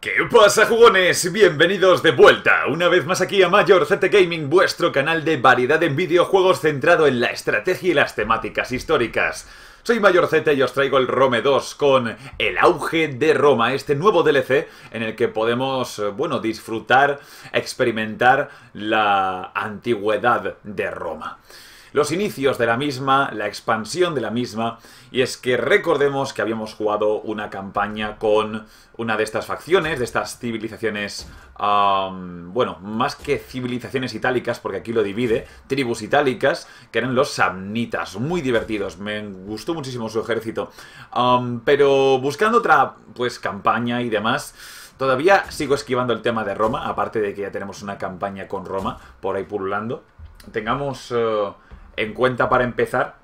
¿Qué pasa, jugones? Bienvenidos de vuelta una vez más aquí a Mayorcete Gaming, vuestro canal de variedad en videojuegos centrado en la estrategia y las temáticas históricas. Soy Mayorcete y os traigo el Rome 2 con El auge de Roma, este nuevo DLC en el que podemos, bueno, disfrutar, experimentar la antigüedad de Roma. Los inicios de la misma, la expansión de la misma, y es que recordemos que habíamos jugado una campaña con una de estas facciones, de estas civilizaciones, bueno, más que civilizaciones itálicas, porque aquí lo divide, tribus itálicas, que eran los Samnitas, muy divertidos, me gustó muchísimo su ejército, pero buscando otra, pues, campaña y demás. Todavía sigo esquivando el tema de Roma, aparte de que ya tenemos una campaña con Roma por ahí pululando. Tengamos en cuenta, para empezar,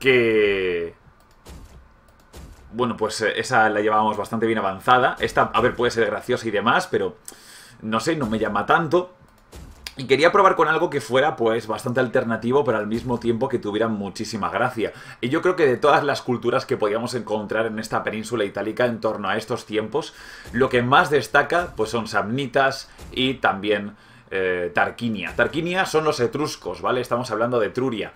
que, bueno, pues esa la llevábamos bastante bien avanzada. Esta, a ver, puede ser graciosa y demás, pero no sé, no me llama tanto. Y quería probar con algo que fuera, pues, bastante alternativo, pero al mismo tiempo que tuviera muchísima gracia. Y yo creo que de todas las culturas que podíamos encontrar en esta península itálica en torno a estos tiempos, lo que más destaca, pues, son samnitas y también Tarquinia. Tarquinia son los etruscos, ¿vale? Estamos hablando de Etruria.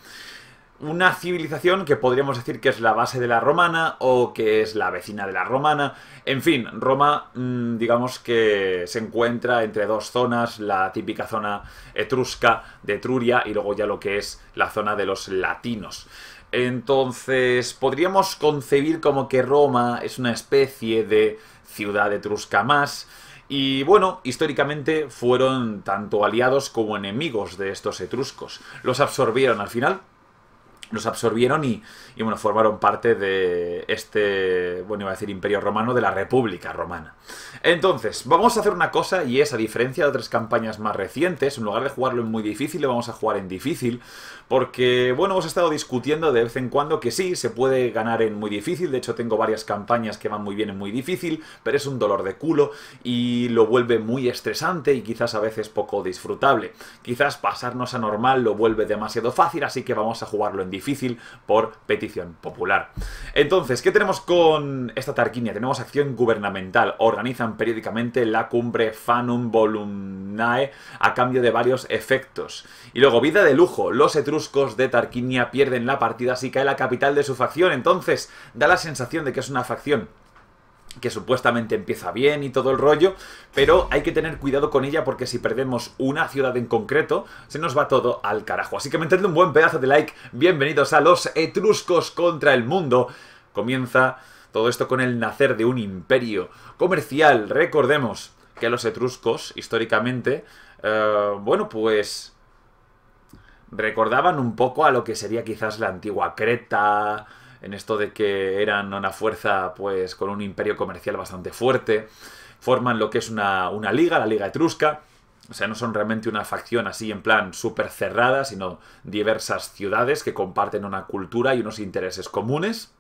Una civilización que podríamos decir que es la base de la romana o que es la vecina de la romana. En fin, Roma, digamos que se encuentra entre dos zonas, la típica zona etrusca de Etruria y luego ya lo que es la zona de los latinos. Entonces, podríamos concebir como que Roma es una especie de ciudad etrusca más. Y bueno, históricamente fueron tanto aliados como enemigos de estos etruscos. Los absorbieron al final, los absorbieron y bueno, formaron parte de este, bueno, iba a decir Imperio Romano, de la República Romana. Entonces, vamos a hacer una cosa, y es, a diferencia de otras campañas más recientes, en lugar de jugarlo en muy difícil, lo vamos a jugar en difícil, porque, bueno, hemos estado discutiendo de vez en cuando que sí, se puede ganar en muy difícil. De hecho, tengo varias campañas que van muy bien en muy difícil, pero es un dolor de culo y lo vuelve muy estresante y quizás a veces poco disfrutable. Quizás pasarnos a normal lo vuelve demasiado fácil, así que vamos a jugarlo en difícil por petición popular. Entonces, ¿qué tenemos con esta Tarquinia? Tenemos acción gubernamental. Organizan periódicamente la cumbre Fanum Volumnae a cambio de varios efectos. Y luego, vida de lujo. Los etruscos de Tarquinia pierden la partida si cae la capital de su facción. Entonces, da la sensación de que es una facción que supuestamente empieza bien y todo el rollo, pero hay que tener cuidado con ella, porque si perdemos una ciudad en concreto, se nos va todo al carajo. Así que metedle un buen pedazo de like. Bienvenidos a los etruscos contra el mundo. Comienza todo esto con el nacer de un imperio comercial. Recordemos que los etruscos, históricamente, bueno, pues recordaban un poco a lo que sería quizás la antigua Creta, en esto de que eran una fuerza, pues, con un imperio comercial bastante fuerte. Forman lo que es una liga, la Liga Etrusca. O sea, no son realmente una facción así en plan súper cerrada, sino diversas ciudades que comparten una cultura y unos intereses comunes.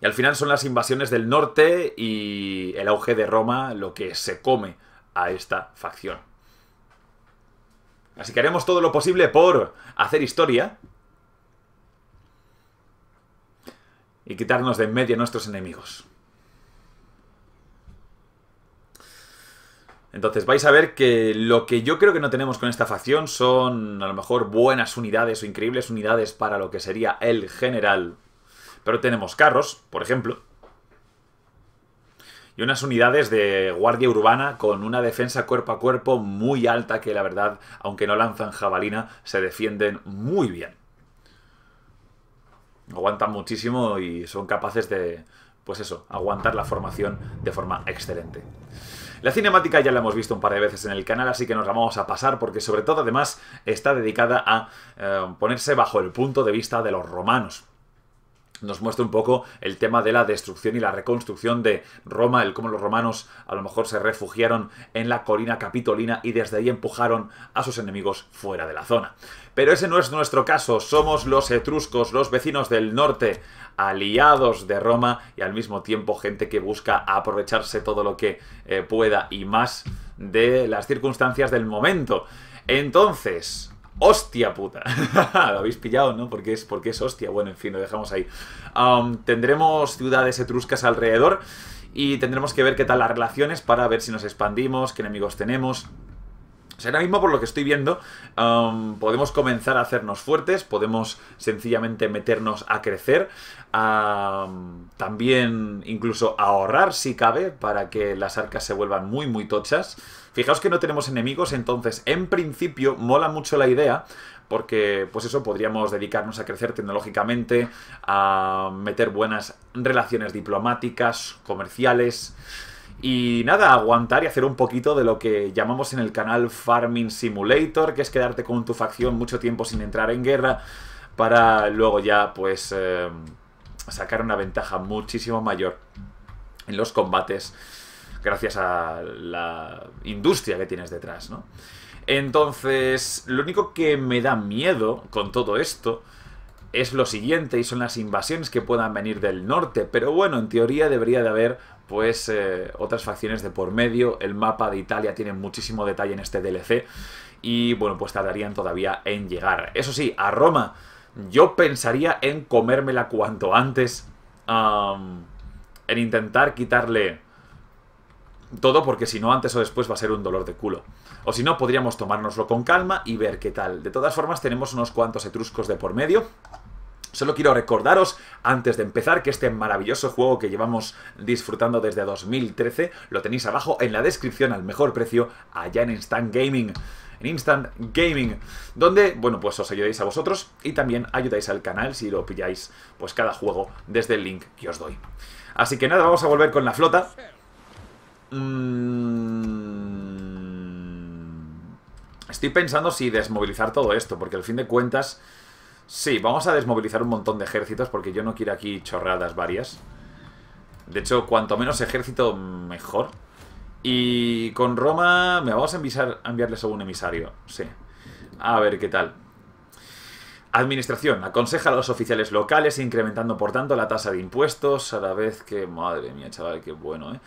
Y al final son las invasiones del norte y el auge de Roma lo que se come a esta facción. Así que haremos todo lo posible por hacer historia y quitarnos de en medio a nuestros enemigos. Entonces vais a ver que lo que yo creo que no tenemos con esta facción son, a lo mejor, buenas unidades o increíbles unidades para lo que sería el general. Pero tenemos carros, por ejemplo, y unas unidades de guardia urbana con una defensa cuerpo a cuerpo muy alta que, la verdad, aunque no lanzan jabalina, se defienden muy bien. Aguantan muchísimo y son capaces de, pues eso, aguantar la formación de forma excelente. La cinemática ya la hemos visto un par de veces en el canal, así que nos la vamos a pasar, porque sobre todo, además, está dedicada a ponerse bajo el punto de vista de los romanos. Nos muestra un poco el tema de la destrucción y la reconstrucción de Roma, el cómo los romanos a lo mejor se refugiaron en la colina capitolina y desde ahí empujaron a sus enemigos fuera de la zona. Pero ese no es nuestro caso, somos los etruscos, los vecinos del norte, aliados de Roma y al mismo tiempo gente que busca aprovecharse todo lo que pueda y más de las circunstancias del momento. Entonces, ¡Hostia puta! Lo habéis pillado, ¿no? Porque es hostia. Bueno, en fin, lo dejamos ahí. Tendremos ciudades etruscas alrededor y tendremos que ver qué tal las relaciones para ver si nos expandimos, qué enemigos tenemos. O sea, ahora mismo, por lo que estoy viendo, podemos comenzar a hacernos fuertes, podemos sencillamente meternos a crecer, también incluso ahorrar si cabe para que las arcas se vuelvan muy, muy tochas. Fijaos que no tenemos enemigos, entonces en principio mola mucho la idea porque pues eso, podríamos dedicarnos a crecer tecnológicamente, a meter buenas relaciones diplomáticas, comerciales. Y nada, aguantar y hacer un poquito de lo que llamamos en el canal Farming Simulator, que es quedarte con tu facción mucho tiempo sin entrar en guerra para luego ya pues sacar una ventaja muchísimo mayor en los combates gracias a la industria que tienes detrás, ¿no? Entonces, lo único que me da miedo con todo esto es lo siguiente, y son las invasiones que puedan venir del norte. Pero bueno, en teoría debería de haber pues otras facciones de por medio. El mapa de Italia tiene muchísimo detalle en este DLC y bueno, pues tardarían todavía en llegar. Eso sí, a Roma yo pensaría en comérmela cuanto antes, en intentar quitarle todo, porque si no, antes o después va a ser un dolor de culo. O si no, podríamos tomárnoslo con calma y ver qué tal. De todas formas, tenemos unos cuantos etruscos de por medio. Solo quiero recordaros, antes de empezar, que este maravilloso juego que llevamos disfrutando desde 2013 lo tenéis abajo en la descripción al mejor precio, allá en Instant Gaming. En Instant Gaming, donde, bueno, pues os ayudáis a vosotros y también ayudáis al canal si lo pilláis, pues cada juego desde el link que os doy. Así que nada, vamos a volver con la flota. Estoy pensando si desmovilizar todo esto, porque al fin de cuentas, sí, vamos a desmovilizar un montón de ejércitos, porque yo no quiero aquí chorradas varias. De hecho, cuanto menos ejército, mejor. Y con Roma me vamos a enviarles a un emisario, sí. A ver qué tal. Administración. Aconseja a los oficiales locales, incrementando por tanto la tasa de impuestos, a la vez que... Madre mía, chaval, qué bueno, ¿eh?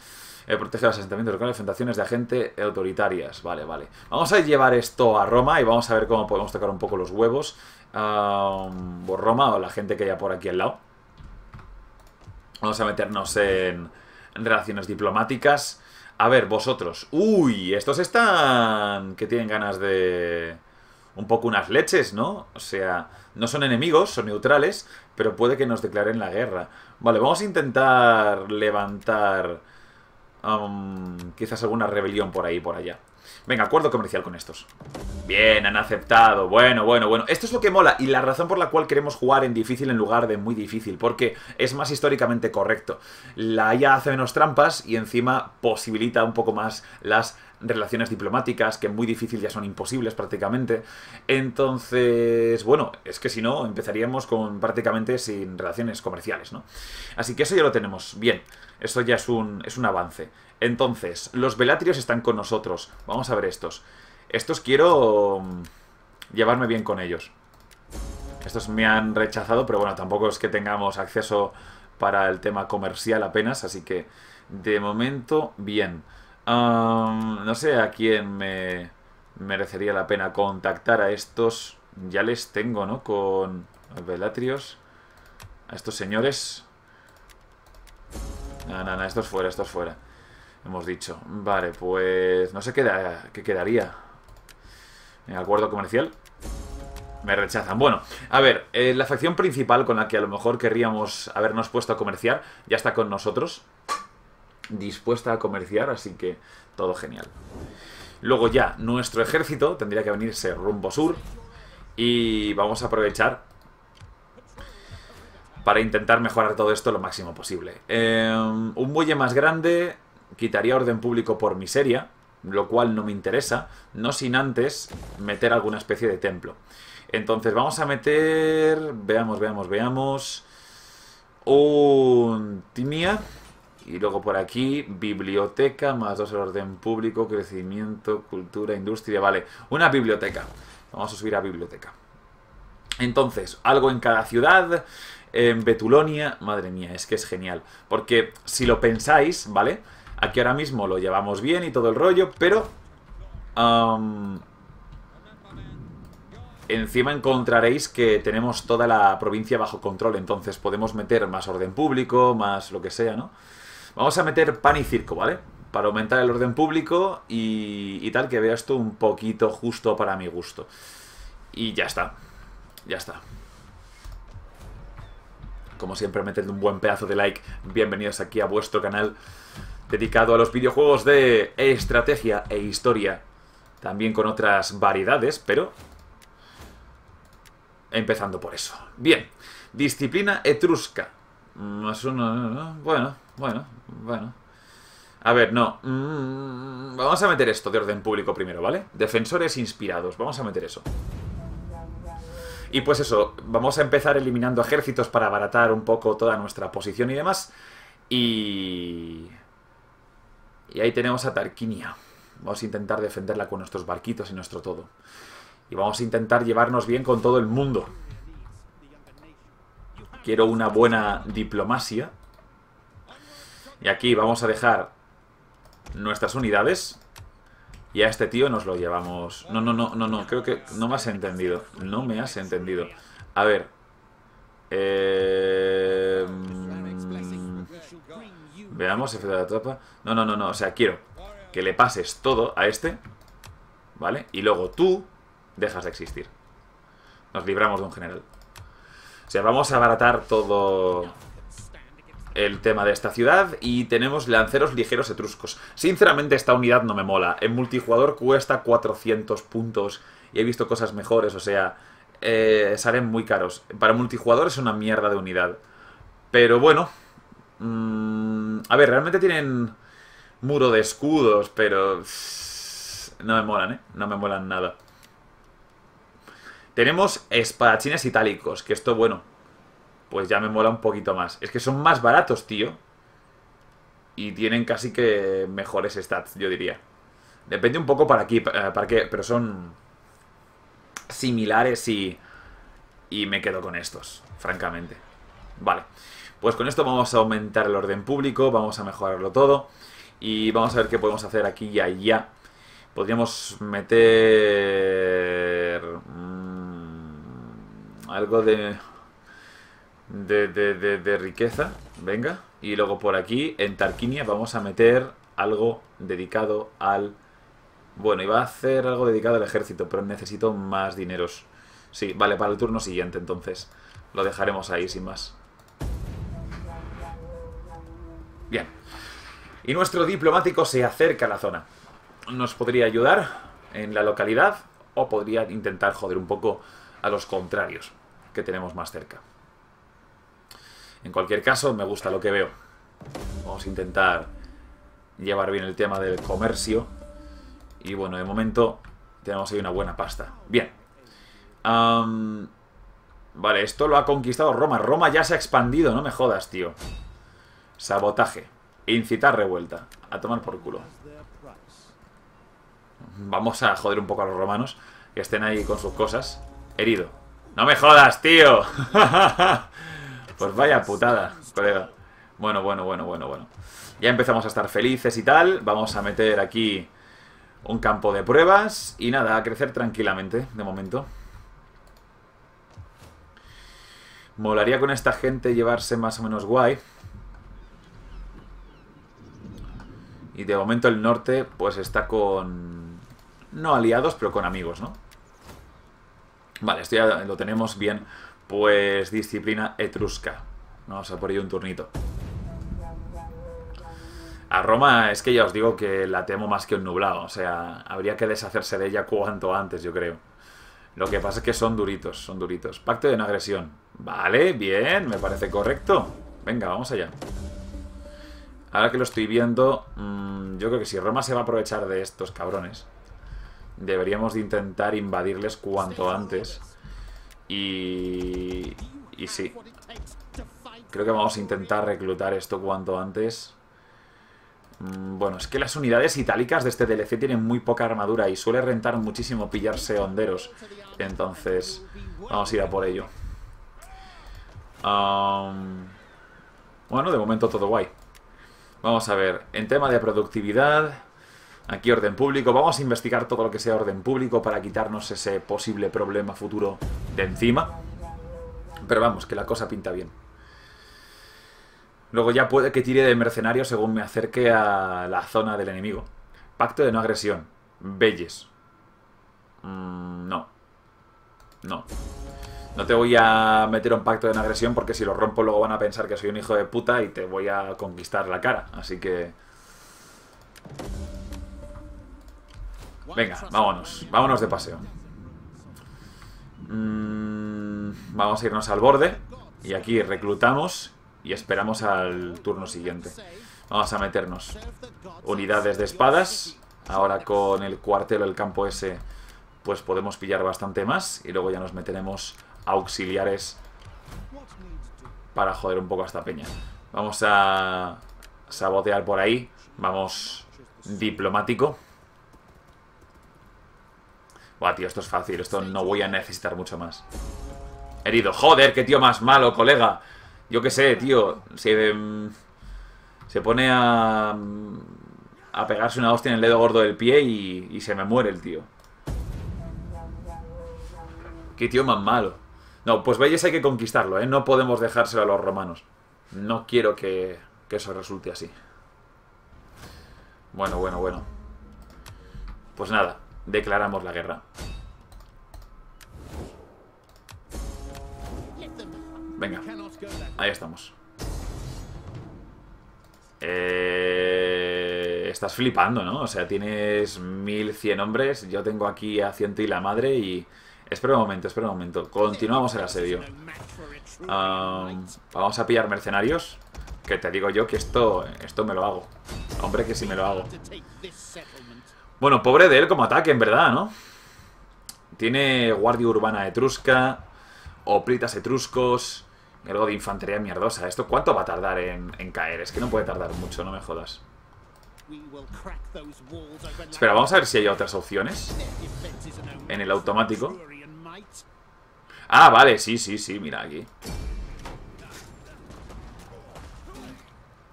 Protege a los asentamientos locales, enfrentaciones de agentes autoritarias. Vale, vale. Vamos a llevar esto a Roma y vamos a ver cómo podemos tocar un poco los huevos. Por Roma o la gente que haya por aquí al lado. Vamos a meternos en relaciones diplomáticas. A ver, vosotros. Uy, estos están... que tienen ganas de... un poco unas leches, ¿no? O sea, no son enemigos, son neutrales, pero puede que nos declaren la guerra. Vale, vamos a intentar levantar quizás alguna rebelión por ahí, por allá. Venga, acuerdo comercial con estos. Bien, han aceptado. Bueno, bueno, bueno. Esto es lo que mola y la razón por la cual queremos jugar en difícil en lugar de muy difícil, porque es más históricamente correcto. La IA hace menos trampas y encima posibilita un poco más las relaciones diplomáticas, que muy difícil ya son imposibles prácticamente. Entonces, bueno, es que si no empezaríamos con prácticamente sin relaciones comerciales, ¿no? Así que eso ya lo tenemos. Bien, esto ya es un avance. Entonces, los Velatrios están con nosotros. Vamos a ver estos. Estos quiero llevarme bien con ellos. Estos me han rechazado, pero bueno, tampoco es que tengamos acceso para el tema comercial apenas, así que de momento, bien. No sé a quién me merecería la pena contactar. A estos ya les tengo, ¿no? Con Velatrios. A estos señores. No, no, no, estos fuera, estos fuera. Hemos dicho. Vale, pues no sé qué quedaría. ¿En acuerdo comercial? Me rechazan. Bueno, a ver, la facción principal con la que a lo mejor querríamos habernos puesto a comerciar ya está con nosotros, dispuesta a comerciar, así que todo genial. Luego ya nuestro ejército tendría que venirse rumbo sur y vamos a aprovechar para intentar mejorar todo esto lo máximo posible. Un muelle más grande quitaría orden público por miseria, lo cual no me interesa, no sin antes meter alguna especie de templo. Entonces vamos a meter, veamos, un Tinia. Y luego por aquí, biblioteca, más dos el orden público, crecimiento, cultura, industria, vale. Una biblioteca. Vamos a subir a biblioteca. Entonces, algo en cada ciudad. En Betulonia, madre mía, es que es genial. Porque si lo pensáis, ¿vale? Aquí ahora mismo lo llevamos bien y todo el rollo, pero... Encima encontraréis que tenemos toda la provincia bajo control, entonces podemos meter más orden público, más lo que sea, ¿no? Vamos a meter pan y circo, ¿vale? Para aumentar el orden público y tal, que veas tú un poquito justo para mi gusto. Y ya está, ya está. Como siempre, meted un buen pedazo de like. Bienvenidos aquí a vuestro canal dedicado a los videojuegos de estrategia e historia. También con otras variedades, pero... empezando por eso. Bien. Disciplina etrusca. Más uno... bueno, bueno, bueno. A ver, no. Vamos a meter esto de orden público primero, ¿vale? Defensores inspirados. Vamos a meter eso. Y pues eso. Vamos a empezar eliminando ejércitos para abaratar un poco toda nuestra posición y demás. Y ahí tenemos a Tarquinia. Vamos a intentar defenderla con nuestros barquitos y nuestro todo. Y vamos a intentar llevarnos bien con todo el mundo. Quiero una buena diplomacia. Y aquí vamos a dejar nuestras unidades. Y a este tío nos lo llevamos... No, no, no, no, no. Creo que no me has entendido. No me has entendido. A ver. Veamos, efecto de la tropa. No, no, no, no. O sea, quiero que le pases todo a este. ¿Vale? Y luego tú... dejas de existir. Nos libramos de un general. O sea, vamos a abaratar todo el tema de esta ciudad. Y tenemos lanceros ligeros etruscos. Sinceramente esta unidad no me mola. En multijugador cuesta 400 puntos. Y he visto cosas mejores. O sea, salen muy caros. Para multijugador es una mierda de unidad. Pero bueno. A ver, realmente tienen muro de escudos. Pero no me molan, ¿eh? No me molan nada. Tenemos espadachines itálicos, que esto, bueno, pues ya me mola un poquito más. Es que son más baratos, tío. Y tienen casi que mejores stats, yo diría. Depende un poco para aquí, para qué, pero son similares y me quedo con estos, francamente. Vale, pues con esto vamos a aumentar el orden público, vamos a mejorarlo todo. Y vamos a ver qué podemos hacer aquí y allá. Podríamos meter... algo de riqueza. Venga. Y luego por aquí, en Tarquinia, vamos a meter algo dedicado al... bueno, iba a hacer algo dedicado al ejército, pero necesito más dineros. Sí, vale, para el turno siguiente, entonces. Lo dejaremos ahí, sin más. Bien. Y nuestro diplomático se acerca a la zona. Nos podría ayudar en la localidad o podría intentar joder un poco... a los contrarios que tenemos más cerca. En cualquier caso, me gusta lo que veo. Vamos a intentar llevar bien el tema del comercio. Y bueno, de momento tenemos ahí una buena pasta. Bien. Vale, esto lo ha conquistado Roma. Roma ya se ha expandido, no me jodas, tío. Sabotaje. Incitar revuelta. A tomar por culo. Vamos a joder un poco a los romanos, que estén ahí con sus cosas. Herido. ¡No me jodas, tío! Pues vaya putada, colega. Bueno, bueno, bueno, bueno, bueno. Ya empezamos a estar felices y tal. Vamos a meter aquí un campo de pruebas. Y nada, a crecer tranquilamente, de momento. Molaría con esta gente llevarse más o menos guay. Y de momento el norte, pues está con... no aliados, pero con amigos, ¿no? Vale, esto ya lo tenemos bien. Pues disciplina etrusca. Vamos a por ello un turnito. A Roma es que ya os digo que la temo más que un nublado. O sea, habría que deshacerse de ella cuanto antes, yo creo. Lo que pasa es que son duritos, son duritos. Pacto de no agresión. Vale, bien, me parece correcto. Venga, vamos allá. Ahora que lo estoy viendo, yo creo que si Roma se va a aprovechar de estos cabrones... deberíamos de intentar invadirles cuanto antes. Y sí. Creo que vamos a intentar reclutar esto cuanto antes. Bueno, es que las unidades itálicas de este DLC tienen muy poca armadura y suele rentar muchísimo pillarse honderos. Entonces, vamos a ir a por ello. Bueno, de momento todo guay. Vamos a ver. En tema de productividad... Aquí orden público. Vamos a investigar todo lo que sea orden público para quitarnos ese posible problema futuro de encima. Pero vamos, que la cosa pinta bien. Luego ya puede que tire de mercenario según me acerque a la zona del enemigo. Pacto de no agresión. Belles. No. No. No te voy a meter un pacto de no agresión porque si lo rompo luego van a pensar que soy un hijo de puta y te voy a conquistar la cara. Así que... venga, vámonos. Vámonos de paseo. Vamos a irnos al borde. Y aquí reclutamos y esperamos al turno siguiente. Vamos a meternos unidades de espadas. Ahora con el cuartel o el campo ese pues podemos pillar bastante más. Y luego ya nos meteremos auxiliares para joder un poco a esta peña. Vamos a sabotear por ahí. Vamos diplomático. Buah, tío, esto es fácil. Esto no voy a necesitar mucho más. Herido. Joder, qué tío más malo, colega. Yo qué sé, tío. Se pone a pegarse una hostia en el dedo gordo del pie y se me muere el tío. Qué tío más malo. No, pues Belles hay que conquistarlo, ¿eh? No podemos dejárselo a los romanos. No quiero que eso resulte así. Bueno. Pues nada, declaramos la guerra. Venga, ahí estamos. Estás flipando, ¿no? O sea, tienes 1100 hombres. Yo tengo aquí a 100 y la madre y... Espera un momento. Continuamos el asedio. Vamos a pillar mercenarios. Que te digo yo que esto me lo hago. Hombre, que sí me lo hago. Bueno, pobre de él como ataque, en verdad, ¿no? Tiene guardia urbana etrusca, oplitas etruscos, y algo de infantería mierdosa. ¿Esto cuánto va a tardar en caer? Es que no puede tardar mucho, no me jodas. Espera, vamos a ver si hay otras opciones. En el automático. Ah, vale, sí, mira aquí.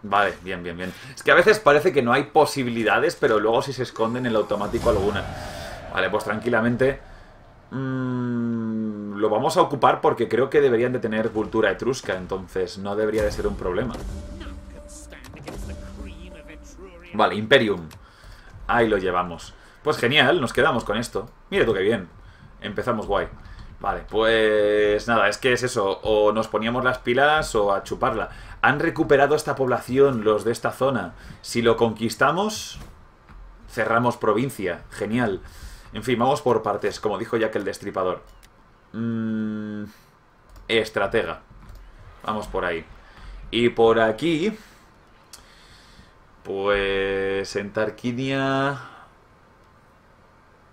Vale, bien. Es que a veces parece que no hay posibilidades, pero luego sí se esconden en el automático alguna. Vale, pues tranquilamente lo vamos a ocupar porque creo que deberían de tener cultura etrusca, entonces no debería de ser un problema. Vale, Imperium. Ahí lo llevamos. Pues genial, nos quedamos con esto. Mira tú qué bien. Empezamos guay. Vale, pues nada, es que es eso. O nos poníamos las pilas o a chuparla. Han recuperado esta población los de esta zona. Si lo conquistamos, cerramos provincia. Genial. En fin, vamos por partes, como dijo Jack el Destripador. Estratega. Vamos por ahí. Y por aquí... pues en Tarquinia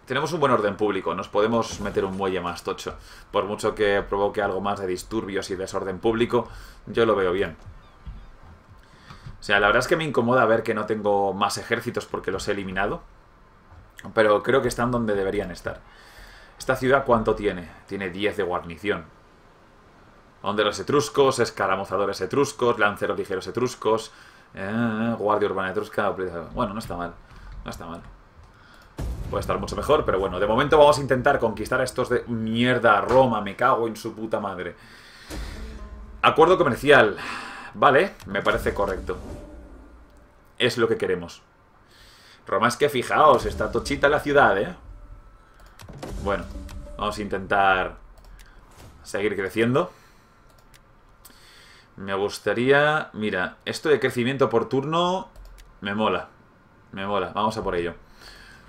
tenemos un buen orden público. Nos podemos meter un muelle más tocho. Por mucho que provoque algo más de disturbios y desorden público, yo lo veo bien. O sea, la verdad es que me incomoda ver que no tengo más ejércitos porque los he eliminado. Pero creo que están donde deberían estar. ¿Esta ciudad cuánto tiene? Tiene 10 de guarnición. Honderos etruscos, escaramuzadores etruscos, lanceros ligeros etruscos... guardia urbana etrusca. Bueno, no está mal. No está mal. Puede estar mucho mejor, pero bueno. De momento vamos a intentar conquistar a estos de... mierda, Roma, me cago en su puta madre. Acuerdo comercial. Vale, me parece correcto. Es lo que queremos. Roma, es que fijaos, está tochita la ciudad, ¿eh? Bueno, vamos a intentar seguir creciendo. Me gustaría... mira, esto de crecimiento por turno me mola. Me mola, vamos a por ello.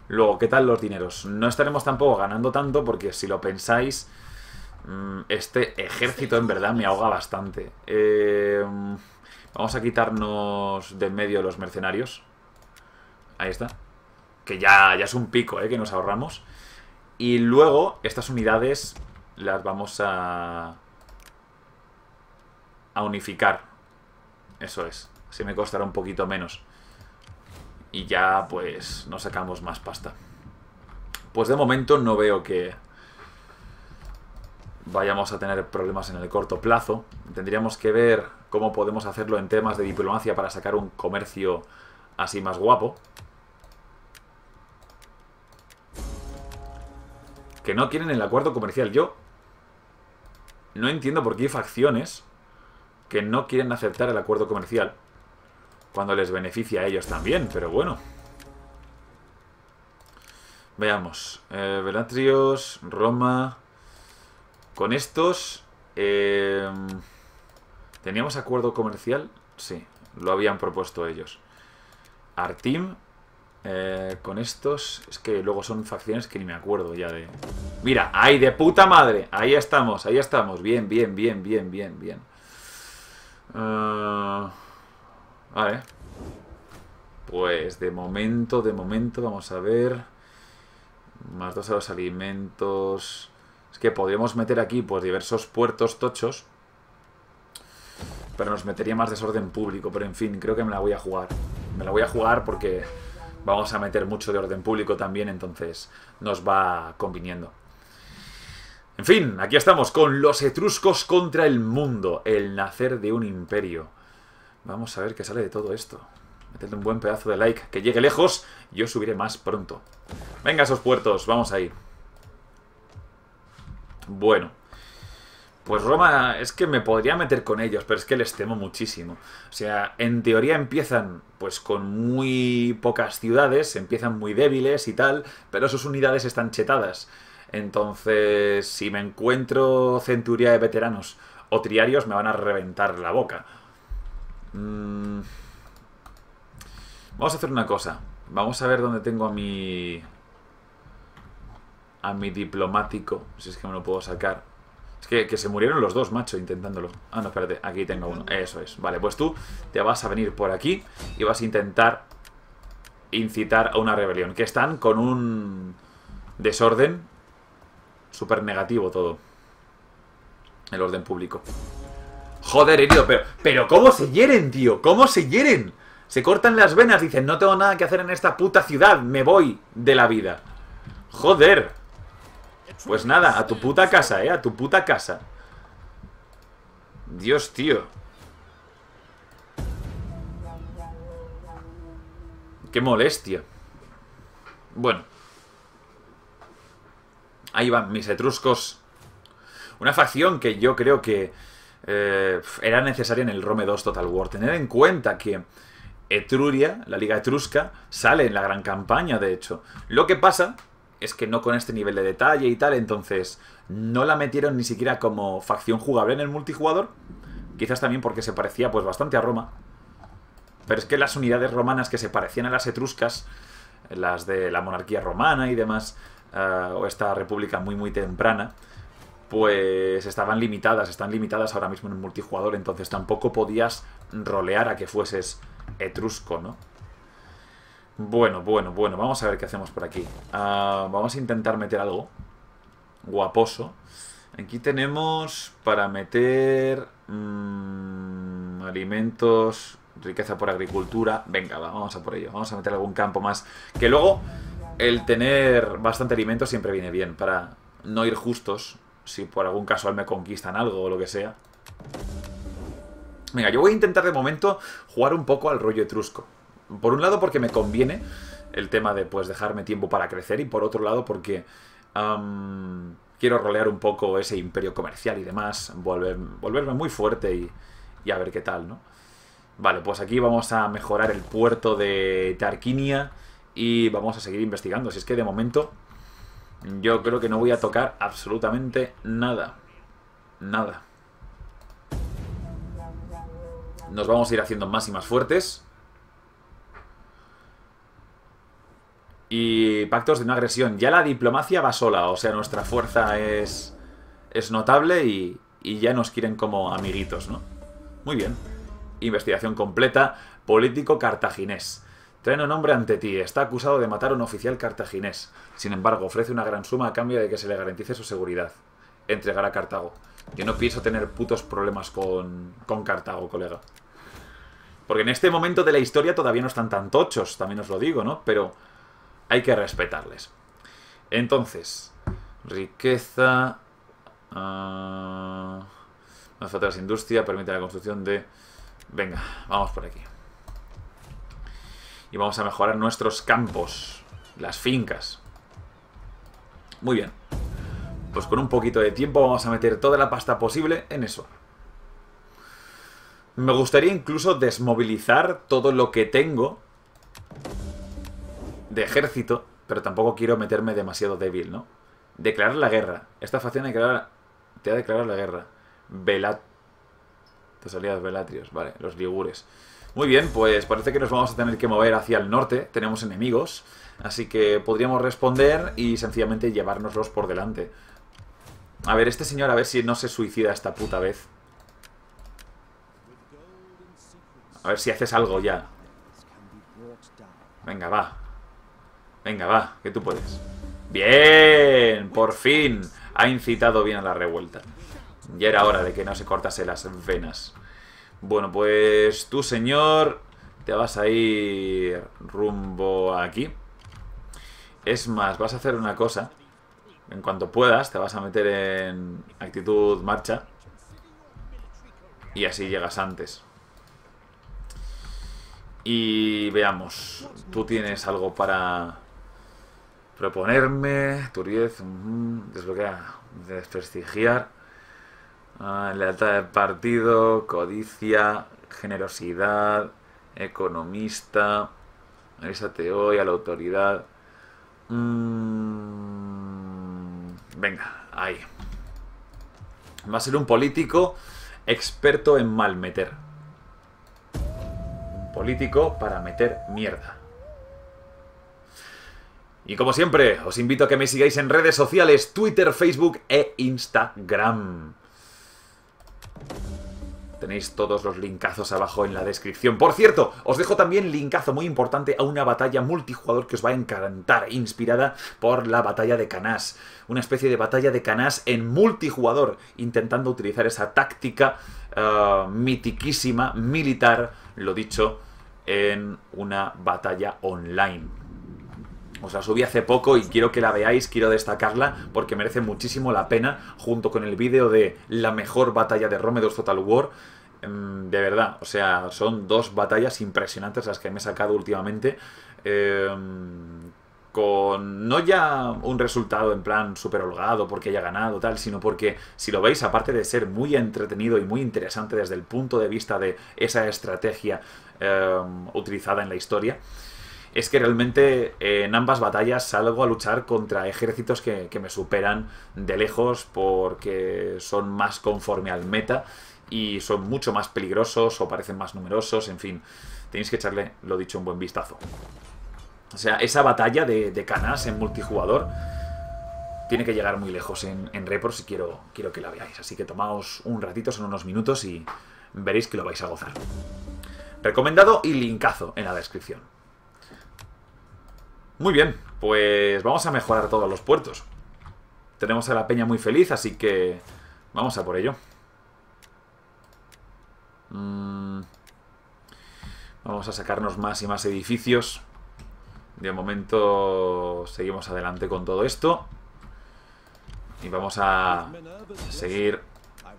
Luego, ¿qué tal los dineros? No estaremos tampoco ganando tanto porque si lo pensáis, este ejército en verdad me ahoga bastante. Vamos a quitarnos de en medio los mercenarios. Ahí está. Que ya es un pico, que nos ahorramos. Y luego, estas unidades las vamos a unificar. Eso es. Así me costará un poquito menos. Y ya pues no sacamos más pasta. Pues de momento no veo que vayamos a tener problemas en el corto plazo. Tendríamos que ver cómo podemos hacerlo en temas de diplomacia para sacar un comercio así más guapo. que no quieren el acuerdo comercial. Yo no entiendo por qué hay facciones que no quieren aceptar el acuerdo comercial cuando les beneficia a ellos también, pero bueno. Veamos. Velatrios, Roma. Con estos... ¿teníamos acuerdo comercial? Sí, lo habían propuesto ellos. Artim. Con estos... Es que luego son facciones que ni me acuerdo ya de... ¡Mira! ¡Ay, de puta madre! Ahí estamos, ahí estamos. Bien, bien, bien, bien, bien, bien. Vale. Pues de momento, vamos a ver... Más 2 a los alimentos... Es que podríamos meter aquí pues diversos puertos tochos. Pero nos metería más desorden público. Pero en fin, creo que me la voy a jugar. Me la voy a jugar porque vamos a meter mucho de orden público también. Entonces nos va conviniendo. En fin, aquí estamos con los etruscos contra el mundo. El nacer de un imperio. Vamos a ver qué sale de todo esto. Metedle un buen pedazo de like. Que llegue lejos. Yo subiré más pronto. Venga esos puertos, vamos ahí. Bueno. Pues Roma, es que me podría meter con ellos, pero es que les temo muchísimo. O sea, en teoría empiezan pues con muy pocas ciudades, empiezan muy débiles y tal, pero sus unidades están chetadas. Entonces, si me encuentro Centuriae de veteranos o triarios, me van a reventar la boca. Vamos a hacer una cosa. Vamos a ver dónde tengo a mi... A mi diplomático, si es que me lo puedo sacar. Es que se murieron los dos, macho, intentándolo. Ah, no, espérate, aquí tengo uno. Eso es. Vale, pues tú te vas a venir por aquí y vas a intentar incitar a una rebelión. Que están con un desorden súper negativo todo. El orden público. Joder, herido, pero ¿cómo se hieren, tío? ¿Cómo se hieren? Se cortan las venas, dicen, no tengo nada que hacer en esta puta ciudad, me voy de la vida. Joder. Pues nada, a tu puta casa, a tu puta casa. Dios, tío. Qué molestia. Bueno. Ahí van mis etruscos. Una facción que yo creo que era necesaria en el Rome 2 Total War. Tener en cuenta que Etruria, la Liga Etrusca, sale en la gran campaña, de hecho. Lo que pasa... es que no con este nivel de detalle y tal, entonces no la metieron ni siquiera como facción jugable en el multijugador. Quizás también porque se parecía pues bastante a Roma. Pero es que las unidades romanas que se parecían a las etruscas, las de la monarquía romana y demás, o esta república muy muy temprana, pues están limitadas ahora mismo en el multijugador, entonces tampoco podías rolear a que fueses etrusco, ¿no? Bueno, vamos a ver qué hacemos por aquí. Vamos a intentar meter algo guaposo. Aquí tenemos para meter alimentos, riqueza por agricultura. Venga, va, vamos a por ello. Vamos a meter algún campo más. Que luego el tener bastante alimento siempre viene bien para no ir justos. Si por algún casual me conquistan algo o lo que sea. Venga, yo voy a intentar de momento jugar un poco al rollo etrusco. Por un lado porque me conviene el tema de pues dejarme tiempo para crecer y por otro lado porque quiero rolear un poco ese imperio comercial y demás, volverme muy fuerte y a ver qué tal, ¿no? Vale, pues aquí vamos a mejorar el puerto de Tarquinia y vamos a seguir investigando. Si es que de momento yo creo que no voy a tocar absolutamente nada. Nada. Nos vamos a ir haciendo más y más fuertes. Y pactos de no agresión. Ya la diplomacia va sola. O sea, nuestra fuerza es notable y ya nos quieren como amiguitos, ¿no? Muy bien. Investigación completa. Político cartaginés. Traen un hombre ante ti. Está acusado de matar a un oficial cartaginés. Sin embargo, ofrece una gran suma a cambio de que se le garantice su seguridad. Entregar a Cartago. Yo no pienso tener putos problemas con Cartago, colega. Porque en este momento de la historia todavía no están tan tochos. También os lo digo, ¿no? Pero... hay que respetarles. Entonces, riqueza... nos falta las industrias, permite la construcción de... Venga, vamos por aquí. Y vamos a mejorar nuestros campos, las fincas. Muy bien. pues con un poquito de tiempo vamos a meter toda la pasta posible en eso. Me gustaría incluso desmovilizar todo lo que tengo de ejército, pero tampoco quiero meterme demasiado débil, ¿no? Declarar la guerra. Esta facción te ha declarado la guerra. Tus aliados Velatrios, vale, los ligures. Muy bien, pues parece que nos vamos a tener que mover hacia el norte. Tenemos enemigos, así que podríamos responder y sencillamente llevárnoslos por delante. A ver, este señor, a ver si no se suicida esta puta vez. A ver si haces algo ya. Venga, va. Venga, va, que tú puedes. ¡Bien! Por fin ha incitado bien a la revuelta. Ya era hora de que no se cortase las venas. Bueno, pues tú, señor, te vas a ir rumbo aquí. Es más, vas a hacer una cosa. En cuanto puedas, te vas a meter en actitud marcha. Y así llegas antes. Y veamos. Tú tienes algo para proponerme. Turiez. Desbloquear. Desprestigiar. Lealtad del partido, codicia, generosidad, economista, avísate hoy a la autoridad. Venga, ahí. Va a ser un político experto en malmeter. Un político para meter mierda. Y como siempre, os invito a que me sigáis en redes sociales, Twitter, Facebook e Instagram. Tenéis todos los linkazos abajo en la descripción. Por cierto, os dejo también linkazo muy importante a una batalla multijugador que os va a encantar, inspirada por la batalla de Cannas. Una especie de batalla de Cannas en multijugador, intentando utilizar esa táctica mitiquísima, militar, lo dicho, en una batalla online. Os la subí hace poco y quiero que la veáis, quiero destacarla porque merece muchísimo la pena, junto con el vídeo de la mejor batalla de Rome 2 Total War. De verdad, o sea, son dos batallas impresionantes las que me he sacado últimamente. Con no ya un resultado en plan súper holgado porque haya ganado tal, sino porque si lo veis, aparte de ser muy entretenido y muy interesante desde el punto de vista de esa estrategia utilizada en la historia, es que realmente en ambas batallas salgo a luchar contra ejércitos que me superan de lejos porque son más conforme al meta y son mucho más peligrosos o parecen más numerosos, en fin. Tenéis que echarle, lo dicho, un buen vistazo. O sea, esa batalla de Cannas en multijugador tiene que llegar muy lejos en repro si quiero que la veáis. Así que tomaos un ratito, son unos minutos y veréis que lo vais a gozar. Recomendado y linkazo en la descripción. Muy bien, pues vamos a mejorar todos los puertos. Tenemos a la peña muy feliz, así que vamos a por ello. Vamos a sacarnos más y más edificios. De momento seguimos adelante con todo esto. Y vamos a seguir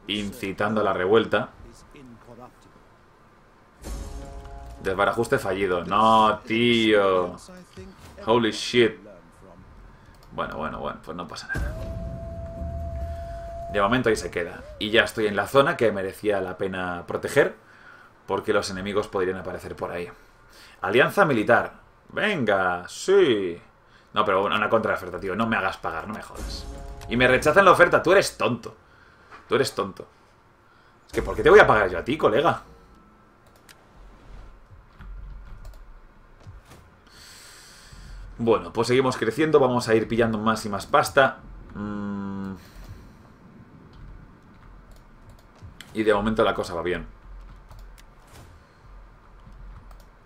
incitando a la revuelta. Desbarajuste fallido. No, tío. Holy shit. Bueno, pues no pasa nada. De momento ahí se queda. Y ya estoy en la zona que merecía la pena proteger, porque los enemigos podrían aparecer por ahí. Alianza militar. Venga, sí. No, pero una contraoferta, tío. No me hagas pagar, no me jodas. Y me rechazan la oferta. Tú eres tonto. Tú eres tonto. Es que ¿por qué te voy a pagar yo a ti, colega? Bueno, pues seguimos creciendo, vamos a ir pillando más y más pasta. Y de momento la cosa va bien.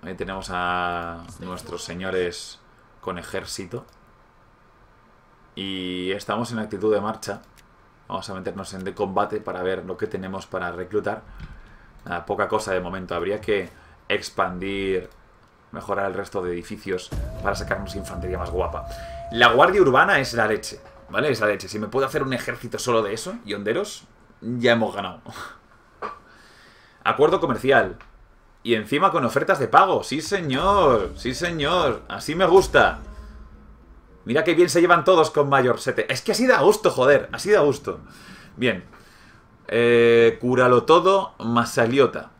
Ahí tenemos a nuestros señores con ejército. Y estamos en actitud de marcha. Vamos a meternos en de combate para ver lo que tenemos para reclutar. Nada, poca cosa de momento, habría que expandir, mejorar el resto de edificios para sacarnos infantería más guapa. La guardia urbana es la leche, ¿vale? Es la leche. Si me puedo hacer un ejército solo de eso y honderos, ya hemos ganado. Acuerdo comercial. Y encima con ofertas de pago. ¡Sí, señor! ¡Sí, señor! ¡Así me gusta! Mira qué bien se llevan todos con Mayorcete. Es que así da gusto, joder. Así da gusto. Bien. Cúralo todo, Masaliota.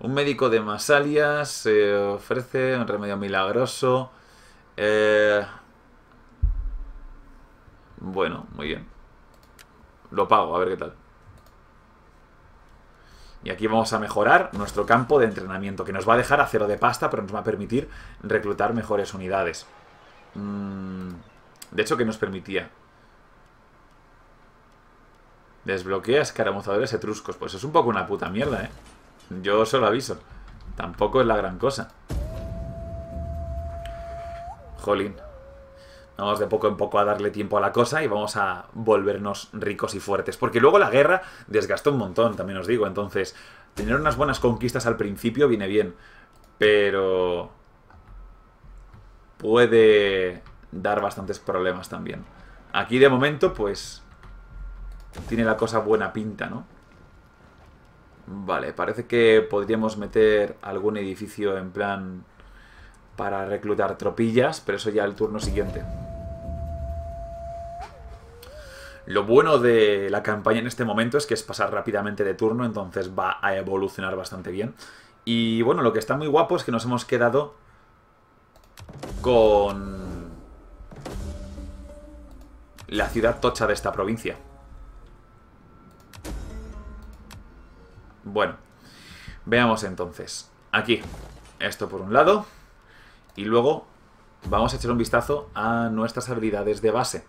Un médico de Masalia se ofrece un remedio milagroso. Bueno, muy bien. Lo pago, a ver qué tal. Y aquí vamos a mejorar nuestro campo de entrenamiento, que nos va a dejar a cero de pasta, pero nos va a permitir reclutar mejores unidades. De hecho, ¿qué nos permitía? Desbloquea escaramuzadores etruscos. Pues es un poco una puta mierda, ¿eh? Yo solo aviso. Tampoco es la gran cosa. Jolín. Vamos de poco en poco a darle tiempo a la cosa y vamos a volvernos ricos y fuertes. Porque luego la guerra desgastó un montón, también os digo. Entonces, tener unas buenas conquistas al principio viene bien. Pero puede dar bastantes problemas también. Aquí de momento, pues, tiene la cosa buena pinta, ¿no? Vale, parece que podríamos meter algún edificio en plan para reclutar tropillas, pero eso ya el turno siguiente. Lo bueno de la campaña en este momento es que es pasar rápidamente de turno, entonces va a evolucionar bastante bien. Y bueno, lo que está muy guapo es que nos hemos quedado con la ciudad tocha de esta provincia. Bueno, veamos entonces. Aquí, esto por un lado. Y luego vamos a echar un vistazo a nuestras habilidades de base.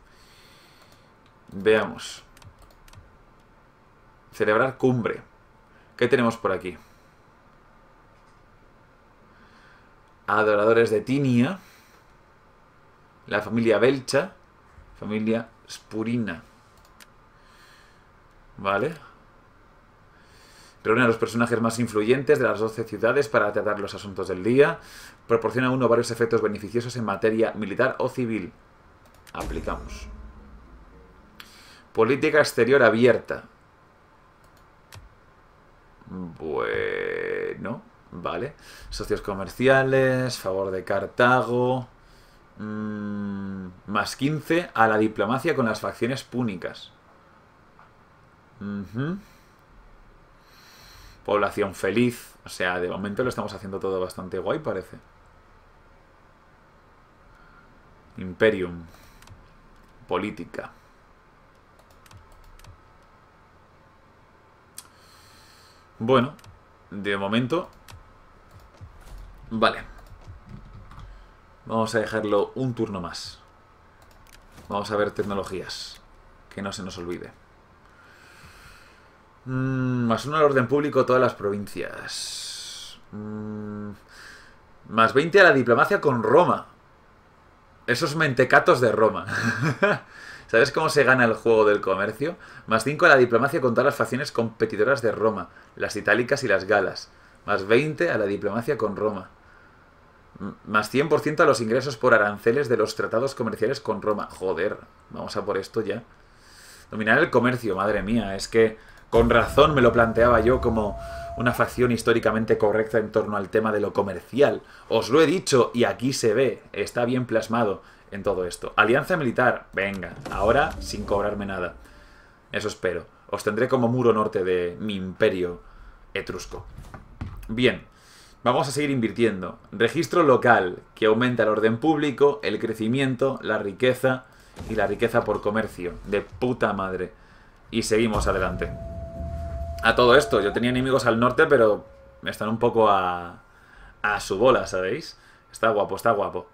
Veamos. Celebrar cumbre. ¿Qué tenemos por aquí? Adoradores de Tinia. La familia Belcha. Familia Spurina. Vale. Reúne a los personajes más influyentes de las 12 ciudades para tratar los asuntos del día. Proporciona a uno varios efectos beneficiosos en materia militar o civil. Aplicamos. Política exterior abierta. Bueno, vale. Socios comerciales, favor de Cartago. Más 15 a la diplomacia con las facciones púnicas. Población feliz. O sea, de momento lo estamos haciendo todo bastante guay, parece. Imperium. Política. Bueno, de momento. Vale. Vamos a dejarlo un turno más. Vamos a ver tecnologías. Que no se nos olvide. Más uno al orden público todas las provincias. Más 20 a la diplomacia con Roma. Esos mentecatos de Roma. ¿Sabes cómo se gana el juego del comercio? Más 5 a la diplomacia con todas las facciones competidoras de Roma. Las itálicas y las galas. Más 20 a la diplomacia con Roma. Más 100% a los ingresos por aranceles de los tratados comerciales con Roma. Joder, vamos a por esto ya. Dominar el comercio, madre mía. Es que con razón me lo planteaba yo como una facción históricamente correcta en torno al tema de lo comercial. Os lo he dicho y aquí se ve, está bien plasmado en todo esto. Alianza militar, venga, ahora sin cobrarme nada. Eso espero. Os tendré como muro norte de mi imperio etrusco. Bien, vamos a seguir invirtiendo. Registro local, que aumenta el orden público, el crecimiento, la riqueza y la riqueza por comercio. De puta madre. Y seguimos adelante. A todo esto, yo tenía enemigos al norte, pero están un poco a su bola, ¿sabéis? Está guapo, está guapo.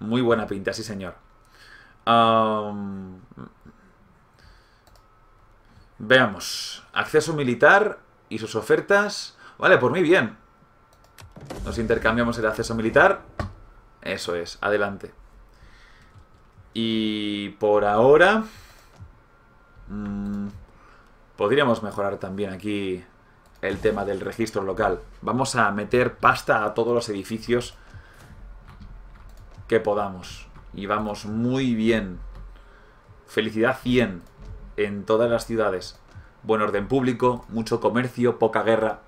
Muy buena pinta, sí señor. Veamos. Acceso militar y sus ofertas. Vale, por mí bien. Nos intercambiamos el acceso militar. Eso es, adelante. Y por ahora podríamos mejorar también aquí el tema del registro local. Vamos a meter pasta a todos los edificios que podamos. Y vamos muy bien. Felicidad 100 en todas las ciudades. Buen orden público, mucho comercio, poca guerra.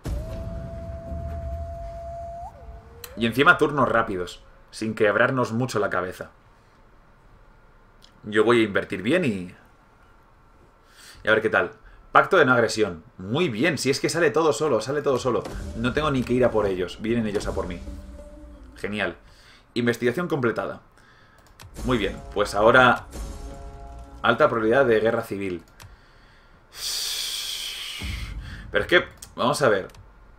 Y encima turnos rápidos, sin quebrarnos mucho la cabeza. Yo voy a invertir bien y a ver qué tal. Pacto de no agresión. Muy bien, si es que sale todo solo, sale todo solo. No tengo ni que ir a por ellos. Vienen ellos a por mí. Genial. Investigación completada. Muy bien, pues ahora... alta probabilidad de guerra civil. Pero es que, vamos a ver.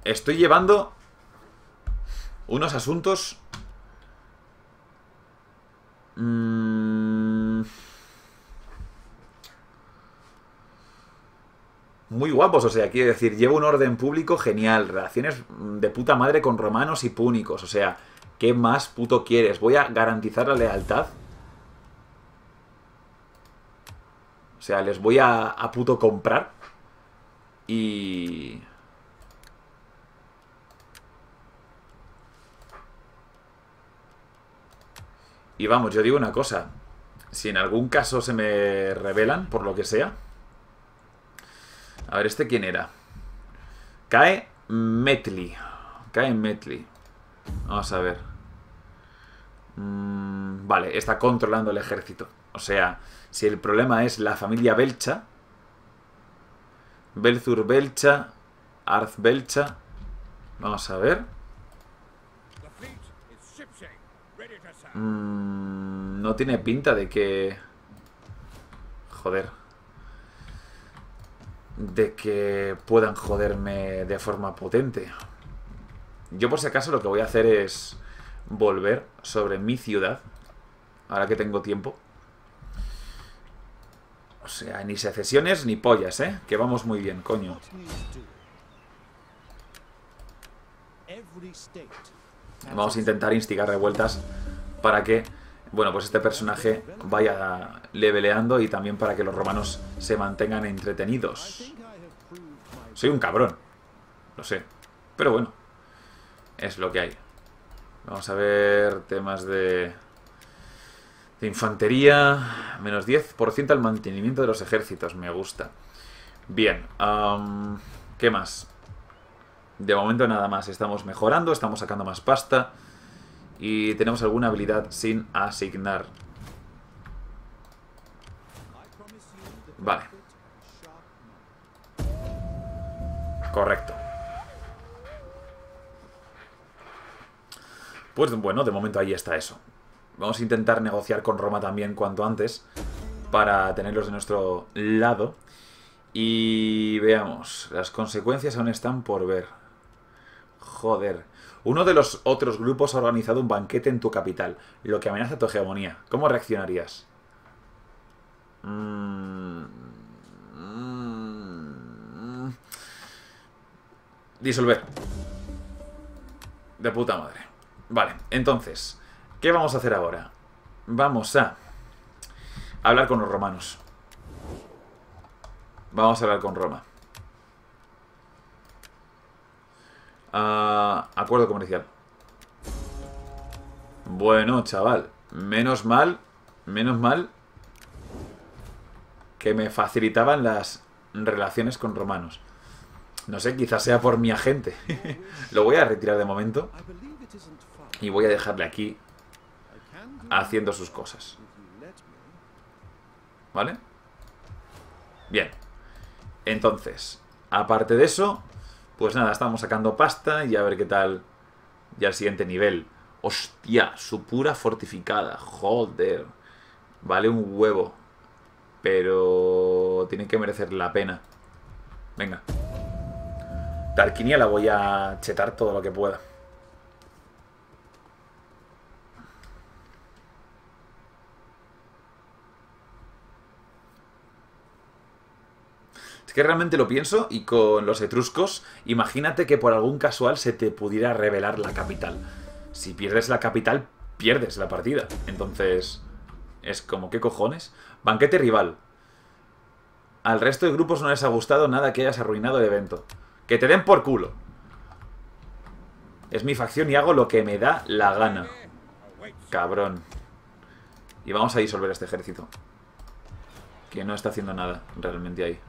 Estoy llevando unos asuntos... muy guapos, o sea, quiero decir, llevo un orden público genial, relaciones de puta madre con romanos y púnicos, o sea, ¿qué más puto quieres? Voy a garantizar la lealtad. O sea, les voy a puto comprar. Y... y vamos, yo digo una cosa. Si en algún caso se me rebelan, por lo que sea... a ver, ¿este quién era? Cae Metli. Cae Metli. Vamos a ver. Vale, está controlando el ejército. O sea, si el problema es la familia Belcha... Belzur Belcha, Arz Belcha... vamos a ver. No tiene pinta de que... joder. De que puedan joderme de forma potente. Yo por si acaso lo que voy a hacer es volver sobre mi ciudad. Ahora que tengo tiempo. O sea, ni secesiones ni pollas, ¿eh? Que vamos muy bien, coño. Vamos a intentar instigar revueltas para que, bueno, pues este personaje vaya leveleando y también para que los romanos se mantengan entretenidos. Soy un cabrón, lo sé, pero bueno, es lo que hay. Vamos a ver temas de infantería, menos 10% al mantenimiento de los ejércitos, me gusta. Bien, ¿qué más? De momento nada más, estamos mejorando, estamos sacando más pasta y tenemos alguna habilidad sin asignar. Vale. Correcto. Pues bueno, de momento ahí está eso. Vamos a intentar negociar con Roma también cuanto antes para tenerlos de nuestro lado. Y veamos, las consecuencias aún están por ver. Joder. Uno de los otros grupos ha organizado un banquete en tu capital, lo que amenaza tu hegemonía. ¿Cómo reaccionarías? Disolver. De puta madre. Vale, entonces, ¿qué vamos a hacer ahora? Vamos a hablar con los romanos. Vamos a hablar con Roma. Acuerdo comercial. Bueno, chaval. Menos mal que me facilitaban las relaciones con romanos. No sé, quizás sea por mi agente. Lo voy a retirar de momento. Y voy a dejarle aquí haciendo sus cosas. ¿Vale? Bien. Entonces, aparte de eso... pues nada, estamos sacando pasta y a ver qué tal ya el siguiente nivel. Hostia, supura fortificada. Joder. Vale un huevo. Pero tiene que merecer la pena. Venga. Tarquinia la voy a chetar todo lo que pueda. Que realmente lo pienso, y con los etruscos, imagínate que por algún casual se te pudiera revelar la capital. Si pierdes la capital, pierdes la partida. Entonces, es como, ¿qué cojones? Banquete rival. Al resto de grupos no les ha gustado nada que hayas arruinado el evento. ¡Que te den por culo! Es mi facción y hago lo que me da la gana. Cabrón. Y vamos a disolver este ejército. Que no está haciendo nada realmente ahí.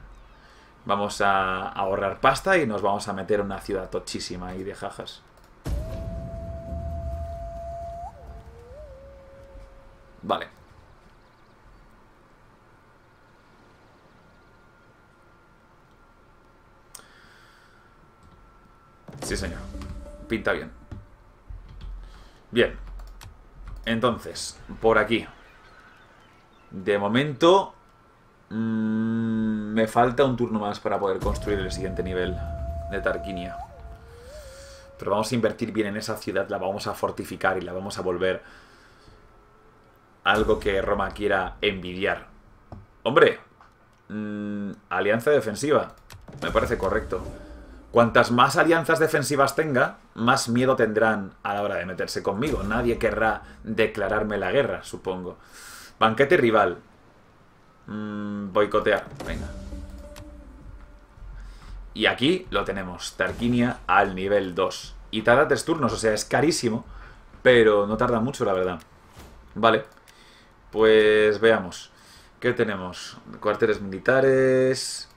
Vamos a ahorrar pasta y nos vamos a meter en una ciudad tochísima ahí de jajas. Vale. Sí, señor. Pinta bien. Bien. Entonces, por aquí. De momento... me falta un turno más para poder construir el siguiente nivel de Tarquinia. Pero vamos a invertir bien en esa ciudad, la vamos a fortificar y la vamos a volver algo que Roma quiera envidiar. Hombre, alianza defensiva, me parece correcto. Cuantas más alianzas defensivas tenga, más miedo tendrán a la hora de meterse conmigo. Nadie querrá declararme la guerra, supongo. Banquete rival. Boicotear, venga. Y aquí lo tenemos, Tarquinia al nivel 2. Y tarda 3 turnos, o sea, es carísimo, pero no tarda mucho, la verdad. Vale, pues veamos. ¿Qué tenemos? Cuarteles militares.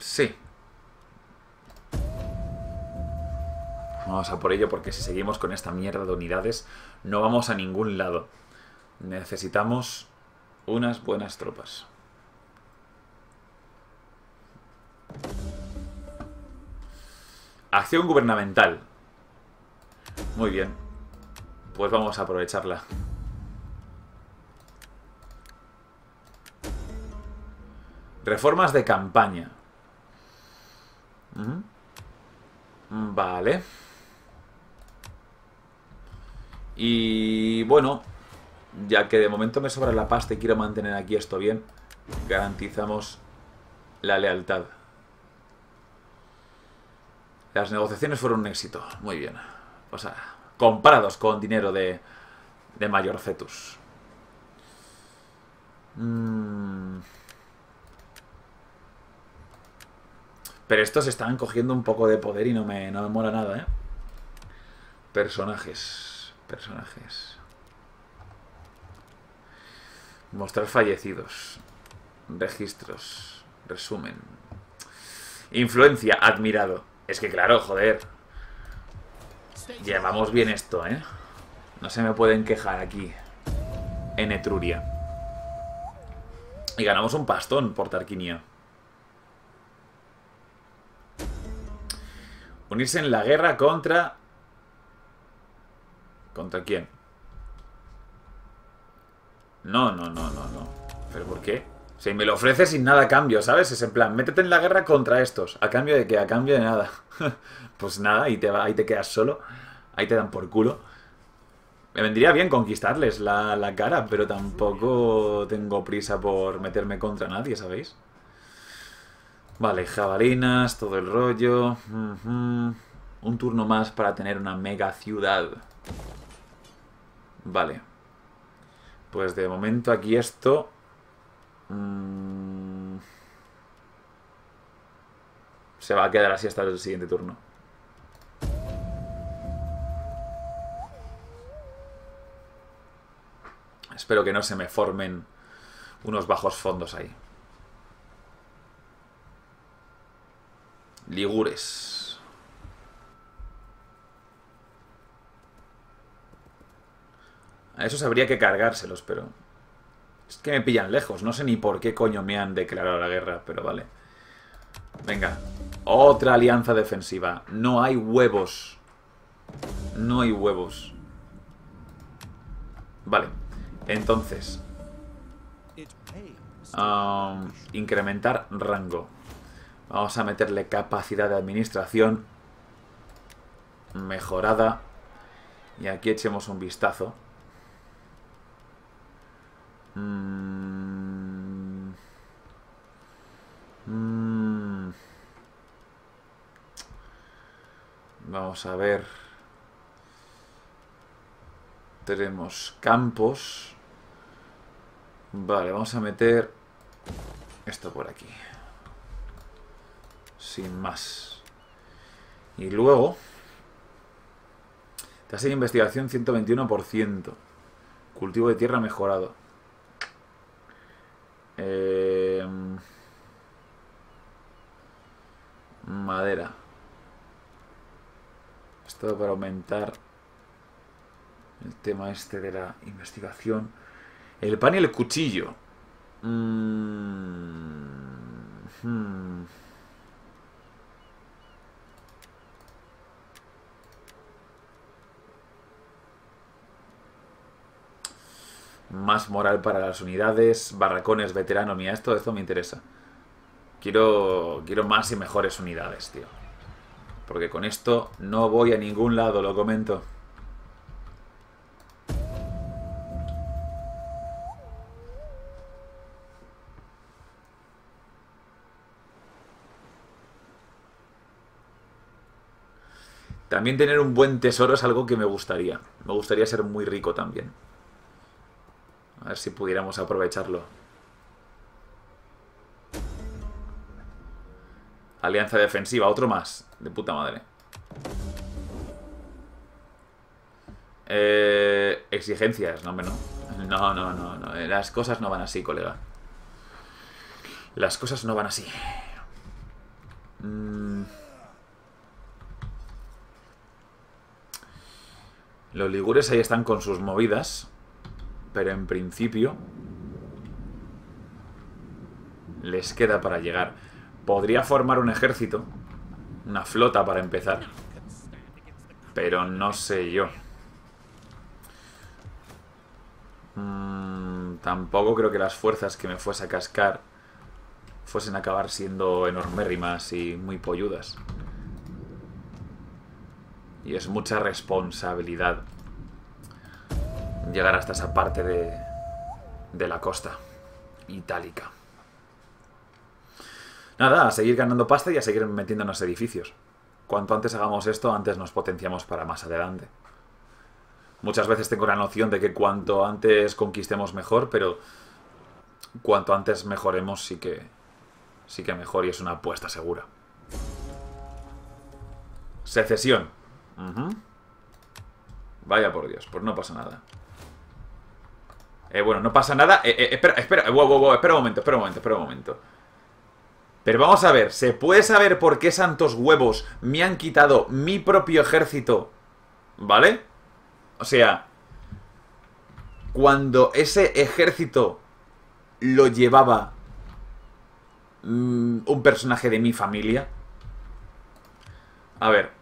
Sí. Vamos a por ello, porque si seguimos con esta mierda de unidades, no vamos a ningún lado. Necesitamos unas buenas tropas. Acción gubernamental. Muy bien. Pues vamos a aprovecharla. Reformas de campaña. Vale. Y bueno... ya que de momento me sobra la pasta y quiero mantener aquí esto bien, garantizamos la lealtad. Las negociaciones fueron un éxito. Muy bien. O sea, comparados con dinero de Mayorcete. Pero estos están cogiendo un poco de poder y no me mola nada, ¿eh? Personajes. Personajes. Mostrar fallecidos. Registros. Resumen. Influencia. Admirado. Es que claro, joder. Llevamos bien esto, ¿eh? No se me pueden quejar aquí. En Etruria. Y ganamos un pastón por Tarquinia. Unirse en la guerra contra... ¿Contra quién? No. ¿Pero por qué? Si me lo ofrece sin nada a cambio, ¿sabes? Es en plan, métete en la guerra contra estos. ¿A cambio de qué? A cambio de nada. Pues nada, ahí te quedas solo. Ahí te dan por culo. Me vendría bien conquistarles la cara, pero tampoco tengo prisa por meterme contra nadie, ¿sabéis? Vale, jabalinas, todo el rollo. Un turno más para tener una mega ciudad. Vale. Pues de momento aquí esto... se va a quedar así hasta el siguiente turno. Espero que no se me formen unos bajos fondos ahí. Ligures. A esos habría que cargárselos, pero... es que me pillan lejos. No sé ni por qué coño me han declarado la guerra, pero vale. Venga. Otra alianza defensiva. No hay huevos. No hay huevos. Vale. Entonces. Incrementar rango. Vamos a meterle capacidad de administración. Mejorada. Y aquí echemos un vistazo. Vamos a ver. Tenemos campos. Vale, vamos a meter esto por aquí. Sin más. Y luego... tasa de investigación 121%. Cultivo de tierra mejorado. Madera. Esto para aumentar el tema este de la investigación. El pan y el cuchillo. Más moral para las unidades, barracones, veteranos. Mira, esto me interesa. Quiero más y mejores unidades, tío. Porque con esto no voy a ningún lado, lo comento. También tener un buen tesoro es algo que me gustaría. Me gustaría ser muy rico también. A ver si pudiéramos aprovecharlo. Alianza defensiva, otro más. De puta madre. Exigencias, no, no. No. Las cosas no van así, colega. Las cosas no van así. Los ligures ahí están con sus movidas. Pero en principio les queda para llegar. Podría formar un ejército, una flota para empezar, pero no sé yo. Tampoco creo que las fuerzas que me fuese a cascar fuesen a acabar siendo enormérrimas y muy polludas. Y es mucha responsabilidad llegar hasta esa parte de la costa itálica. Nada, a seguir ganando pasta y a seguir metiéndonos edificios. Cuanto antes hagamos esto, antes nos potenciamos para más adelante. Muchas veces tengo la noción de que cuanto antes conquistemos mejor, pero cuanto antes mejoremos sí que mejor, y es una apuesta segura. Secesión. Vaya por Dios, pues no pasa nada. Bueno, no pasa nada. Espera, wow, espera un momento. Pero vamos a ver, ¿se puede saber por qué santos huevos me han quitado mi propio ejército? ¿Vale? O sea, cuando ese ejército lo llevaba un personaje de mi familia. A ver.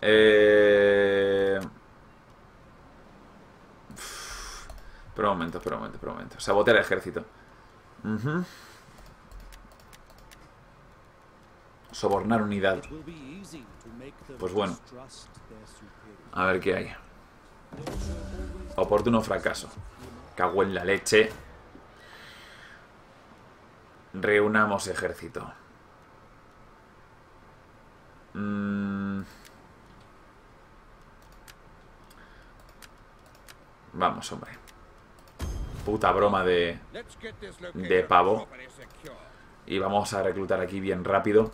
Pero un momento. Sabotear el ejército. Sobornar unidad. Pues bueno. A ver qué hay. Oportuno fracaso. Cago en la leche. Reunamos ejército. Vamos, hombre. Puta broma de pavo. Y vamos a reclutar aquí bien rápido.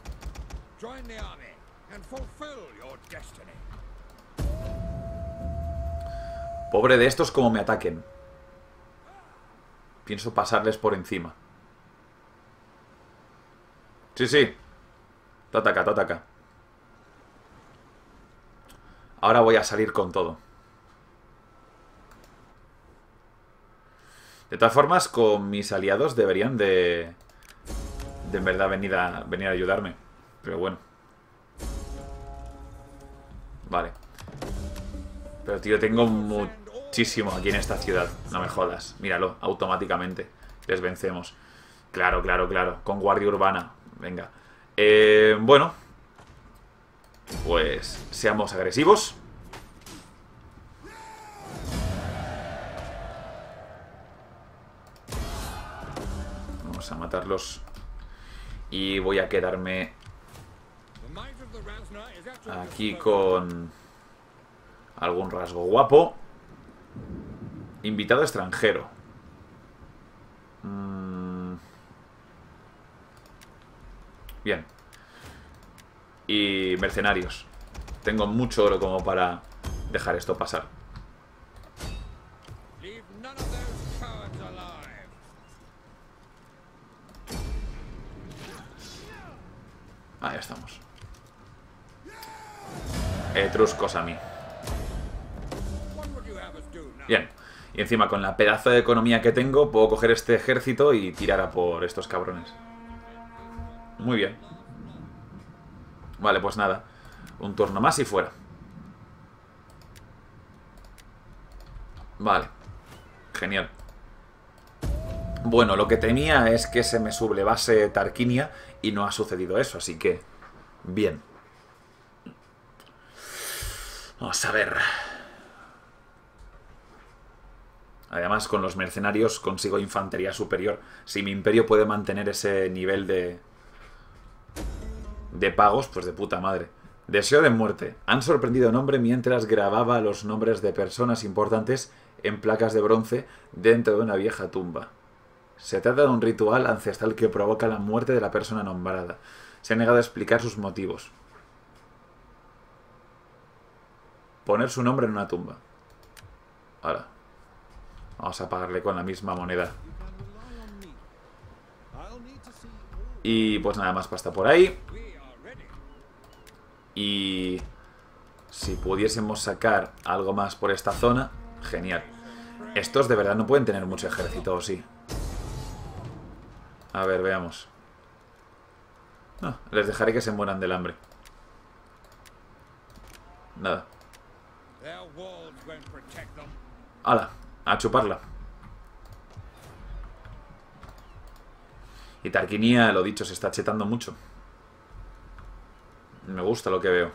Pobre de estos como me ataquen. Pienso pasarles por encima. Sí. Te ataca. Ahora voy a salir con todo. De todas formas, con mis aliados deberían de en verdad venir a ayudarme. Pero bueno. Vale. Pero tío, tengo muchísimo aquí en esta ciudad. No me jodas. Míralo, automáticamente. Les vencemos. Claro. Con guardia urbana. Venga. Bueno. Pues seamos agresivos. Vamos a matarlos. Y voy a quedarme aquí con algún rasgo guapo. Invitado extranjero. Bien. Y mercenarios. Tengo mucho oro como para dejar esto pasar. Ahí estamos. Etruscos a mí. Bien. Y encima con la pedazo de economía que tengo, puedo coger este ejército y tirar a por estos cabrones. Muy bien. Vale, pues nada. Un turno más y fuera. Vale. genial. Bueno, lo que temía es que se me sublevase Tarquinia y no ha sucedido eso, así que bien. Vamos a ver. Además, con los mercenarios consigo infantería superior. Si mi imperio puede mantener ese nivel de pagos, pues de puta madre. Deseo de muerte. Han sorprendido a un hombre mientras grababa los nombres de personas importantes en placas de bronce dentro de una vieja tumba. Se trata de un ritual ancestral que provoca la muerte de la persona nombrada. Se ha negado a explicar sus motivos. Poner su nombre en una tumba. Ahora. Vamos a pagarle con la misma moneda. Y pues nada más pasta por ahí. Y si pudiésemos sacar algo más por esta zona, genial. Estos de verdad no pueden tener mucho ejército, ¿o sí? A ver, veamos. No, les dejaré que se mueran del hambre. Nada. ¡Hala! A chuparla. Y Tarquinia, lo dicho, se está chetando mucho. Me gusta lo que veo.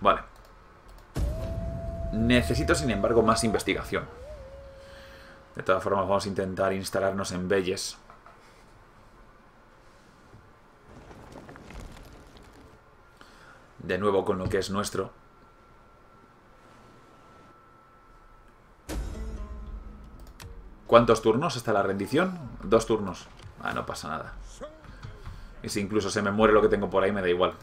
Vale. Necesito, sin embargo, más investigación. De todas formas, vamos a intentar instalarnos en Belles. De nuevo con lo que es nuestro. ¿Cuántos turnos hasta la rendición? 2 turnos. Ah, no pasa nada. Y si incluso se me muere lo que tengo por ahí, me da igual.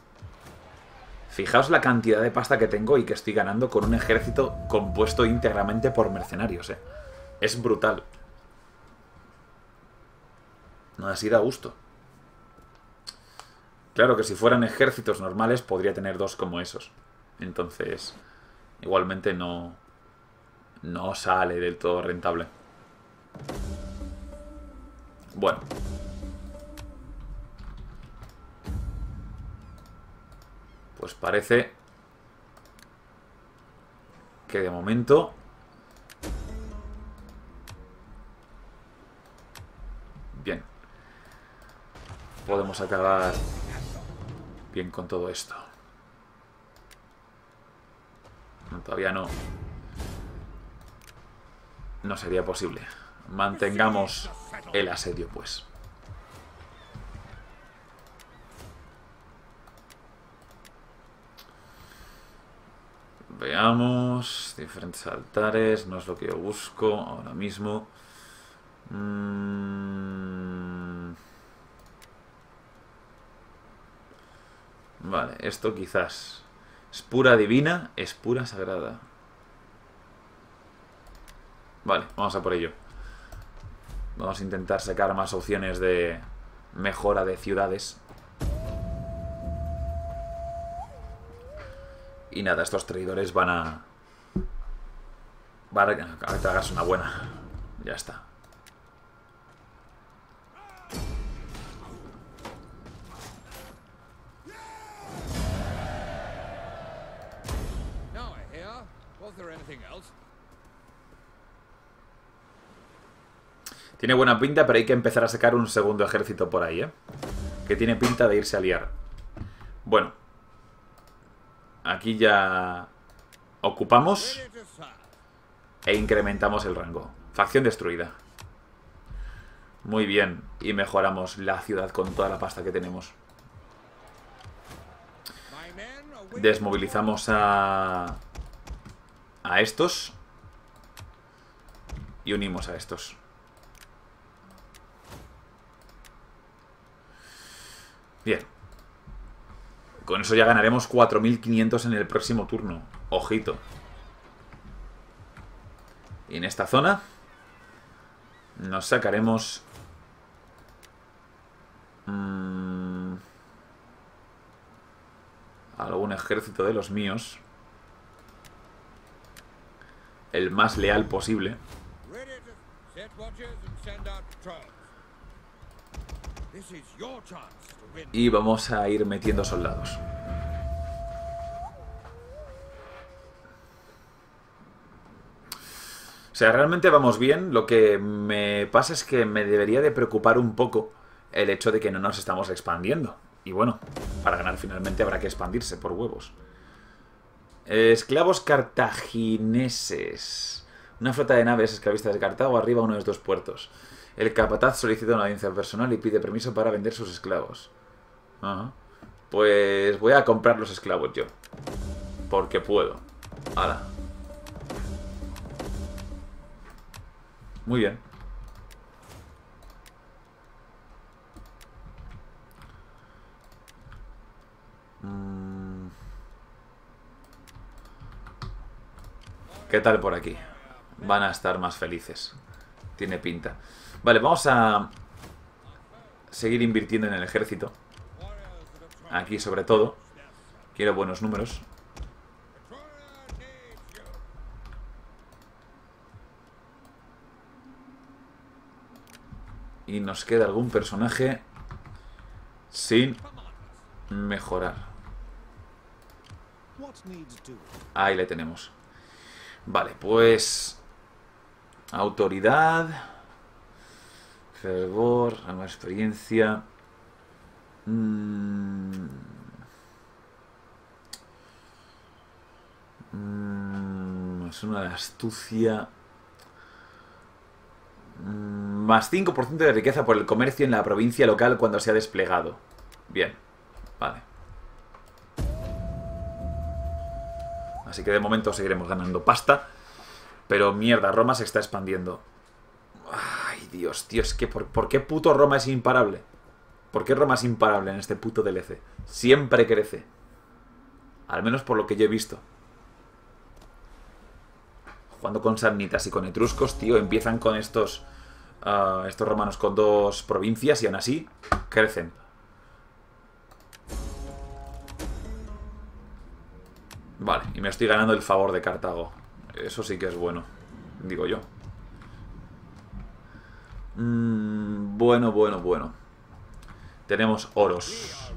Fijaos la cantidad de pasta que tengo y que estoy ganando con un ejército compuesto íntegramente por mercenarios, eh. Es brutal. Así da gusto. Claro que si fueran ejércitos normales podría tener 2 como esos. Entonces, igualmente no sale del todo rentable. Bueno. Pues parece que de momento bien. Podemos acabar bien con todo esto. No, todavía no. No sería posible. Mantengamos el asedio, pues. Veamos. Diferentes altares. No es lo que yo busco ahora mismo. Vale, esto quizás. Espura divina, espura sagrada. Vale, vamos a por ello. Vamos a intentar sacar más opciones de mejora de ciudades. Y nada, estos traidores van a tragarse una buena. Ya está. Tiene buena pinta, pero hay que empezar a sacar un segundo ejército por ahí, ¿eh? Que tiene pinta de irse a liar. Bueno. Aquí ya ocupamos e incrementamos el rango. Facción destruida. Muy bien. Y mejoramos la ciudad con toda la pasta que tenemos. Desmovilizamos a estos. Y unimos a estos. Bien. Con eso ya ganaremos 4.500 en el próximo turno. Ojito. Y en esta zona nos sacaremos... algún ejército de los míos. El más leal posible. Y vamos a ir metiendo soldados. O sea, realmente vamos bien. Lo que me pasa es que me debería de preocupar un poco el hecho de que no nos estamos expandiendo. Y bueno, para ganar finalmente habrá que expandirse por huevos. Esclavos cartagineses. Una flota de naves esclavistas de Cartago arriba a uno de los dos puertos. El capataz solicita una audiencia personal y pide permiso para vender sus esclavos. Ajá. Pues voy a comprar los esclavos yo. Porque puedo. Hala. Muy bien. ¿Qué tal por aquí? Van a estar más felices. Tiene pinta. Vale, vamos a seguir invirtiendo en el ejército. Aquí sobre todo. Quiero buenos números. Y nos queda algún personaje sin mejorar. Ahí le tenemos. Vale, pues... autoridad... fervor... alma, experiencia... es una de astucia... más 5% de riqueza por el comercio en la provincia local cuando se ha desplegado. Bien, vale. Así que de momento seguiremos ganando pasta. Pero mierda, Roma se está expandiendo. Ay, Dios, tío, es que ¿por qué puto Roma es imparable? ¿Por qué Roma es imparable en este puto DLC? Siempre crece. Al menos por lo que yo he visto. Jugando con samnitas y con etruscos, tío, empiezan con estos romanos con dos provincias y aún así crecen. Vale, y me estoy ganando el favor de Cartago. Eso sí que es bueno, digo yo. Bueno, bueno, bueno. Tenemos oros.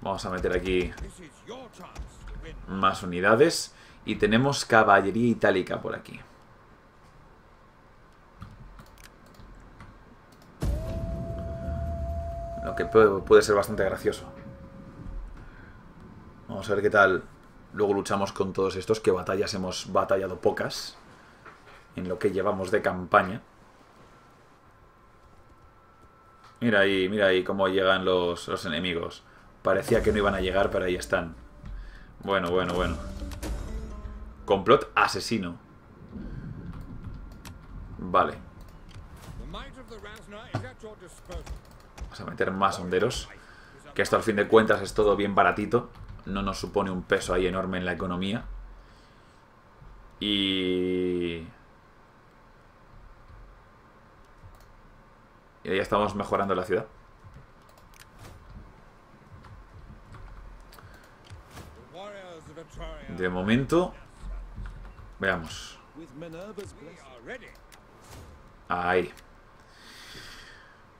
Vamos a meter aquí más unidades. Y tenemos caballería itálica por aquí. Lo que puede ser bastante gracioso. Vamos a ver qué tal. Luego luchamos con todos estos, que batallas hemos batallado pocas en lo que llevamos de campaña. Mira ahí cómo llegan los enemigos. Parecía que no iban a llegar, pero ahí están. Bueno, bueno, bueno. Complot asesino. Vale. Vamos a meter más honderos. Que esto al fin de cuentas es todo bien baratito. No nos supone un peso ahí enorme en la economía. Y ya estamos mejorando la ciudad. De momento... veamos. Ahí.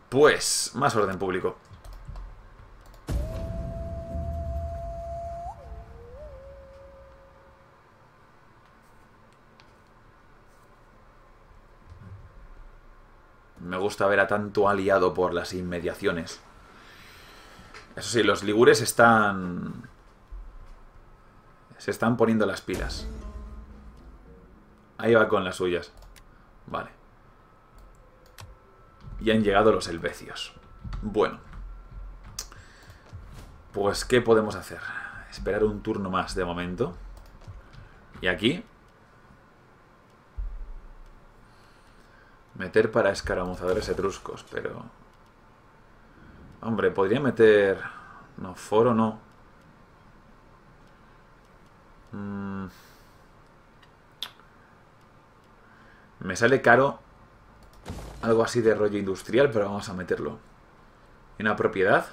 Pues, más orden público. Me gusta ver a tanto aliado por las inmediaciones. Eso sí, los ligures están... se están poniendo las pilas. Ahí va con las suyas. Vale. Y han llegado los helvecios. Bueno. Pues, ¿qué podemos hacer? Esperar un turno más de momento. Y aquí... meter para escaramuzadores etruscos, pero... hombre, podría meter... no, foro no. Me sale caro algo así de rollo industrial, pero vamos a meterlo. Y una propiedad,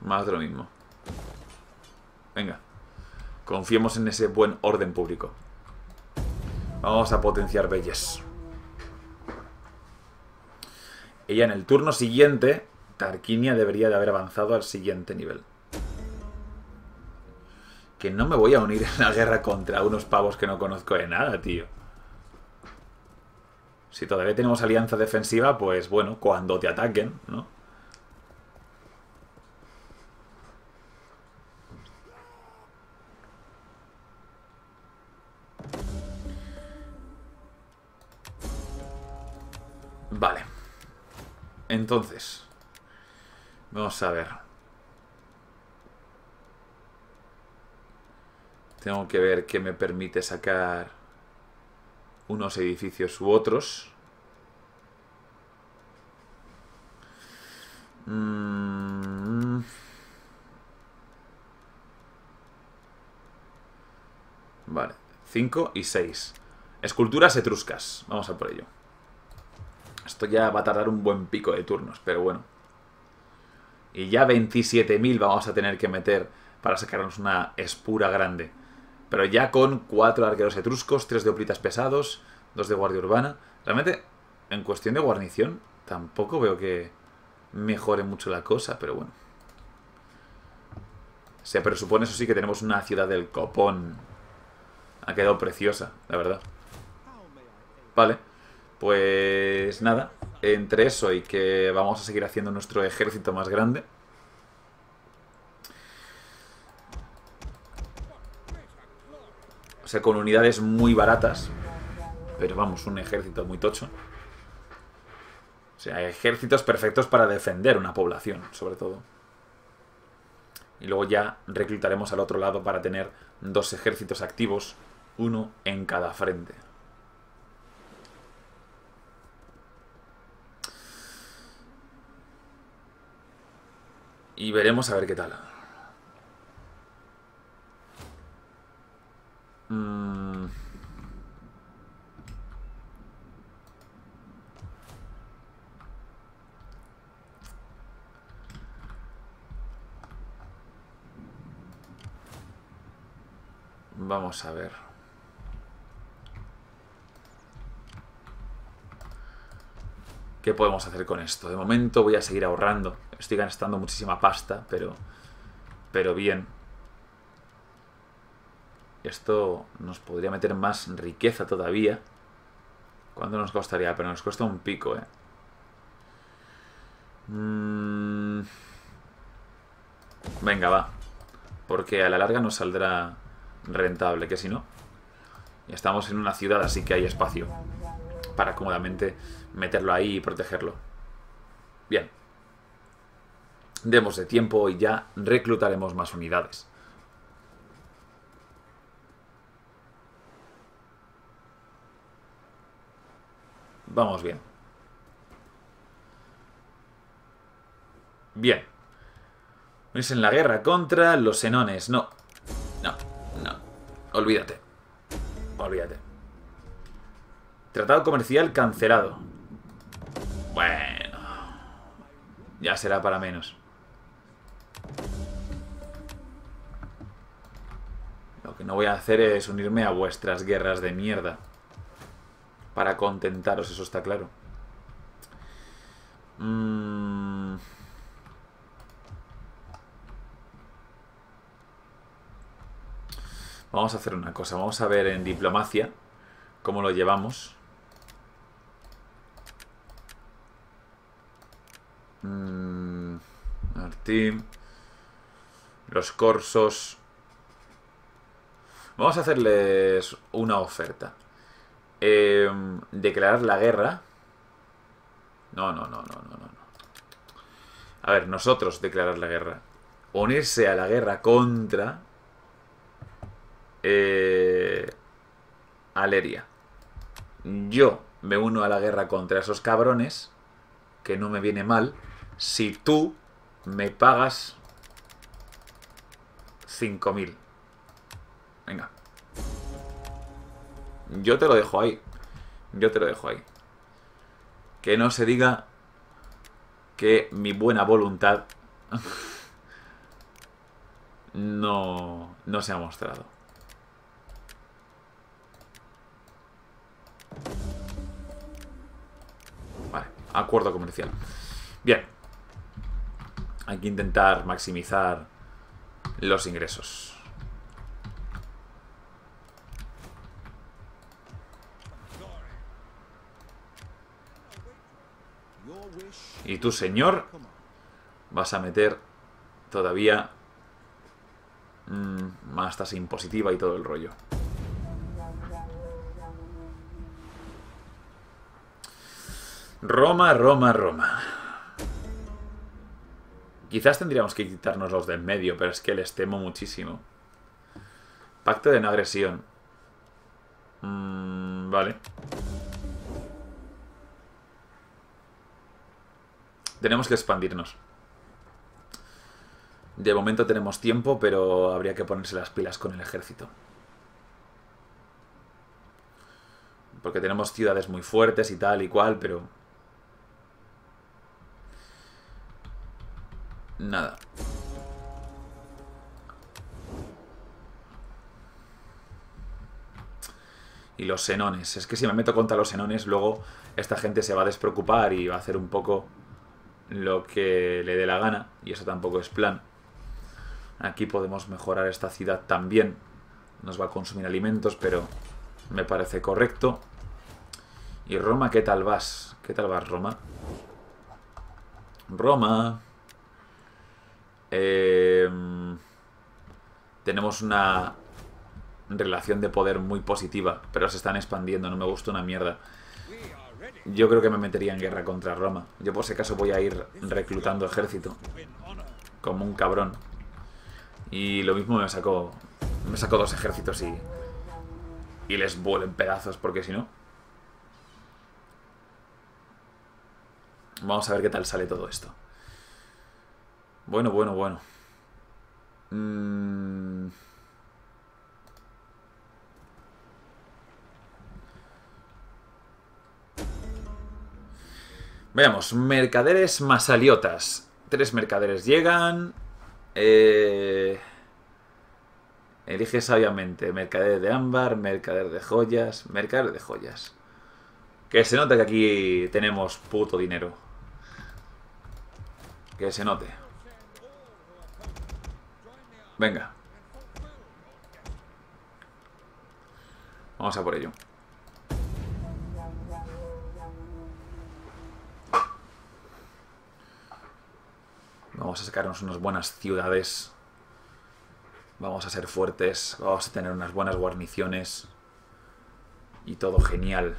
más de lo mismo. Venga, confiemos en ese buen orden público. Vamos a potenciar belles. Ella en el turno siguiente, Tarquinia debería de haber avanzado al siguiente nivel. Que no me voy a unir en la guerra contra unos pavos que no conozco de nada, tío. Si todavía tenemos alianza defensiva, pues bueno, cuando te ataquen, ¿no? Vale. Entonces, vamos a ver. Tengo que ver qué me permite sacar unos edificios u otros. Vale, 5 y 6. Esculturas etruscas. Vamos a por ello. Esto ya va a tardar un buen pico de turnos, pero bueno. Y ya 27.000 vamos a tener que meter para sacarnos una espura grande. Pero ya con 4 arqueros etruscos, 3 de hoplitas pesados, 2 de guardia urbana. Realmente, en cuestión de guarnición, tampoco veo que mejore mucho la cosa, pero bueno. Se presupone, eso sí, que tenemos una ciudad del copón. Ha quedado preciosa, la verdad. Vale, pues nada. Entre eso y que vamos a seguir haciendo nuestro ejército más grande, o sea, con unidades muy baratas, pero vamos, un ejército muy tocho. O sea, ejércitos perfectos para defender una población, sobre todo. Y luego ya reclutaremos al otro lado para tener 2 ejércitos activos, uno en cada frente. Y veremos a ver qué tal. Vamos a ver. ¿Qué podemos hacer con esto? De momento voy a seguir ahorrando. Estoy gastando muchísima pasta, pero bien. Esto nos podría meter más riqueza todavía. ¿Cuánto nos costaría? Pero nos cuesta un pico, ¿eh? Venga, va. Porque a la larga nos saldrá rentable, que si no. Y estamos en una ciudad, así que hay espacio para cómodamente meterlo ahí y protegerlo. Bien. Demos de tiempo y ya reclutaremos más unidades. Vamos bien. Bien. Venís en la guerra contra los senones. No. No. No. Olvídate. Olvídate. Tratado comercial cancelado. Bueno. Ya será para menos. Lo que no voy a hacer es unirme a vuestras guerras de mierda. Para contentaros, eso está claro. Vamos a hacer una cosa. Vamos a ver en diplomacia cómo lo llevamos. Martín. Los corsos. Vamos a hacerles una oferta. Declarar la guerra. No. A ver, nosotros declarar la guerra. Unirse a la guerra contra Aleria. Yo me uno a la guerra contra esos cabrones, que no me viene mal, si tú me pagas 5.000. Venga. Yo te lo dejo ahí. Yo te lo dejo ahí. Que no se diga que mi buena voluntad no se ha mostrado. Vale, acuerdo comercial. Bien. Hay que intentar maximizar los ingresos. Y tú, señor, vas a meter todavía más tasa impositiva y todo el rollo. Roma, Roma, Roma. Quizás tendríamos que quitarnos los de en medio, pero es que les temo muchísimo. Pacto de no agresión. Vale. Tenemos que expandirnos. De momento tenemos tiempo, pero habría que ponerse las pilas con el ejército. Porque tenemos ciudades muy fuertes y tal y cual, pero... nada. Y los senones. Es que si me meto contra los senones, luego esta gente se va a despreocupar y va a hacer un poco lo que le dé la gana. Y eso tampoco es plan. Aquí podemos mejorar esta ciudad también. Nos va a consumir alimentos, pero me parece correcto. ¿Y Roma qué tal vas? ¿Qué tal vas, Roma? Roma. Tenemos una relación de poder muy positiva, pero se están expandiendo, no me gusta una mierda. Yo creo que me metería en guerra contra Roma. Yo por si acaso voy a ir reclutando ejército como un cabrón. Y lo mismo me saco dos ejércitos y les vuelo en pedazos, porque si no... Vamos a ver qué tal sale todo esto. Bueno, bueno, bueno. Veamos, mercaderes masaliotas. 3 mercaderes llegan. Elige sabiamente. Mercader de ámbar, mercader de joyas, mercader de joyas. Que se note que aquí tenemos puto dinero. Que se note. Venga. Vamos a por ello. Vamos a sacarnos unas buenas ciudades. Vamos a ser fuertes. Vamos a tener unas buenas guarniciones. Y todo genial.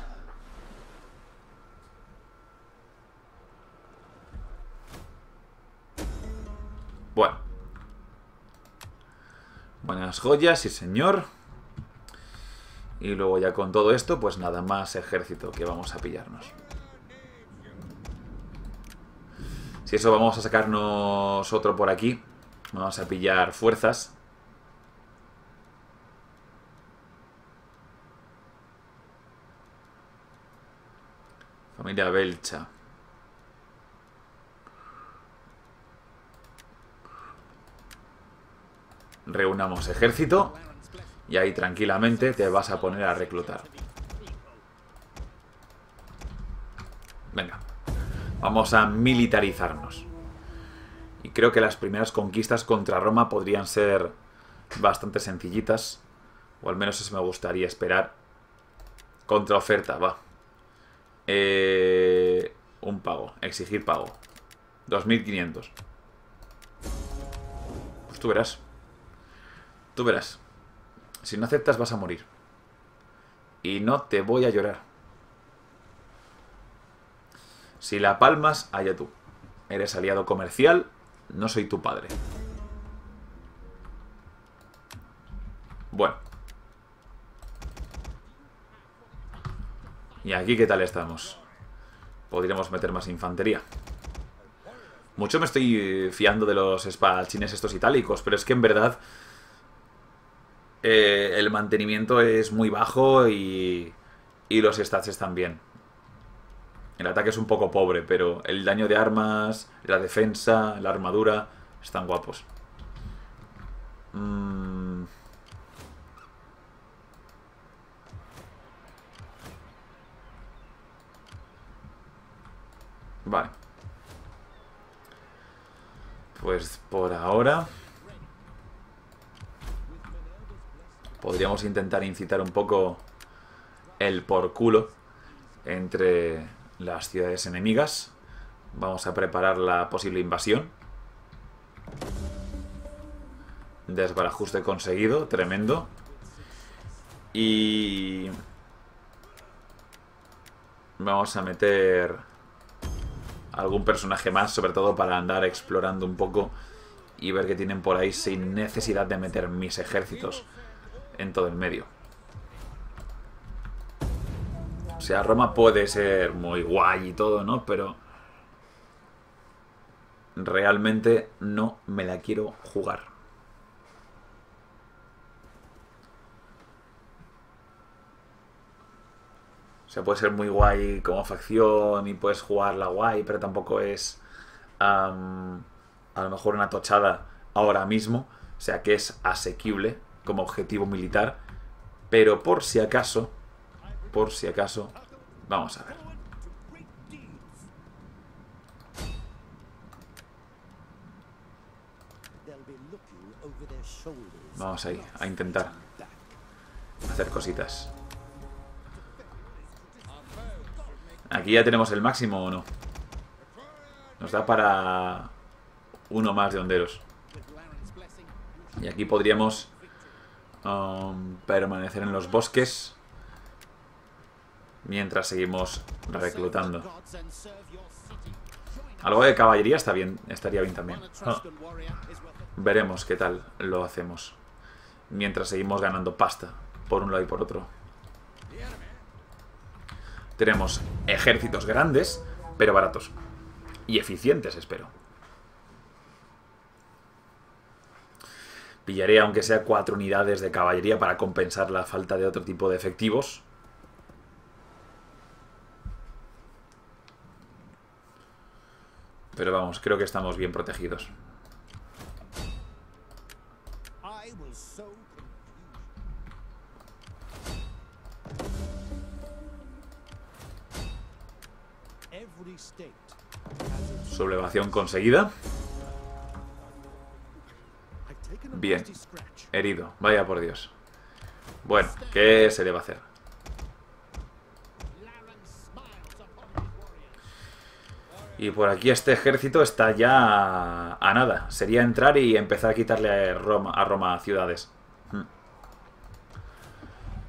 Bueno. Buenas joyas, sí señor. Y luego ya con todo esto, pues nada más ejército que vamos a pillarnos. Si eso, vamos a sacarnos otro por aquí. Vamos a pillar fuerzas. Familia Belcha. Reunamos ejército y ahí tranquilamente te vas a poner a reclutar. Venga, vamos a militarizarnos. Y creo que las primeras conquistas contra Roma podrían ser bastante sencillitas, o al menos eso me gustaría esperar. Contraoferta, va. Un pago, exigir pago. 2500. Pues tú verás. Tú verás. Si no aceptas vas a morir. Y no te voy a llorar. Si la palmas, allá tú. Eres aliado comercial, no soy tu padre. Bueno. Y aquí qué tal estamos. Podríamos meter más infantería. Mucho me estoy fiando de los espadachines estos itálicos, pero es que en verdad... el mantenimiento es muy bajo y los stats también. El ataque es un poco pobre, pero el daño de armas, la defensa, la armadura, están guapos. Vale. Pues por ahora... podríamos intentar incitar un poco el por culo entre las ciudades enemigas Vamos a preparar la posible invasión. Desbarajuste conseguido, tremendo. Y vamos a meter algún personaje más, sobre todo para andar explorando un poco y ver qué tienen por ahí sin necesidad de meter mis ejércitos en todo el medio. O sea, Roma puede ser muy guay y todo, ¿no? Pero realmente no me la quiero jugar. O sea, puede ser muy guay como facción y puedes jugarla guay, pero tampoco es a lo mejor una tochada ahora mismo. O sea, que es asequible como objetivo militar, pero por si acaso, vamos a ver. Vamos ahí, a intentar hacer cositas. Aquí ya tenemos el máximo, ¿o no? Nos da para uno más de honderos. Y aquí podríamos permanecer en los bosques mientras seguimos reclutando. Algo de caballería está bien, estaría bien también. Veremos qué tal lo hacemos mientras seguimos ganando pasta por un lado y por otro. Tenemos ejércitos grandes, pero baratos. Y eficientes, espero. Pillaré, aunque sea, 4 unidades de caballería para compensar la falta de otro tipo de efectivos. Pero vamos, creo que estamos bien protegidos. Sublevación conseguida. Bien. Herido. Vaya por Dios. Bueno, ¿qué se le va a hacer? Y por aquí este ejército está ya a nada. Sería entrar y empezar a quitarle a Roma ciudades.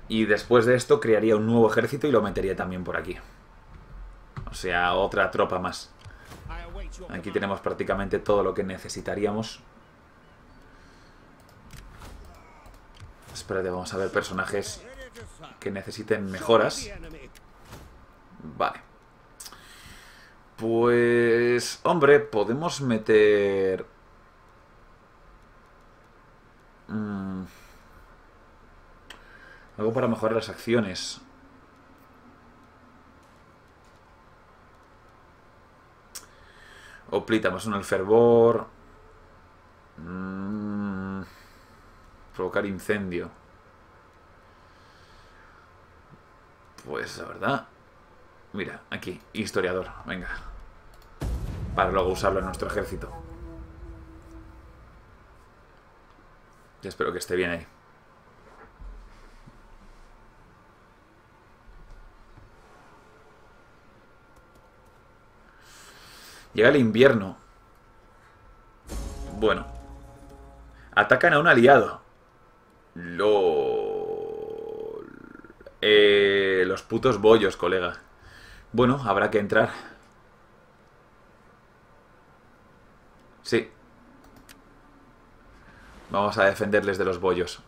Y después de esto crearía un nuevo ejército y lo metería también por aquí. O sea, otra tropa más. Aquí tenemos prácticamente todo lo que necesitaríamos. Espérate, vamos a ver personajes que necesiten mejoras. Vale. Pues, hombre, podemos meter... algo para mejorar las acciones. Oplita, más uno el fervor. Provocar incendio. Pues la verdad. Mira, aquí, historiador, venga. Para luego usarlo en nuestro ejército. Yo espero que esté bien ahí. Llega el invierno. Bueno. Atacan a un aliado. LOL. Los putos bollos, colega. Bueno, habrá que entrar. Sí. Vamos a defenderles de los bollos.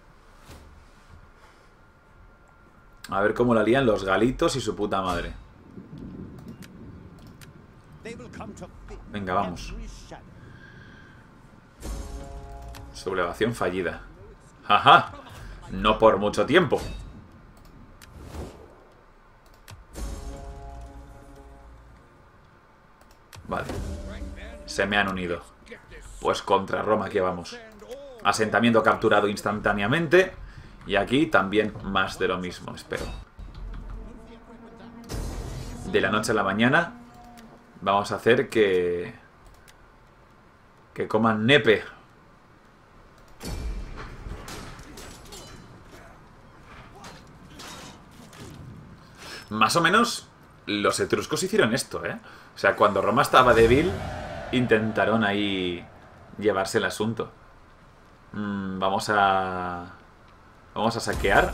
A ver cómo la lían los galitos y su puta madre. Venga, vamos. Sublevación fallida. ¡Ajá! No por mucho tiempo. Vale. Se me han unido. Pues contra Roma que vamos. Asentamiento capturado instantáneamente. Y aquí también más de lo mismo, espero. De la noche a la mañana... Vamos a hacer que coman nepe. Más o menos los etruscos hicieron esto, ¿eh? O sea, cuando Roma estaba débil, intentaron ahí llevarse el asunto. Vamos a saquear.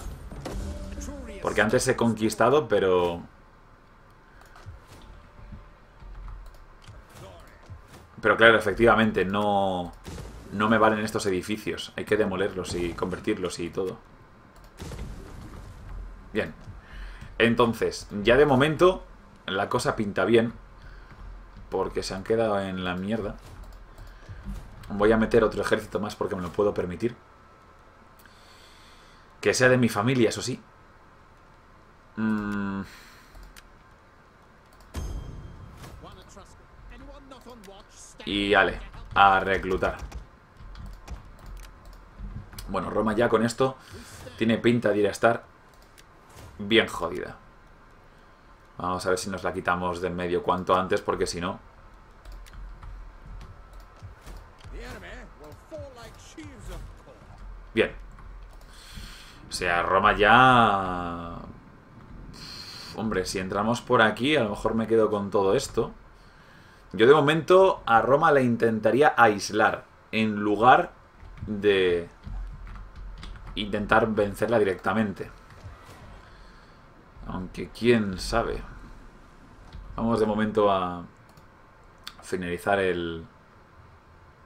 Porque antes he conquistado, pero... Pero claro, efectivamente, no me valen estos edificios. Hay que demolerlos y convertirlos y todo. Bien. Entonces, ya de momento la cosa pinta bien. Porque se han quedado en la mierda. Voy a meter otro ejército más porque me lo puedo permitir. Que sea de mi familia, eso sí. Y ale, a reclutar. Bueno, Roma ya con esto tiene pinta de ir a estar bien jodida. Vamos a ver si nos la quitamos de en medio cuanto antes, porque si no... Bien. O sea, Roma ya... Hombre, si entramos por aquí, a lo mejor me quedo con todo esto. Yo de momento a Roma la intentaría aislar en lugar de intentar vencerla directamente. Aunque quién sabe. Vamos de momento a finalizar el...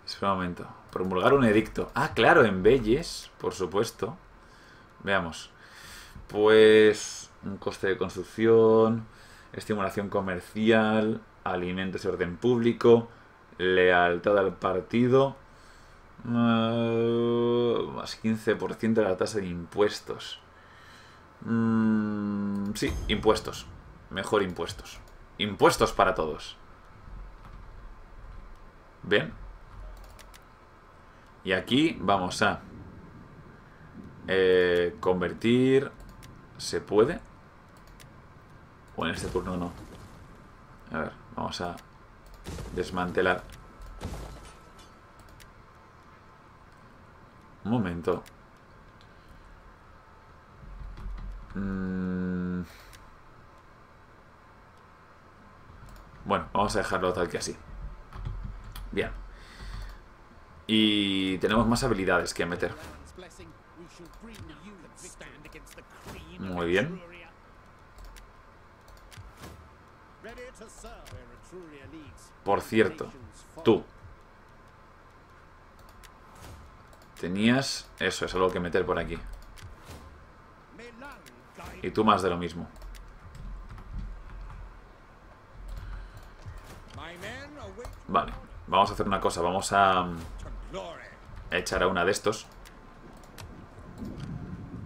Espera un momento. Promulgar un edicto. Ah, claro, en Belles, por supuesto. Veamos. Pues... un coste de construcción, estimulación comercial, alimentos y orden público, lealtad al partido, más 15% de la tasa de impuestos. Sí, impuestos. Mejor impuestos. Impuestos para todos. Bien. Y aquí vamos a convertir... ¿Se puede? O en este turno no. A ver, vamos a desmantelar. Un momento. Bueno, vamos a dejarlo tal que así. Bien. Y tenemos más habilidades que meter. Muy bien. Por cierto, tú tenías... Eso es algo que meter por aquí. Y tú más de lo mismo. Vale, vamos a hacer una cosa. Vamos a echar a una de estos.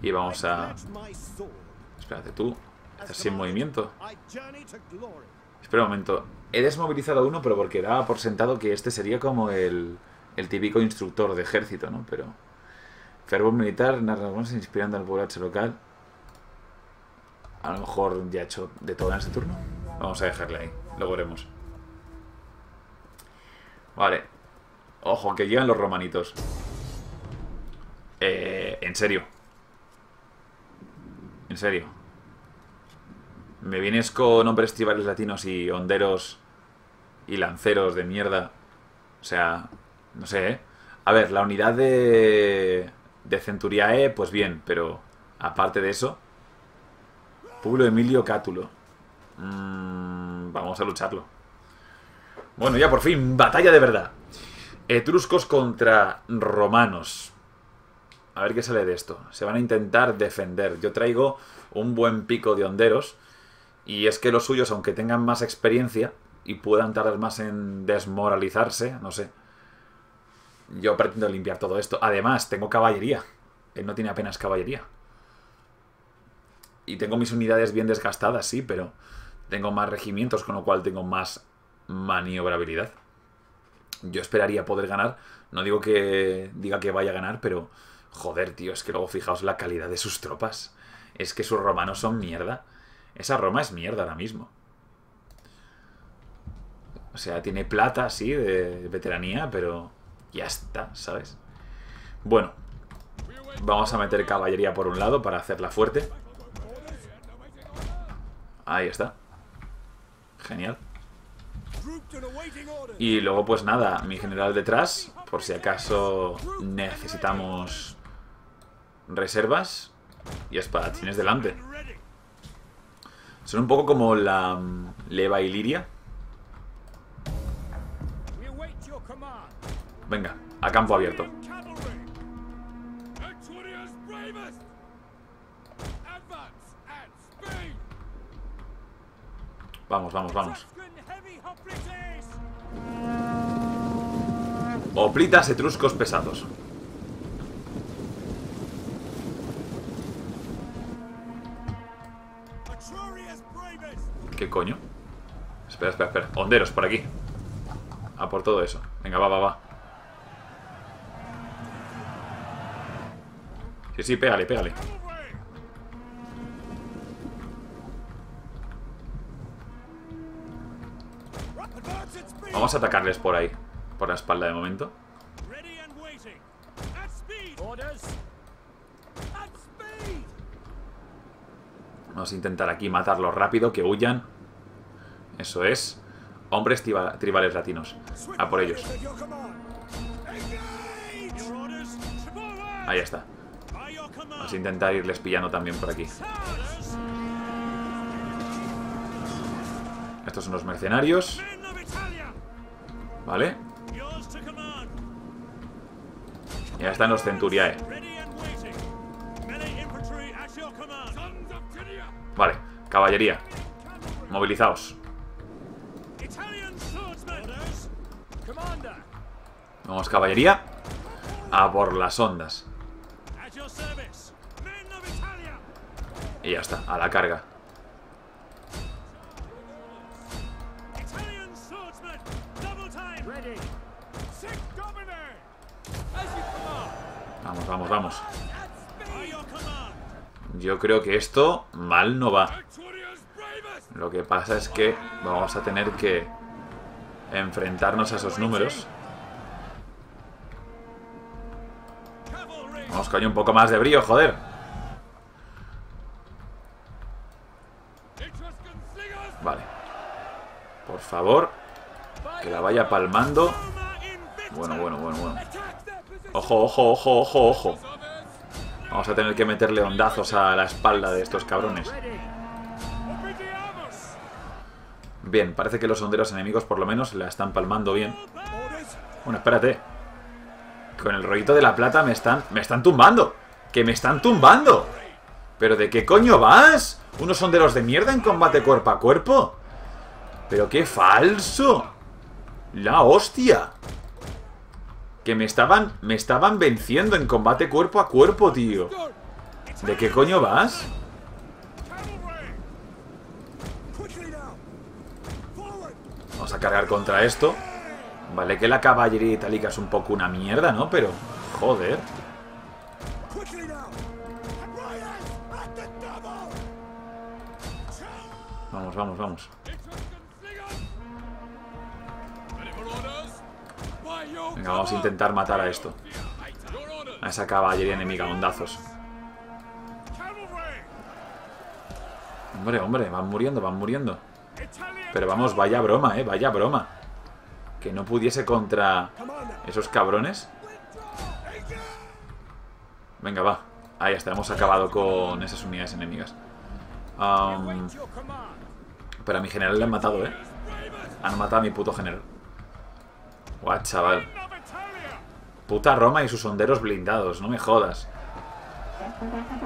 Y vamos a... Espérate, tú. ¿Estás sin movimiento? Espera un momento. He desmovilizado a uno, pero porque daba por sentado que este sería como el típico instructor de ejército, ¿no? Pero... Fervor militar, narraciones inspirando al poblacho local. A lo mejor ya he hecho de todo en este turno. Vamos a dejarle ahí. Lo veremos. Vale. Ojo, que llegan los romanitos. En serio. En serio. Me vienes con hombres tribales latinos y honderos y lanceros de mierda. O sea, no sé, ¿eh? A ver, la unidad de Centuriae, pues bien, pero aparte de eso... Publio Emilio Cátulo. Vamos a lucharlo. Bueno, ya por fin, batalla de verdad. Etruscos contra romanos. A ver qué sale de esto. Se van a intentar defender. Yo traigo un buen pico de honderos. Y es que los suyos, aunque tengan más experiencia y puedan tardar más en desmoralizarse, no sé. Yo pretendo limpiar todo esto. Además, tengo caballería. Él no tiene apenas caballería. Y tengo mis unidades bien desgastadas, sí, pero tengo más regimientos, con lo cual tengo más maniobrabilidad. Yo esperaría poder ganar. No digo que diga que vaya a ganar, pero... Joder, tío, es que luego fijaos la calidad de sus tropas. Es que sus romanos son mierda. Esa Roma es mierda ahora mismo. O sea, tiene plata, sí, de veteranía, pero ya está, ¿sabes? Bueno, vamos a meter caballería por un lado para hacerla fuerte. Ahí está. Genial. Y luego pues nada, mi general detrás, por si acaso necesitamos reservas, y espadachines delante. Son un poco como la leva iliria. Venga, a campo abierto. Vamos, vamos, vamos. Hoplitas etruscos pesados. ¿Qué coño? Espera, espera, espera. Honderos, por aquí. A por todo eso. Venga, va, va, va. Sí, sí, pégale, pégale. Vamos a atacarles por ahí, por la espalda de momento. Vamos a intentar aquí matarlos rápido, que huyan. Eso es. Hombres tribales latinos. A por ellos. Ahí está. Vamos a intentar irles pillando también por aquí. Estos son los mercenarios. Vale. Y ya están los Centuriae. Vale, caballería, movilizaos. Vamos, caballería, a por las ondas. Y ya está, a la carga. Vamos, vamos, vamos. Yo creo que esto mal no va. Lo que pasa es que vamos a tener que enfrentarnos a esos números. Vamos, coño, un poco más de brío, joder. Vale. Por favor, que la vaya palmando. Bueno, bueno, bueno, bueno. Ojo, ojo, ojo, ojo, ojo. Vamos a tener que meterle ondazos a la espalda de estos cabrones. Bien, parece que los honderos enemigos por lo menos la están palmando bien. Bueno, espérate. Con el rollito de la plata me están tumbando. ¡Que me están tumbando! ¿Pero de qué coño vas? Unos honderos de mierda en combate cuerpo a cuerpo. ¡Pero qué falso! ¡La hostia! Que me estaban venciendo en combate cuerpo a cuerpo, tío. ¿De qué coño vas? Vamos a cargar contra esto. Vale que la caballería itálica es un poco una mierda, ¿no? Pero, joder. Vamos, vamos, vamos. Venga, vamos a intentar matar a esto. A esa caballería enemiga, ondazos. Hombre, hombre, van muriendo, van muriendo. Pero vamos, vaya broma, vaya broma. Que no pudiese contra esos cabrones. Venga, va. Ahí está, hemos acabado con esas unidades enemigas. Pero a mi general le han matado, Han matado a mi puto general. Guau, chaval. Puta Roma y sus honderos blindados, no me jodas.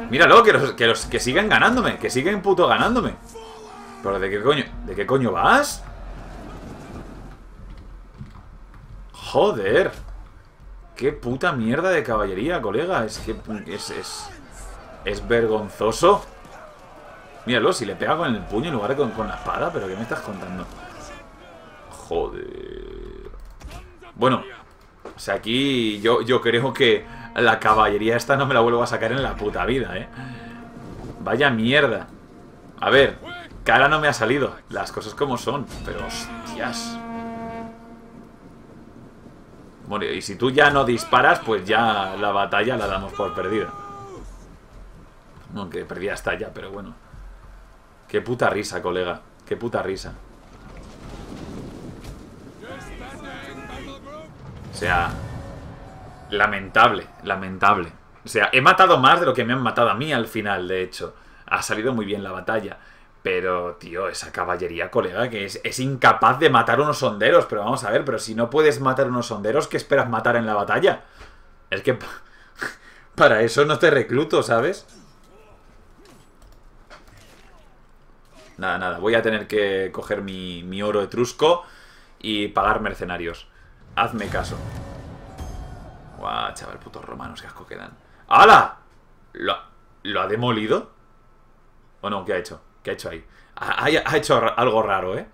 Míralo, que siguen ganándome, que siguen puto ganándome. Pero de qué coño vas? Joder. Qué puta mierda de caballería, colega. Es que es vergonzoso. Míralo, si le pega con el puño en lugar de con la espada, pero ¿qué me estás contando? Joder. Bueno, o sea, aquí yo creo que la caballería esta no me la vuelvo a sacar en la puta vida, Vaya mierda. A ver, cara no me ha salido. Las cosas como son, pero hostias. Bueno, y si tú ya no disparas, pues ya la batalla la damos por perdida. Aunque perdida está ya, pero bueno. Qué puta risa, colega. Qué puta risa. O sea, lamentable, lamentable. O sea, he matado más de lo que me han matado a mí al final, de hecho. Ha salido muy bien la batalla. Pero, tío, esa caballería, colega, que es incapaz de matar unos honderos. Pero vamos a ver, pero si no puedes matar unos honderos, ¿qué esperas matar en la batalla? Es que para eso no te recluto, ¿sabes? Nada, nada, voy a tener que coger mi oro etrusco y pagar mercenarios. Hazme caso. Guau, chaval, putos romanos, qué asco quedan. ¡Hala! ¿Lo ha demolido? ¿O no? ¿Qué ha hecho? ¿Qué ha hecho ahí? Ha hecho algo raro, ¿eh?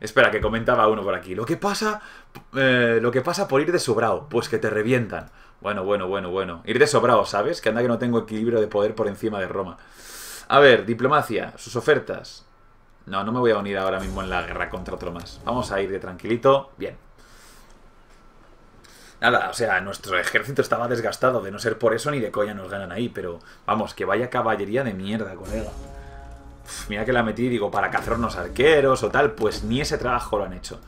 Espera, que comentaba uno por aquí. Lo que pasa por ir de sobrao. Pues que te revientan. Bueno, bueno, bueno, bueno. Ir de sobrao, ¿sabes? Que anda que no tengo equilibrio de poder por encima de Roma. A ver, diplomacia. Sus ofertas. No, no me voy a unir ahora mismo en la guerra contra otro más. Vamos a ir de tranquilito. Bien. Nada, o sea, nuestro ejército estaba desgastado. De no ser por eso, ni de coña nos ganan ahí. Pero, vamos, que vaya caballería de mierda, colega. Uf, mira que la metí, digo, para cazar unos arqueros o tal. Pues ni ese trabajo lo han hecho.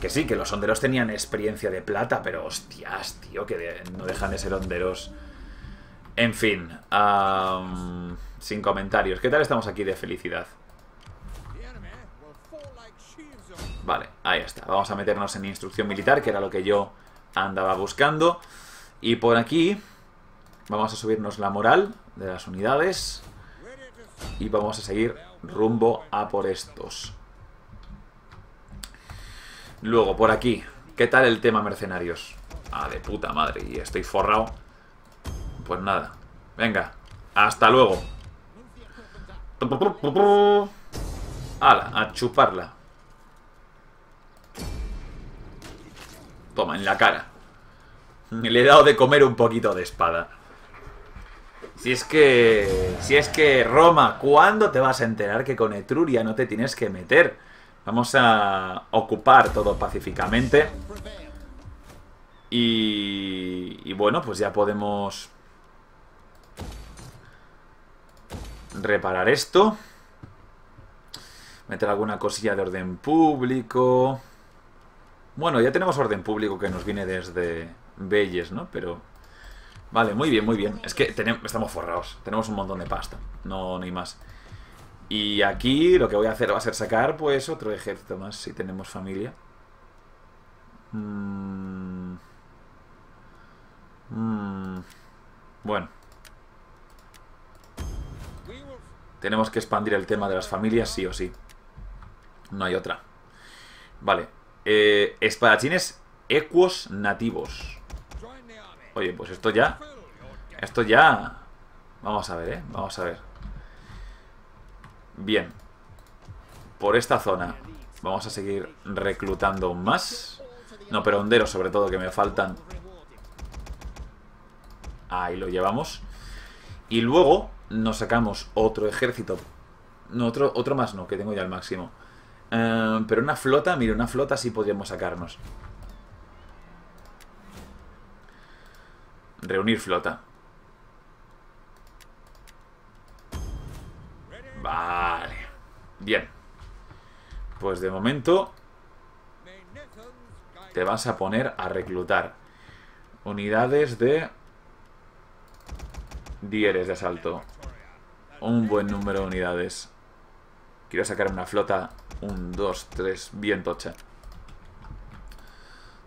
Que sí, que los honderos tenían experiencia de plata. Pero, hostias, tío, que no dejan de ser honderos. En fin, sin comentarios. ¿Qué tal estamos aquí de felicidad? Vale, ahí está. Vamos a meternos en instrucción militar, que era lo que yo andaba buscando. Y por aquí vamos a subirnos la moral de las unidades y vamos a seguir rumbo a por estos. Luego por aquí, ¿qué tal el tema mercenarios? Ah, de puta madre, y estoy forrado. Pues nada, venga, hasta luego. Ala, a chuparla. Toma, en la cara. Le he dado de comer un poquito de espada. Si es que Roma, ¿cuándo te vas a enterar que con Etruria no te tienes que meter? Vamos a ocupar todo pacíficamente. Y bueno, pues ya podemos reparar esto. Meter alguna cosilla de orden público. Bueno, ya tenemos orden público que nos viene desde Belles, ¿no? Pero... Vale, muy bien, muy bien. Es que estamos forrados. Tenemos un montón de pasta. No, no hay más. Y aquí lo que voy a hacer va a ser sacar, pues, otro ejército más, si tenemos familia. Bueno. Tenemos que expandir el tema de las familias, sí o sí. No hay otra. Vale. Espadachines ecuos nativos. Oye, pues esto ya. Esto ya. Vamos a ver, vamos a ver. Bien. Por esta zona vamos a seguir reclutando más. No, pero honderos sobre todo, que me faltan. Ahí lo llevamos. Y luego nos sacamos otro ejército. No, otro más no, que tengo ya el máximo. Pero una flota, mire, una flota sí podríamos sacarnos. Reunir flota. Vale. Bien. Pues de momento te vas a poner a reclutar unidades de dieres de asalto. Un buen número de unidades. Quiero sacar una flota. 1, 2, 3, bien tocha.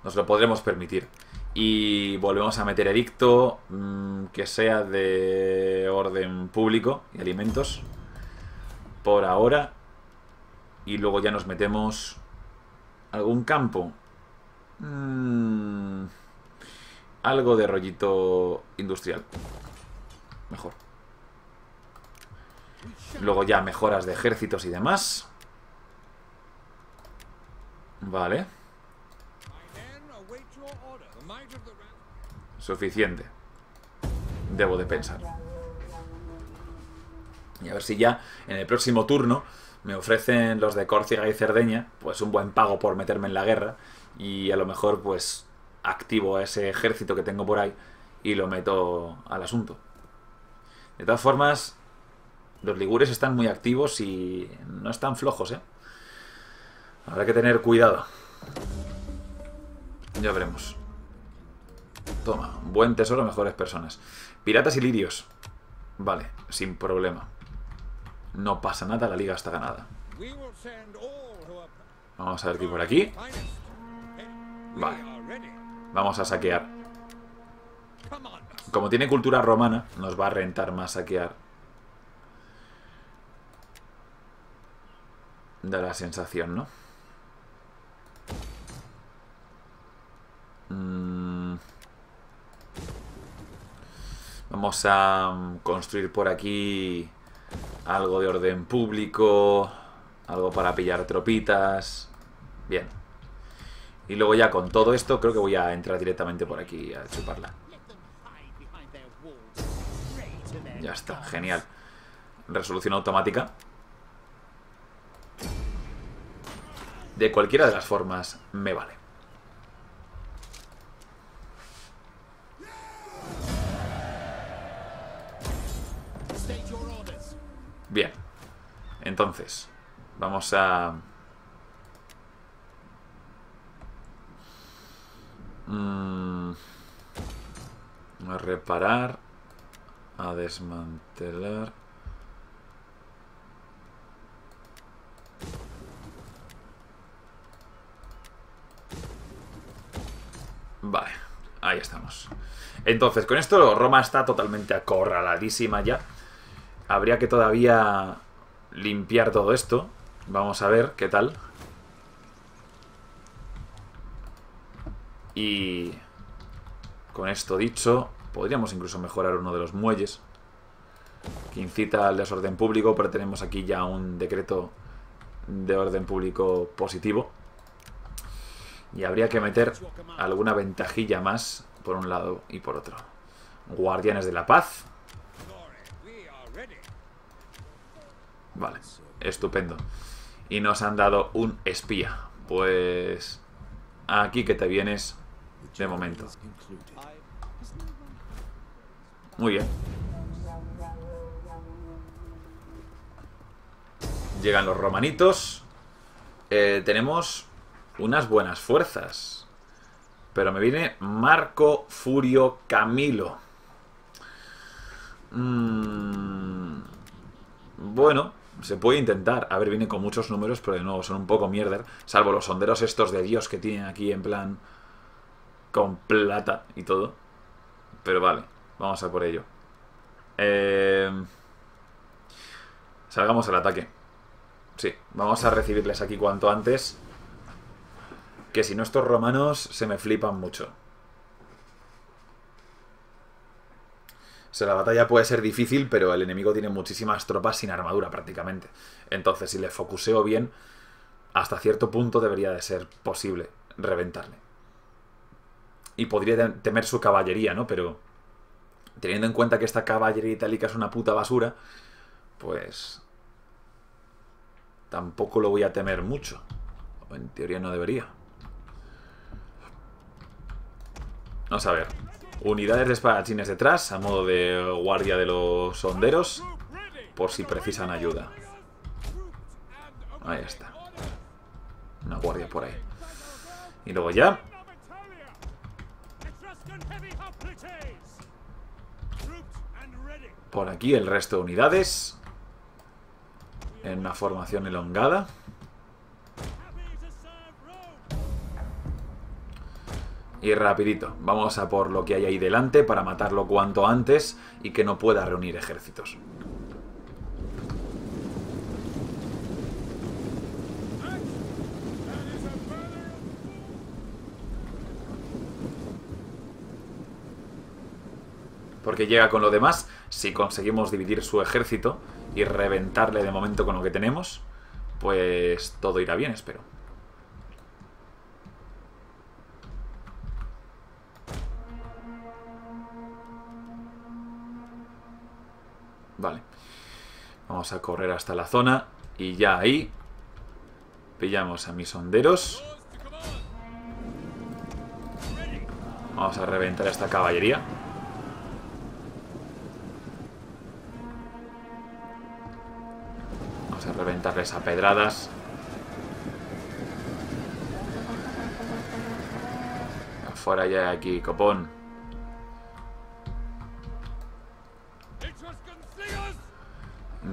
Nos lo podremos permitir. Y volvemos a meter edicto que sea de orden público y alimentos por ahora. Y luego ya nos metemos algún campo. Algo de rollito industrial. Mejor. Luego ya mejoras de ejércitos y demás. Vale. Suficiente. Debo de pensar. Y a ver si ya en el próximo turno me ofrecen los de Córcega y Cerdeña pues un buen pago por meterme en la guerra. Y a lo mejor pues activo a ese ejército que tengo por ahí y lo meto al asunto. De todas formas, los ligures están muy activos y no están flojos, Habrá que tener cuidado. Ya veremos. Toma, buen tesoro, mejores personas. Piratas y lirios. Vale, sin problema. No pasa nada, la liga está ganada. Vamos a ver qué por aquí. Vale. Vamos a saquear. Como tiene cultura romana, nos va a rentar más saquear. Da la sensación, ¿no? Vamos a construir por aquí algo de orden público, algo para pillar tropitas. Bien. Y luego ya con todo esto creo que voy a entrar directamente por aquí a chuparla. Ya está, genial. Resolución automática. De cualquiera de las formas me vale. Bien. Entonces, vamos a... a reparar, a desmantelar. Vale, ahí estamos. Entonces, con esto Roma está totalmente acorraladísima ya. Habría que todavía limpiar todo esto. Vamos a ver qué tal. Y con esto dicho, podríamos incluso mejorar uno de los muelles que incita al desorden público, pero tenemos aquí ya un decreto de orden público positivo. Y habría que meter alguna ventajilla más por un lado y por otro. Guardianes de la paz. Vale, estupendo. Y nos han dado un espía. Pues aquí que te vienes de momento. Muy bien. Llegan los romanitos. Tenemos unas buenas fuerzas. Pero me viene Marco Furio Camilo. Bueno, se puede intentar. A ver, viene con muchos números, pero de nuevo son un poco mierder. Salvo los honderos estos de Dios que tienen aquí en plan con plata y todo. Pero vale, vamos a por ello. Salgamos al ataque. Sí, vamos a recibirles aquí cuanto antes. Que si no, estos romanos se me flipan mucho. O sea, la batalla puede ser difícil, pero el enemigo tiene muchísimas tropas sin armadura prácticamente. Entonces, si le focuseo bien, hasta cierto punto debería de ser posible reventarle. Y podría temer su caballería, ¿no? Pero teniendo en cuenta que esta caballería itálica es una puta basura, pues tampoco lo voy a temer mucho. En teoría no debería. Vamos a ver. Unidades de espadachines detrás, a modo de guardia de los honderos, por si precisan ayuda. Ahí está. Una guardia por ahí. Y luego ya. Por aquí el resto de unidades. En una formación elongada. Y rapidito, vamos a por lo que hay ahí delante para matarlo cuanto antes y que no pueda reunir ejércitos. Porque llega con lo demás, si conseguimos dividir su ejército y reventarle de momento con lo que tenemos, pues todo irá bien, espero. Vale, vamos a correr hasta la zona y ya ahí pillamos a mis honderos. Vamos a reventar esta caballería. Vamos a reventarles a pedradas. fuera ya de aquí, copón.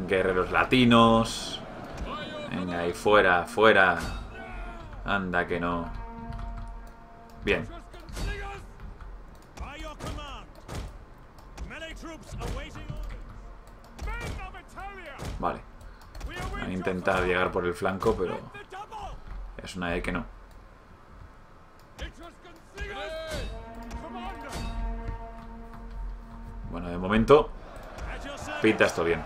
Guerreros latinos. Venga, ahí fuera, fuera. Anda que no. Bien. Vale. Han intentado llegar por el flanco, pero es una de que no. Bueno, de momento pinta esto bien.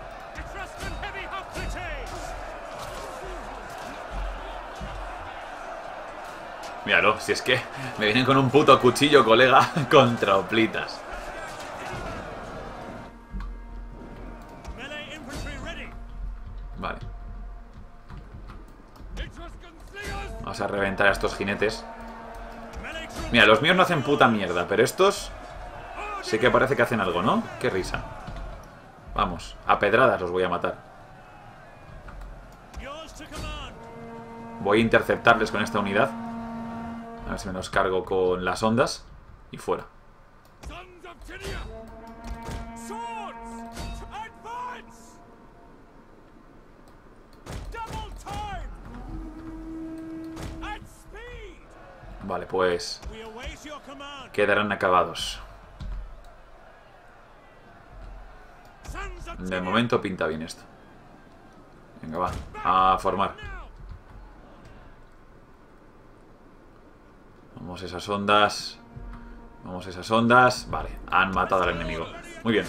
Míralo, si es que me vienen con un puto cuchillo, colega, con troplitas. Vale. Vamos a reventar a estos jinetes. Mira, los míos no hacen puta mierda, pero estos sí que parece que hacen algo, ¿no? Qué risa. Vamos, a pedradas los voy a matar. Voy a interceptarles con esta unidad. A ver si me los cargo con las ondas. Y fuera. Vale, pues quedarán acabados. De momento pinta bien esto. Venga, va, a formar. Vamos esas ondas. Vamos esas ondas. Vale, han matado al enemigo. Muy bien.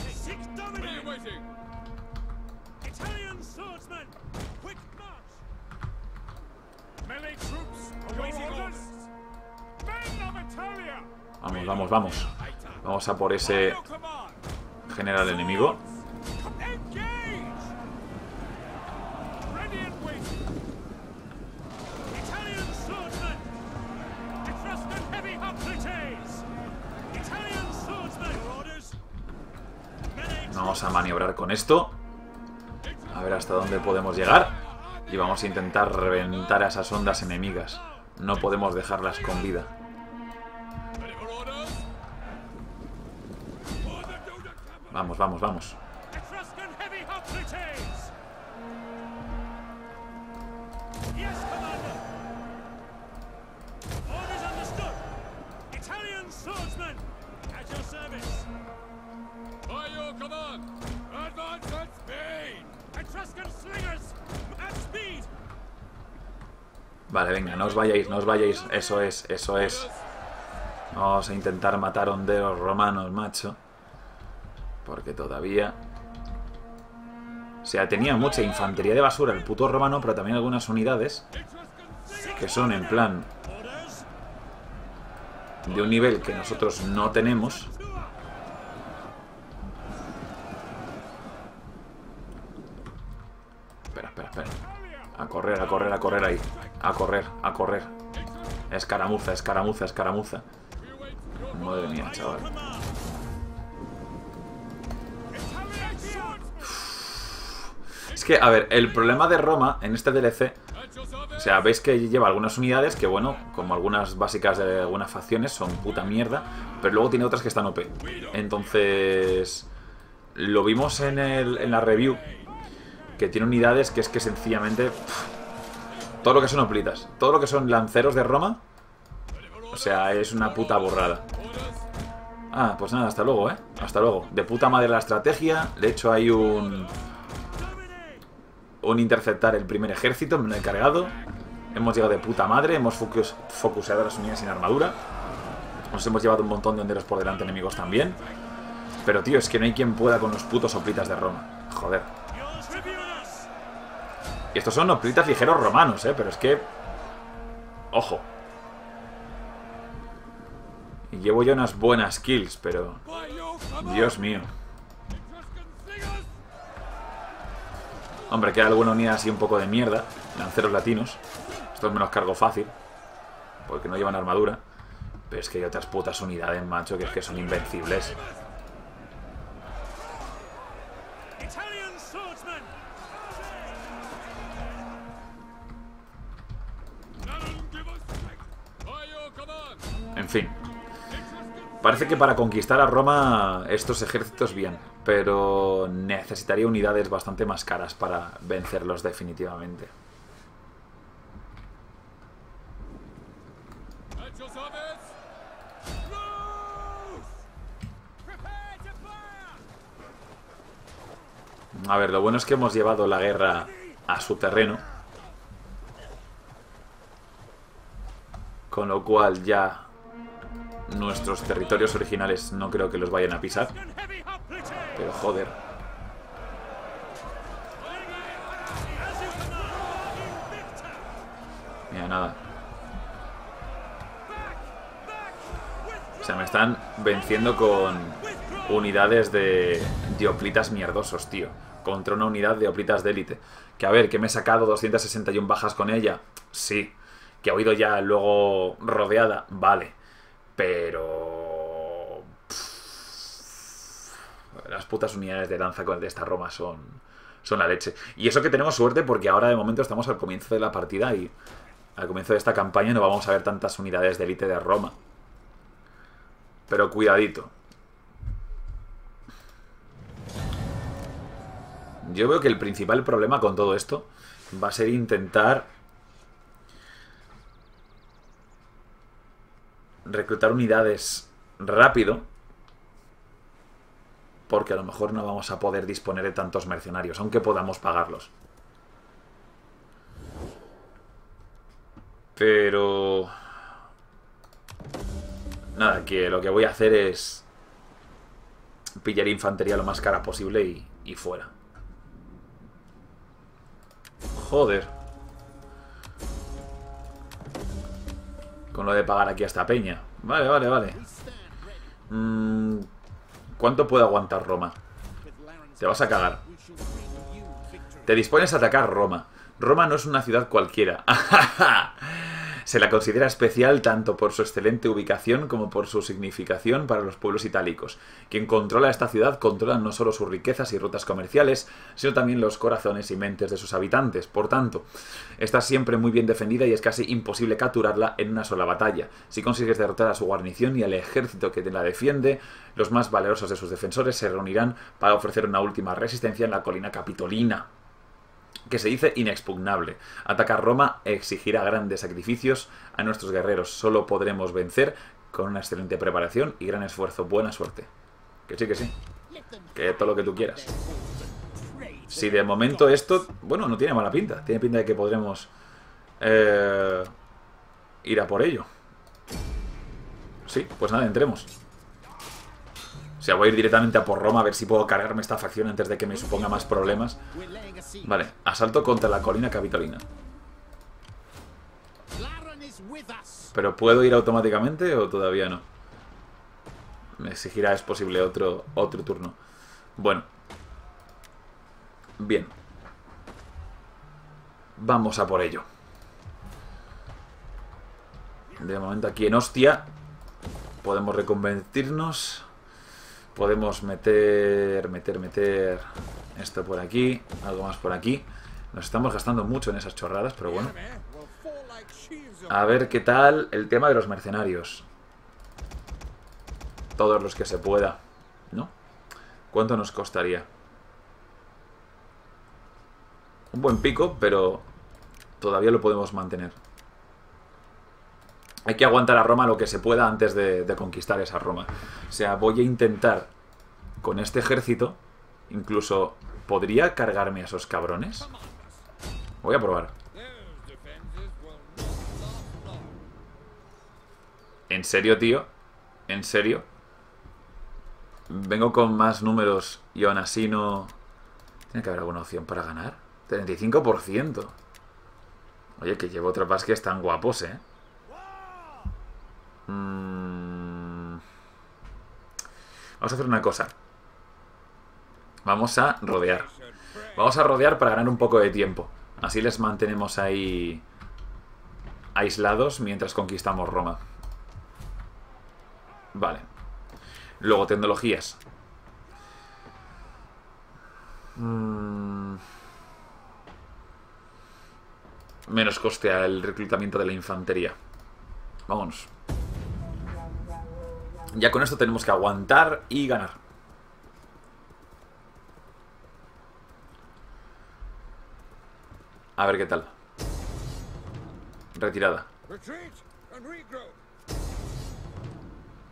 Vamos, vamos, vamos. Vamos a por ese general enemigo. Vamos a maniobrar con esto. A ver hasta dónde podemos llegar. Y vamos a intentar reventar a esas ondas enemigas. No podemos dejarlas con vida. Vamos, vamos, vamos. Vale, venga, no os vayáis, no os vayáis. Eso es, eso es. Vamos a intentar matar honderos romanos, macho. Porque todavía... O sea, tenía mucha infantería de basura el puto romano, pero también algunas unidades que son en plan de un nivel que nosotros no tenemos. Espera, espera, espera. A correr, a correr, a correr ahí. A correr, a correr. Escaramuza, escaramuza, escaramuza. Madre mía, chaval. Es que, a ver, el problema de Roma en este DLC, o sea, veis que lleva algunas unidades que, bueno, como algunas básicas de algunas facciones son puta mierda, pero luego tiene otras que están OP. Entonces, lo vimos en la review, que tiene unidades que es que sencillamente, todo lo que son oplitas, todo lo que son lanceros de Roma, o sea, es una puta borrada. Ah, pues nada, hasta luego, ¿eh? Hasta luego. De puta madre la estrategia, de hecho hay un interceptar el primer ejército, me lo he cargado. Hemos llegado de puta madre, hemos focuseado a las unidades sin armadura. Nos hemos llevado un montón de honderos por delante enemigos también. Pero tío, es que no hay quien pueda con los putos hoplitas de Roma. Joder. Y estos son hoplitas ligeros romanos, pero es que... Ojo. Y llevo ya unas buenas kills, pero... Dios mío. Hombre, queda alguna unidad así un poco de mierda. Lanceros latinos. Estos me los cargo fácil. Porque no llevan armadura. Pero es que hay otras putas unidades, macho, que es que son invencibles. En fin. Parece que para conquistar a Roma estos ejércitos bien, pero necesitaría unidades bastante más caras para vencerlos definitivamente. A ver, lo bueno es que hemos llevado la guerra a su terreno, con lo cual ya nuestros territorios originales no creo que los vayan a pisar. Pero joder. Mira, nada. O sea, me están venciendo con unidades de dioplitas mierdosos, tío. Contra una unidad de hoplitas de élite. Que a ver, que me he sacado 261 bajas con ella. Sí. Que ha oído ya luego rodeada. Vale. Pero... las putas unidades de danza de esta Roma son la leche. Y eso que tenemos suerte porque ahora de momento estamos al comienzo de la partida y al comienzo de esta campaña no vamos a ver tantas unidades de élite de Roma. Pero cuidadito. Yo veo que el principal problema con todo esto va a ser intentar reclutar unidades rápido, porque a lo mejor no vamos a poder disponer de tantos mercenarios, aunque podamos pagarlos. Pero... nada, que lo que voy a hacer es pillar infantería lo más cara posible y fuera. Joder. Con lo de pagar aquí a esta peña. Vale, vale, vale. ¿Cuánto puede aguantar Roma? Te vas a cagar. Te dispones a atacar Roma. Roma no es una ciudad cualquiera. Se la considera especial tanto por su excelente ubicación como por su significación para los pueblos itálicos. Quien controla esta ciudad controla no solo sus riquezas y rutas comerciales, sino también los corazones y mentes de sus habitantes. Por tanto, está siempre muy bien defendida y es casi imposible capturarla en una sola batalla. Si consigues derrotar a su guarnición y al ejército que la defiende, los más valerosos de sus defensores se reunirán para ofrecer una última resistencia en la colina capitolina, que se dice inexpugnable. Atacar Roma exigirá grandes sacrificios a nuestros guerreros. Solo podremos vencer con una excelente preparación y gran esfuerzo. Buena suerte. Que sí, que sí. Que todo lo que tú quieras. Si de momento esto... bueno, no tiene mala pinta. Tiene pinta de que podremos ir a por ello. Sí, pues nada, entremos. O sea, voy a ir directamente a por Roma a ver si puedo cargarme esta facción antes de que me suponga más problemas. Vale, asalto contra la colina capitolina. ¿Pero puedo ir automáticamente o todavía no? Me exigirá, es posible, otro turno. Bueno. Bien. Vamos a por ello. De momento aquí en Ostia podemos reconvertirnos. Podemos meter esto por aquí, algo más por aquí. Nos estamos gastando mucho en esas chorradas, pero bueno. A ver qué tal el tema de los mercenarios. Todos los que se pueda, ¿no? ¿Cuánto nos costaría? Un buen pico, pero todavía lo podemos mantener. Hay que aguantar a Roma lo que se pueda antes de conquistar esa Roma. O sea, voy a intentar con este ejército. Incluso, ¿podría cargarme a esos cabrones? Voy a probar. ¿En serio, tío? ¿En serio? Vengo con más números y aún así no... tiene que haber alguna opción para ganar. 35%. Oye, que llevo tropas que están guapos, ¿eh? Vamos a hacer una cosa. Vamos a rodear. Vamos a rodear para ganar un poco de tiempo. Así les mantenemos ahí aislados mientras conquistamos Roma. Vale. Luego, tecnologías. Menos coste al reclutamiento de la infantería. Vamos. Ya con esto tenemos que aguantar y ganar. A ver qué tal. Retirada.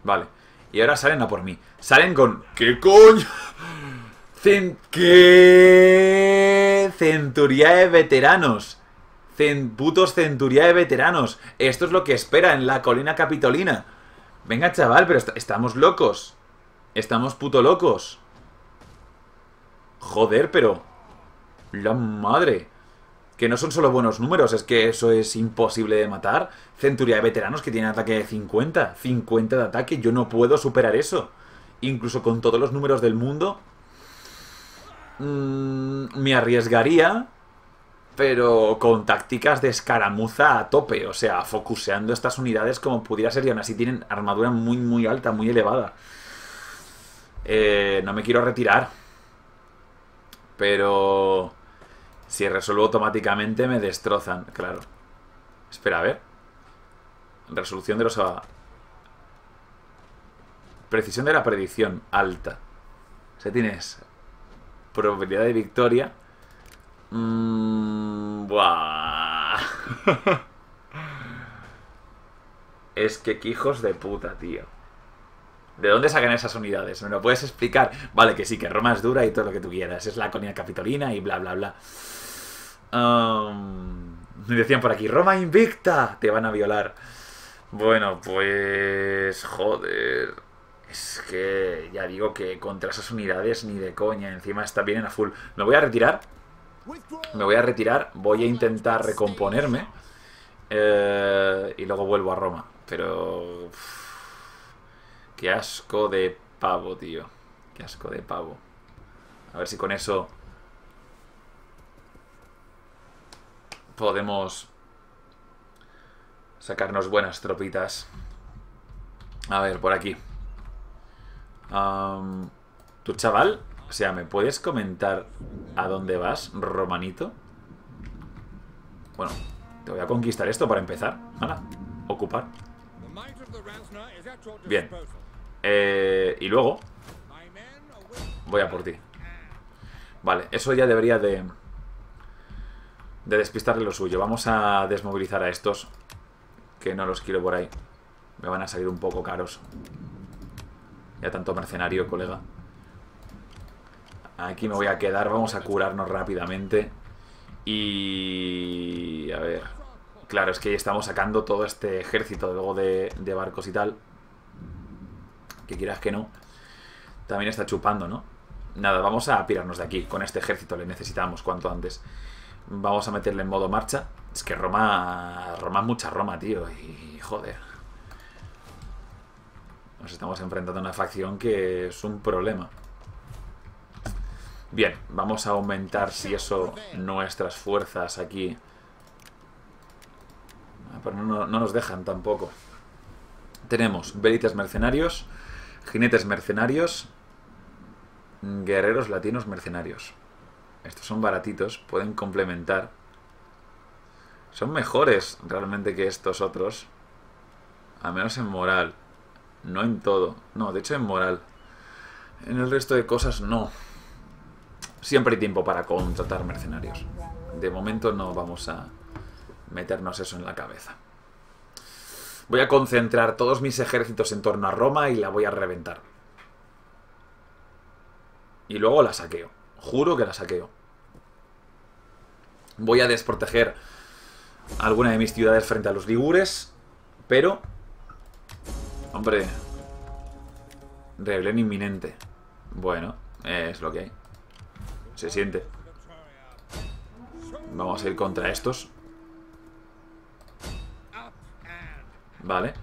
Vale. Y ahora salen a por mí. Salen con... ¿Qué coño? ¿Qué? Centuriae veteranos. Putos Centuriae veteranos. Esto es lo que espera en la colina capitolina. Venga, chaval, pero estamos locos. Estamos puto locos. Joder, pero... La madre. Que no son solo buenos números, es que eso es imposible de matar. Centuriae veteranos que tienen ataque de 50. 50 de ataque, yo no puedo superar eso. Incluso con todos los números del mundo... me arriesgaría... Pero con tácticas de escaramuza a tope. O sea, focuseando estas unidades como pudiera ser. Y aún así tienen armadura muy, muy alta, muy elevada. No me quiero retirar. Pero... si resuelvo automáticamente me destrozan. Claro. Espera, a ver. Resolución de los... Precisión de la predicción. Alta. O sea, tienes... probabilidad de victoria... buah. Es que hijos de puta, tío. ¿De dónde sacan esas unidades? ¿Me lo puedes explicar? Vale, que sí, que Roma es dura y todo lo que tú quieras. Es la colina capitolina y bla, bla, bla. Me decían por aquí, Roma invicta. Te van a violar. Bueno, pues... joder... es que ya digo que contra esas unidades ni de coña. Encima está bien en a full. Me voy a retirar. Me voy a retirar, voy a intentar recomponerme y luego vuelvo a Roma. Pero... qué asco de pavo, tío. Qué asco de pavo. A ver si con eso podemos sacarnos buenas tropitas. A ver, por aquí. Tu chaval... o sea, ¿me puedes comentar a dónde vas, romanito? Bueno, te voy a conquistar esto para empezar. Hala, ocupar. Bien. Y luego voy a por ti. Vale, eso ya debería de despistarle lo suyo. Vamos a desmovilizar a estos, que no los quiero por ahí. Me van a salir un poco caros. Ya tanto mercenario, colega. Aquí me voy a quedar, vamos a curarnos rápidamente. Y... a ver... claro, es que estamos sacando todo este ejército luego de barcos y tal. Que quieras que no. También está chupando, ¿no? Nada, vamos a pirarnos de aquí. Con este ejército le necesitamos cuanto antes. Vamos a meterle en modo marcha. Es que Roma... Roma es mucha Roma, tío. Y joder. Nos estamos enfrentando a una facción que es un problema. Bien, vamos a aumentar, si eso, nuestras fuerzas aquí. Pero no nos dejan tampoco. Tenemos velitas mercenarios, jinetes mercenarios, guerreros latinos mercenarios. Estos son baratitos, pueden complementar. Son mejores realmente que estos otros. Al menos en moral. No en todo. No, de hecho en moral. En el resto de cosas no. Siempre hay tiempo para contratar mercenarios. De momento no vamos a meternos eso en la cabeza. Voy a concentrar todos mis ejércitos en torno a Roma y la voy a reventar. Y luego la saqueo. Juro que la saqueo. Voy a desproteger alguna de mis ciudades frente a los ligures, pero... hombre... rebelión inminente. Bueno, es lo que hay. Se siente. Vamos a ir contra estos. Vale.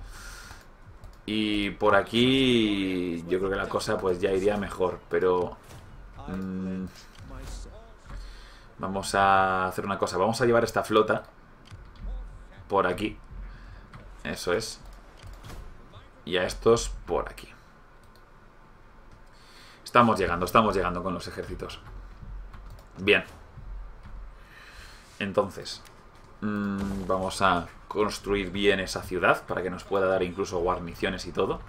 Y por aquí yo creo que la cosa pues ya iría mejor. Pero vamos a hacer una cosa. Vamos a llevar esta flota por aquí. Eso es. Y a estos por aquí. Estamos llegando con los ejércitos. Bien. Entonces, vamos a construir bien esa ciudad para que nos pueda dar incluso guarniciones y todo.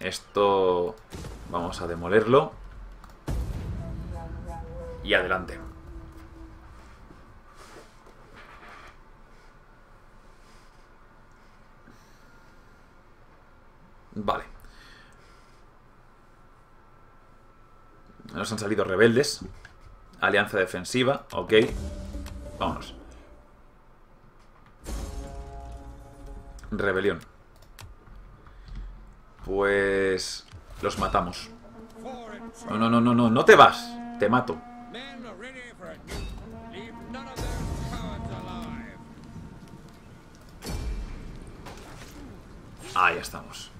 Esto vamos a demolerlo. Y adelante. Vale. Nos han salido rebeldes. Alianza defensiva. Ok. Vámonos. Rebelión. Pues... los matamos. No, no, no, no, no. No te vas. Te mato. Ahí estamos.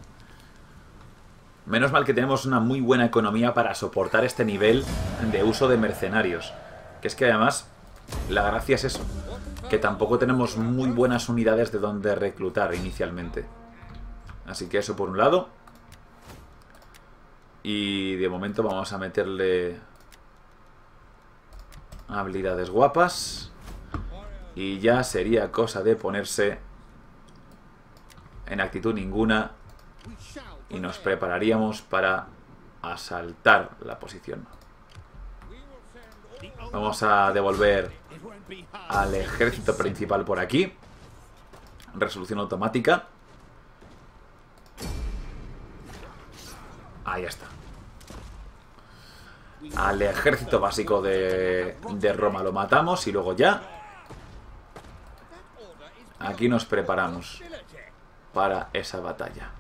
Menos mal que tenemos una muy buena economía para soportar este nivel de uso de mercenarios. Que es que además, la gracia es eso, que tampoco tenemos muy buenas unidades de donde reclutar inicialmente. Así que eso por un lado. Y de momento vamos a meterle habilidades guapas. Y ya sería cosa de ponerse en actitud ninguna. Y nos prepararíamos para asaltar la posición. Vamos a devolver al ejército principal por aquí. Resolución automática. Ahí está. Al ejército básico de Roma lo matamos y luego ya. Aquí nos preparamos para esa batalla.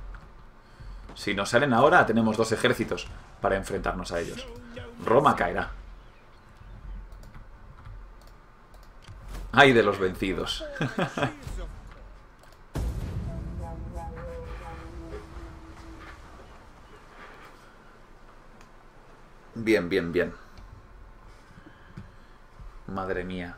Si nos salen ahora, tenemos dos ejércitos para enfrentarnos a ellos. Roma caerá. ¡Ay de los vencidos! Bien, bien, bien. Madre mía.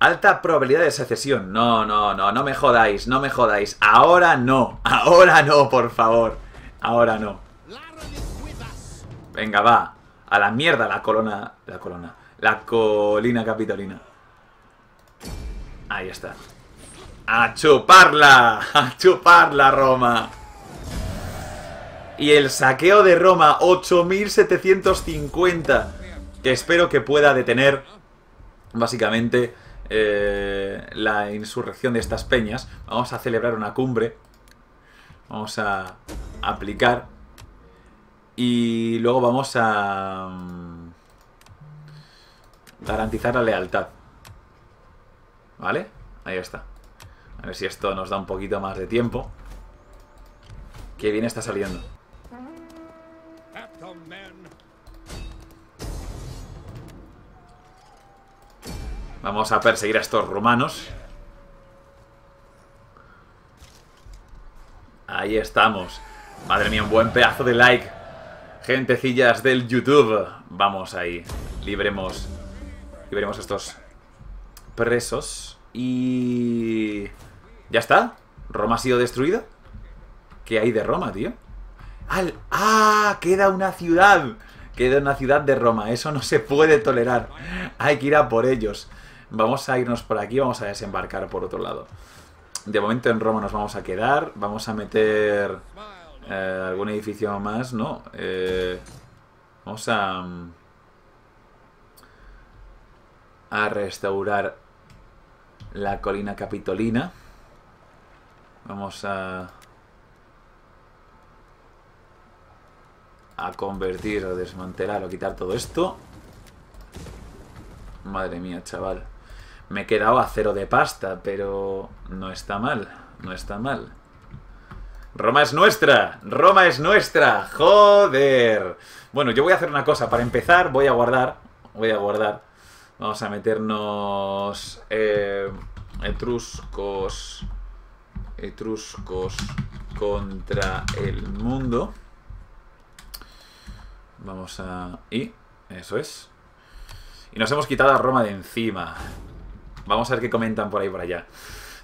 Alta probabilidad de secesión. No, no, no, no me jodáis, no me jodáis. Ahora no, por favor. Ahora no. Venga, va. A la mierda la colona. La colina capitolina. Ahí está. ¡A chuparla! ¡A chuparla, Roma! Y el saqueo de Roma, 8.750. Que espero que pueda detener, básicamente... la insurrección de estas peñas. Vamos a celebrar una cumbre. Vamos a aplicar. Y luego vamos a garantizar la lealtad. ¿Vale? Ahí está. A ver si esto nos da un poquito más de tiempo. Qué bien está saliendo. Vamos a perseguir a estos romanos. Ahí estamos. Madre mía, un buen pedazo de like. Gentecillas del YouTube. Vamos ahí. Libremos a estos presos. Y... ¿ya está? ¿Roma ha sido destruida? ¿Qué hay de Roma, tío? ¡Ah! ¡Queda una ciudad! Queda una ciudad de Roma. Eso no se puede tolerar. Hay que ir a por ellos. Vamos a irnos por aquí, vamos a desembarcar por otro lado. De momento en Roma nos vamos a quedar. Vamos a meter algún edificio más, ¿no? Vamos a restaurar la colina capitolina. Vamos a convertir o desmantelar o quitar todo esto. Madre mía, chaval. Me he quedado a cero de pasta, pero no está mal, no está mal. ¡Roma es nuestra! ¡Roma es nuestra! ¡Joder! Bueno, yo voy a hacer una cosa. Para empezar, voy a guardar. Vamos a meternos... etruscos... etruscos contra el mundo. Vamos a... y... eso es. Y nos hemos quitado a Roma de encima. Vamos a ver qué comentan por ahí por allá.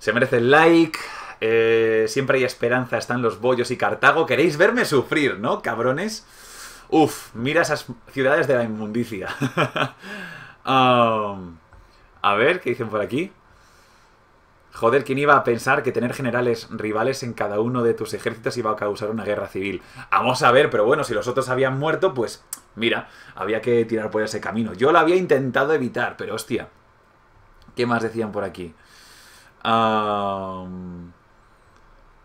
Se merece el like. Siempre hay esperanza, están los bollos y Cartago. ¿Queréis verme sufrir, no, cabrones? Uf, mira esas ciudades de la inmundicia. A ver, ¿qué dicen por aquí? Joder, ¿quién iba a pensar que tener generales rivales en cada uno de tus ejércitos iba a causar una guerra civil? Vamos a ver, pero bueno, si los otros habían muerto, pues mira, había que tirar por ese camino. Yo lo había intentado evitar, pero hostia. ¿Qué más decían por aquí?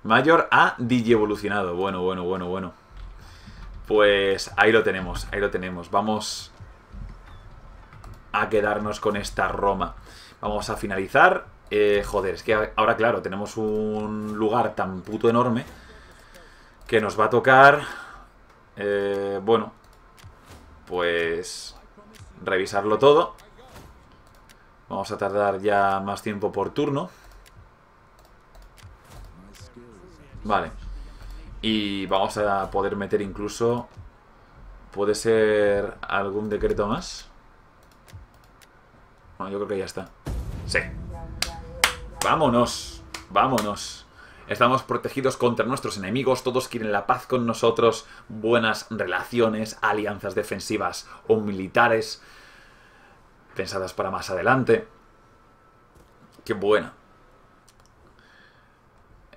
Mayor ha digievolucionado. Bueno, bueno, bueno, bueno. Pues ahí lo tenemos, ahí lo tenemos. Vamos a quedarnos con esta Roma. Vamos a finalizar. Joder, es que ahora, claro, tenemos un lugar tan puto enorme que nos va a tocar, bueno, pues revisarlo todo. Vamos a tardar ya más tiempo por turno. Vale. Y vamos a poder meter incluso, puede ser algún decreto más. Bueno, yo creo que ya está. Sí. Vámonos, vámonos. Estamos protegidos contra nuestros enemigos, todos quieren la paz con nosotros, buenas relaciones, alianzas defensivas o militares, pensadas para más adelante. ¡Qué buena!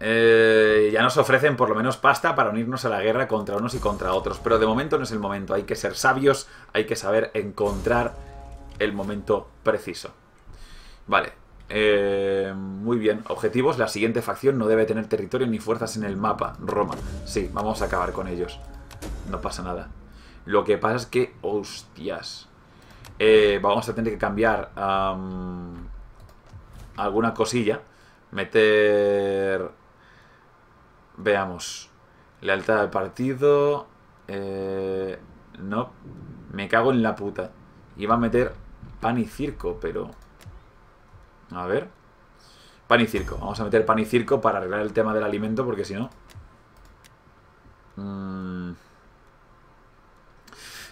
Ya nos ofrecen por lo menos pasta para unirnos a la guerra contra unos y contra otros, pero de momento no es el momento, hay que ser sabios, hay que saber encontrar el momento preciso. Vale. Muy bien, objetivos, la siguiente facción no debe tener territorio ni fuerzas en el mapa. Roma, sí, vamos a acabar con ellos. No pasa nada. Lo que pasa es que, hostias, vamos a tener que cambiar alguna cosilla. Meter, veamos, lealtad al partido. No, me cago en la puta. Iba a meter pan y circo, pero... A ver. Pan y circo. Vamos a meter pan y circo para arreglar el tema del alimento, porque si no...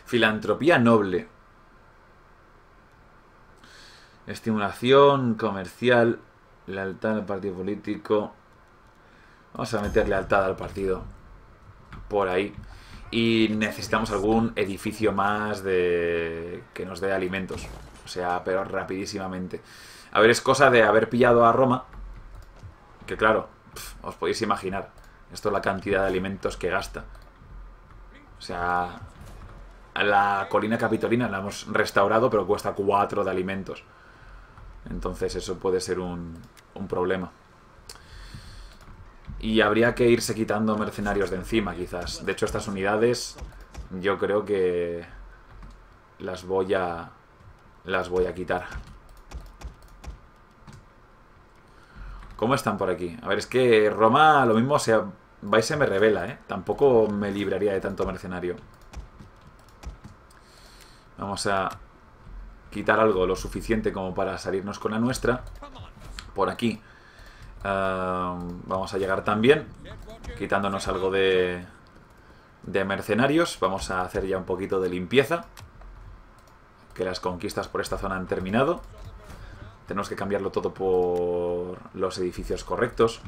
Filantropía noble. Estimulación comercial. Lealtad al partido político. Vamos a meter lealtad al partido. Por ahí. Y necesitamos algún edificio más de... que nos dé alimentos. O sea, pero rapidísimamente. A ver, es cosa de haber pillado a Roma, que claro, os podéis imaginar, esto es la cantidad de alimentos que gasta. O sea, la colina capitolina la hemos restaurado, pero cuesta 4 de alimentos. Entonces eso puede ser un problema. Y habría que irse quitando mercenarios de encima, quizás. De hecho, estas unidades yo creo que las voy a quitar. ¿Cómo están por aquí? A ver, es que Roma lo mismo, o sea, va y se me revela, ¿eh? Tampoco me libraría de tanto mercenario. Vamos a quitar algo lo suficiente como para salirnos con la nuestra. Por aquí. Vamos a llegar también, quitándonos algo de mercenarios. Vamos a hacer ya un poquito de limpieza. Que las conquistas por esta zona han terminado. Tenemos que cambiarlo todo por los edificios correctos.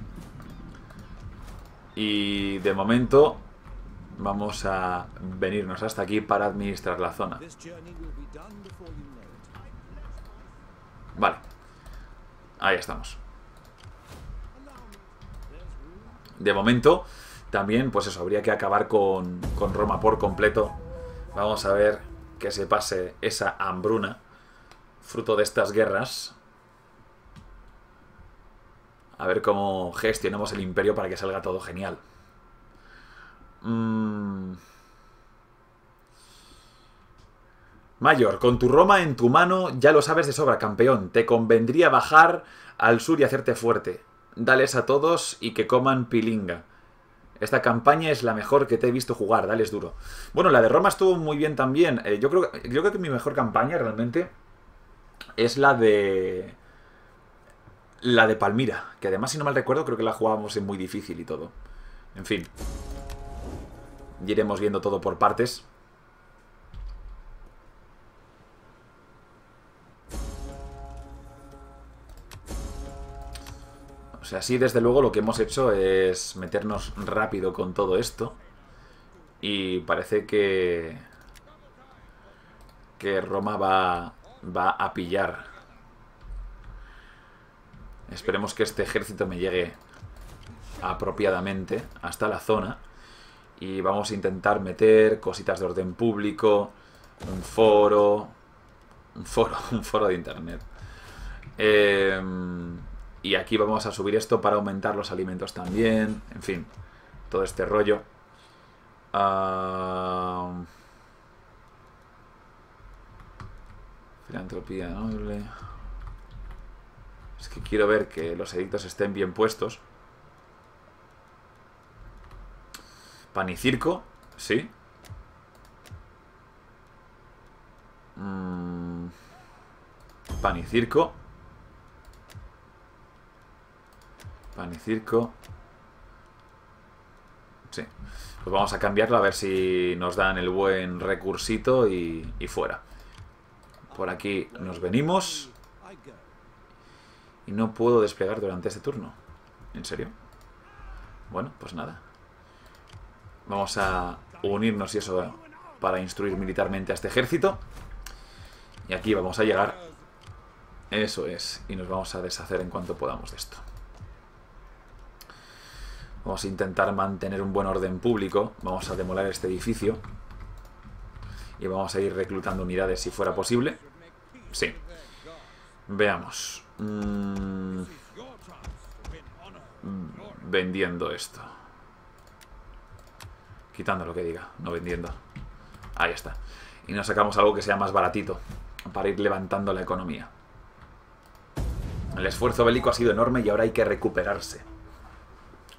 Y de momento vamos a venirnos hasta aquí para administrar la zona. Vale. Ahí estamos. De momento también, pues eso, habría que acabar con Roma por completo. Vamos a ver que se pase esa hambruna, fruto de estas guerras. A ver cómo gestionamos el imperio para que salga todo genial. Mayor, con tu Roma en tu mano ya lo sabes de sobra, campeón. Te convendría bajar al sur y hacerte fuerte. Dales a todos y que coman pilinga. Esta campaña es la mejor que te he visto jugar, dales duro. Bueno, la de Roma estuvo muy bien también. Yo creo que mi mejor campaña realmente es la de Palmira, que además, si no mal recuerdo, creo que la jugábamos en muy difícil y todo. En fin. Y iremos viendo todo por partes. Vamos sea, sí, desde luego lo que hemos hecho es meternos rápido con todo esto. Y parece que Roma va a pillar. Esperemos que este ejército me llegue apropiadamente hasta la zona. Y vamos a intentar meter cositas de orden público, un foro... Un foro de internet. Y aquí vamos a subir esto para aumentar los alimentos también. En fin, todo este rollo. Filantropía noble. Es que quiero ver que los edictos estén bien puestos. Pan y circo, sí. Pan y circo. Pan y circo. Sí. Pues vamos a cambiarlo a ver si nos dan el buen recursito y fuera. Por aquí nos venimos. Y no puedo desplegar durante este turno. ¿En serio? Bueno, pues nada. Vamos a unirnos y eso para instruir militarmente a este ejército. Y aquí vamos a llegar. Eso es. Y nos vamos a deshacer en cuanto podamos de esto. Vamos a intentar mantener un buen orden público. Vamos a demoler este edificio. Y vamos a ir reclutando unidades si fuera posible. Sí. Veamos. Vendiendo esto. Quitando lo que diga. No vendiendo. Ahí está. Y nos sacamos algo que sea más baratito. Para ir levantando la economía. El esfuerzo bélico ha sido enorme y ahora hay que recuperarse.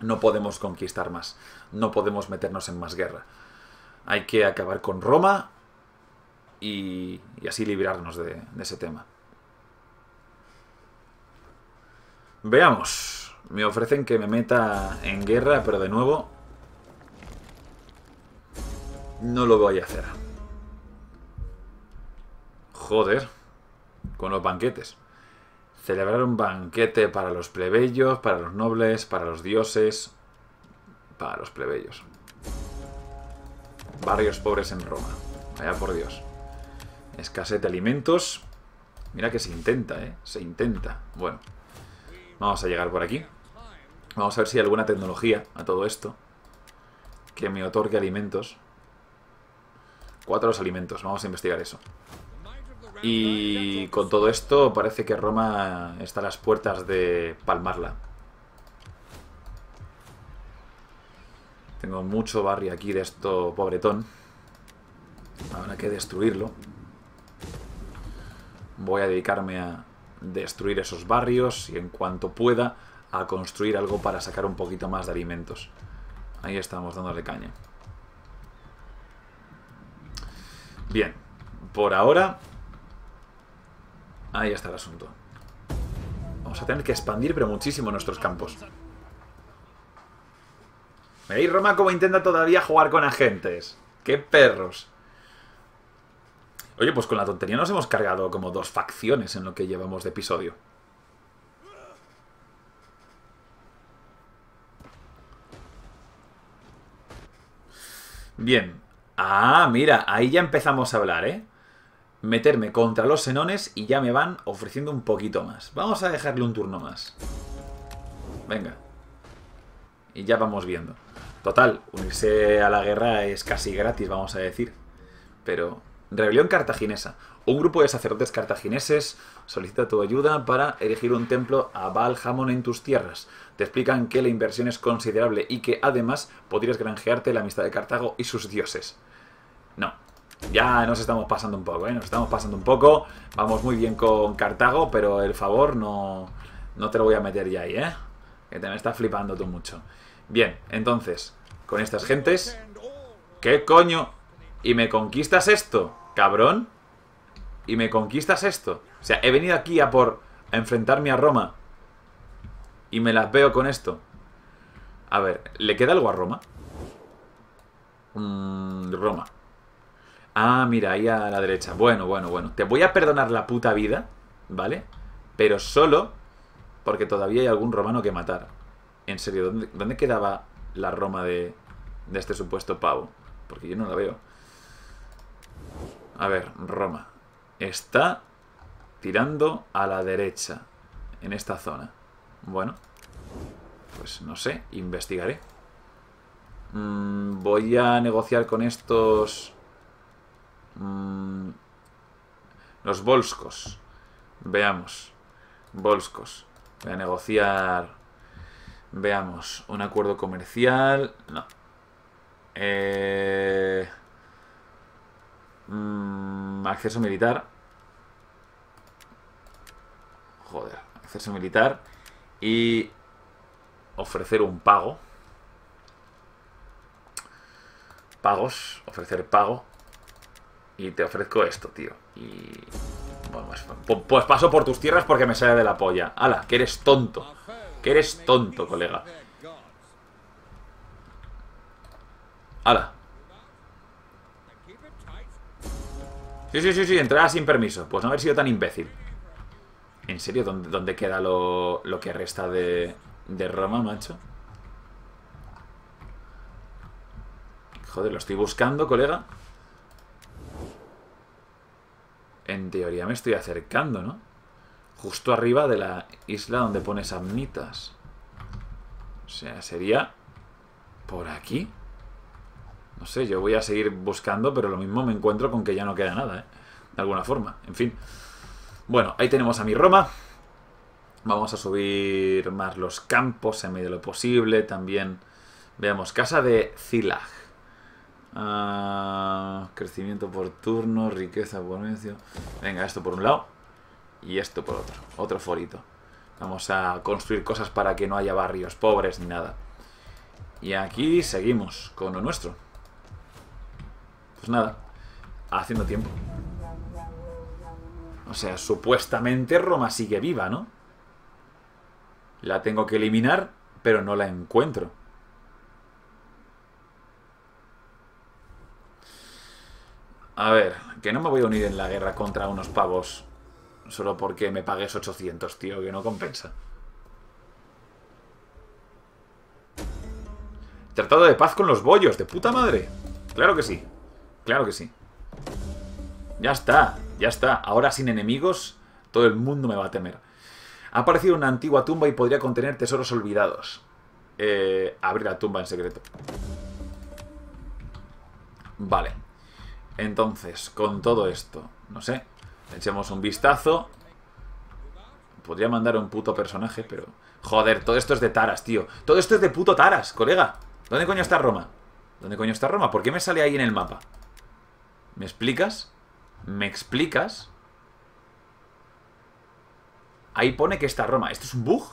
No podemos conquistar más. No podemos meternos en más guerra. Hay que acabar con Roma y así librarnos de ese tema. Veamos. Me ofrecen que me meta en guerra, pero de nuevo no lo voy a hacer. Joder, con los banquetes. Celebrar un banquete para los plebeyos, para los nobles, para los dioses, para los plebeyos. Barrios pobres en Roma. Vaya por Dios. Escasez de alimentos. Mira que se intenta, ¿eh? Se intenta. Bueno, vamos a llegar por aquí. Vamos a ver si hay alguna tecnología a todo esto que me otorgue alimentos. 4 los alimentos. Vamos a investigar eso. Y con todo esto parece que Roma está a las puertas de palmarla. Tengo mucho barrio aquí de esto pobretón. Habrá que destruirlo. Voy a dedicarme a destruir esos barrios y en cuanto pueda a construir algo para sacar un poquito más de alimentos. Ahí estamos dándole caña. Bien, por ahora... Ahí está el asunto. Vamos a tener que expandir, pero muchísimo, nuestros campos. ¿Veis Roma como intenta todavía jugar con agentes? ¡Qué perros! Oye, pues con la tontería nos hemos cargado como 2 facciones en lo que llevamos de episodio. Bien. Ah, mira, ahí ya empezamos a hablar, ¿eh? Meterme contra los senones y ya me van ofreciendo un poquito más. Vamos a dejarle un turno más. Venga. Y ya vamos viendo. Total, unirse a la guerra es casi gratis, vamos a decir. Pero... Rebelión cartaginesa. Un grupo de sacerdotes cartagineses solicita tu ayuda para erigir un templo a Baal Hamon en tus tierras. Te explican que la inversión es considerable y que además podrías granjearte la amistad de Cartago y sus dioses. No. Ya nos estamos pasando un poco, ¿eh? Nos estamos pasando un poco. Vamos muy bien con Cartago, pero el favor no te lo voy a meter ya ahí, ¿eh? Que te me está flipando tú mucho. Bien, entonces, con estas gentes... ¿Qué coño? ¿Y me conquistas esto, cabrón? ¿Y me conquistas esto? O sea, he venido aquí a enfrentarme a Roma. Y me las veo con esto. A ver, ¿le queda algo a Roma? Roma. Ah, mira, ahí a la derecha. Bueno. Te voy a perdonar la puta vida, ¿vale? Pero solo porque todavía hay algún romano que matar. En serio, ¿dónde quedaba la Roma de este supuesto pavo? Porque yo no la veo. A ver, Roma. Está tirando a la derecha en esta zona. Bueno, pues no sé, investigaré. Voy a negociar con estos... los Volscos. Veamos. Volscos. Voy a negociar... Veamos. Un acuerdo comercial... No. Acceso militar. Joder. Acceso militar. Y... ofrecer un pago. Pagos. Ofrecer pago. Y te ofrezco esto, tío. Y... bueno, pues paso por tus tierras porque me sale de la polla. ¡Hala! ¡Que eres tonto! ¡Que eres tonto, colega! ¡Hala! Sí, sí, sí, sí. Entrada sin permiso. Pues no haber sido tan imbécil. ¿En serio? ¿Dónde queda lo que resta de Roma, macho? Joder, lo estoy buscando, colega. En teoría me estoy acercando, ¿no? Justo arriba de la isla donde pone Samnitas. O sea, sería... por aquí. No sé, yo voy a seguir buscando, pero lo mismo me encuentro con que ya no queda nada, ¿eh? De alguna forma, en fin. Bueno, ahí tenemos a mi Roma. Vamos a subir más los campos en medio de lo posible. También, veamos, casa de Zilag. Crecimiento por turno, riqueza por mencio. Venga, esto por un lado y esto por otro, otro forito. Vamos a construir cosas para que no haya barrios pobres ni nada. Y aquí seguimos con lo nuestro. Pues nada, haciendo tiempo. O sea, supuestamente Roma sigue viva, ¿no? La tengo que eliminar, pero no la encuentro. A ver, que no me voy a unir en la guerra contra unos pavos solo porque me pagues 800, tío, que no compensa. Tratado de paz con los bollos, de puta madre. Claro que sí, claro que sí. Ya está, ya está. Ahora sin enemigos, todo el mundo me va a temer. Ha aparecido una antigua tumba y podría contener tesoros olvidados. Abrir la tumba en secreto. Vale. Entonces, con todo esto, no sé, echemos un vistazo. Podría mandar un puto personaje, pero... joder, todo esto es de Taras, tío. Todo esto es de puto Taras, colega. ¿Dónde coño está Roma? ¿Dónde coño está Roma? ¿Por qué me sale ahí en el mapa? ¿Me explicas? ¿Me explicas? Ahí pone que está Roma. ¿Esto es un bug?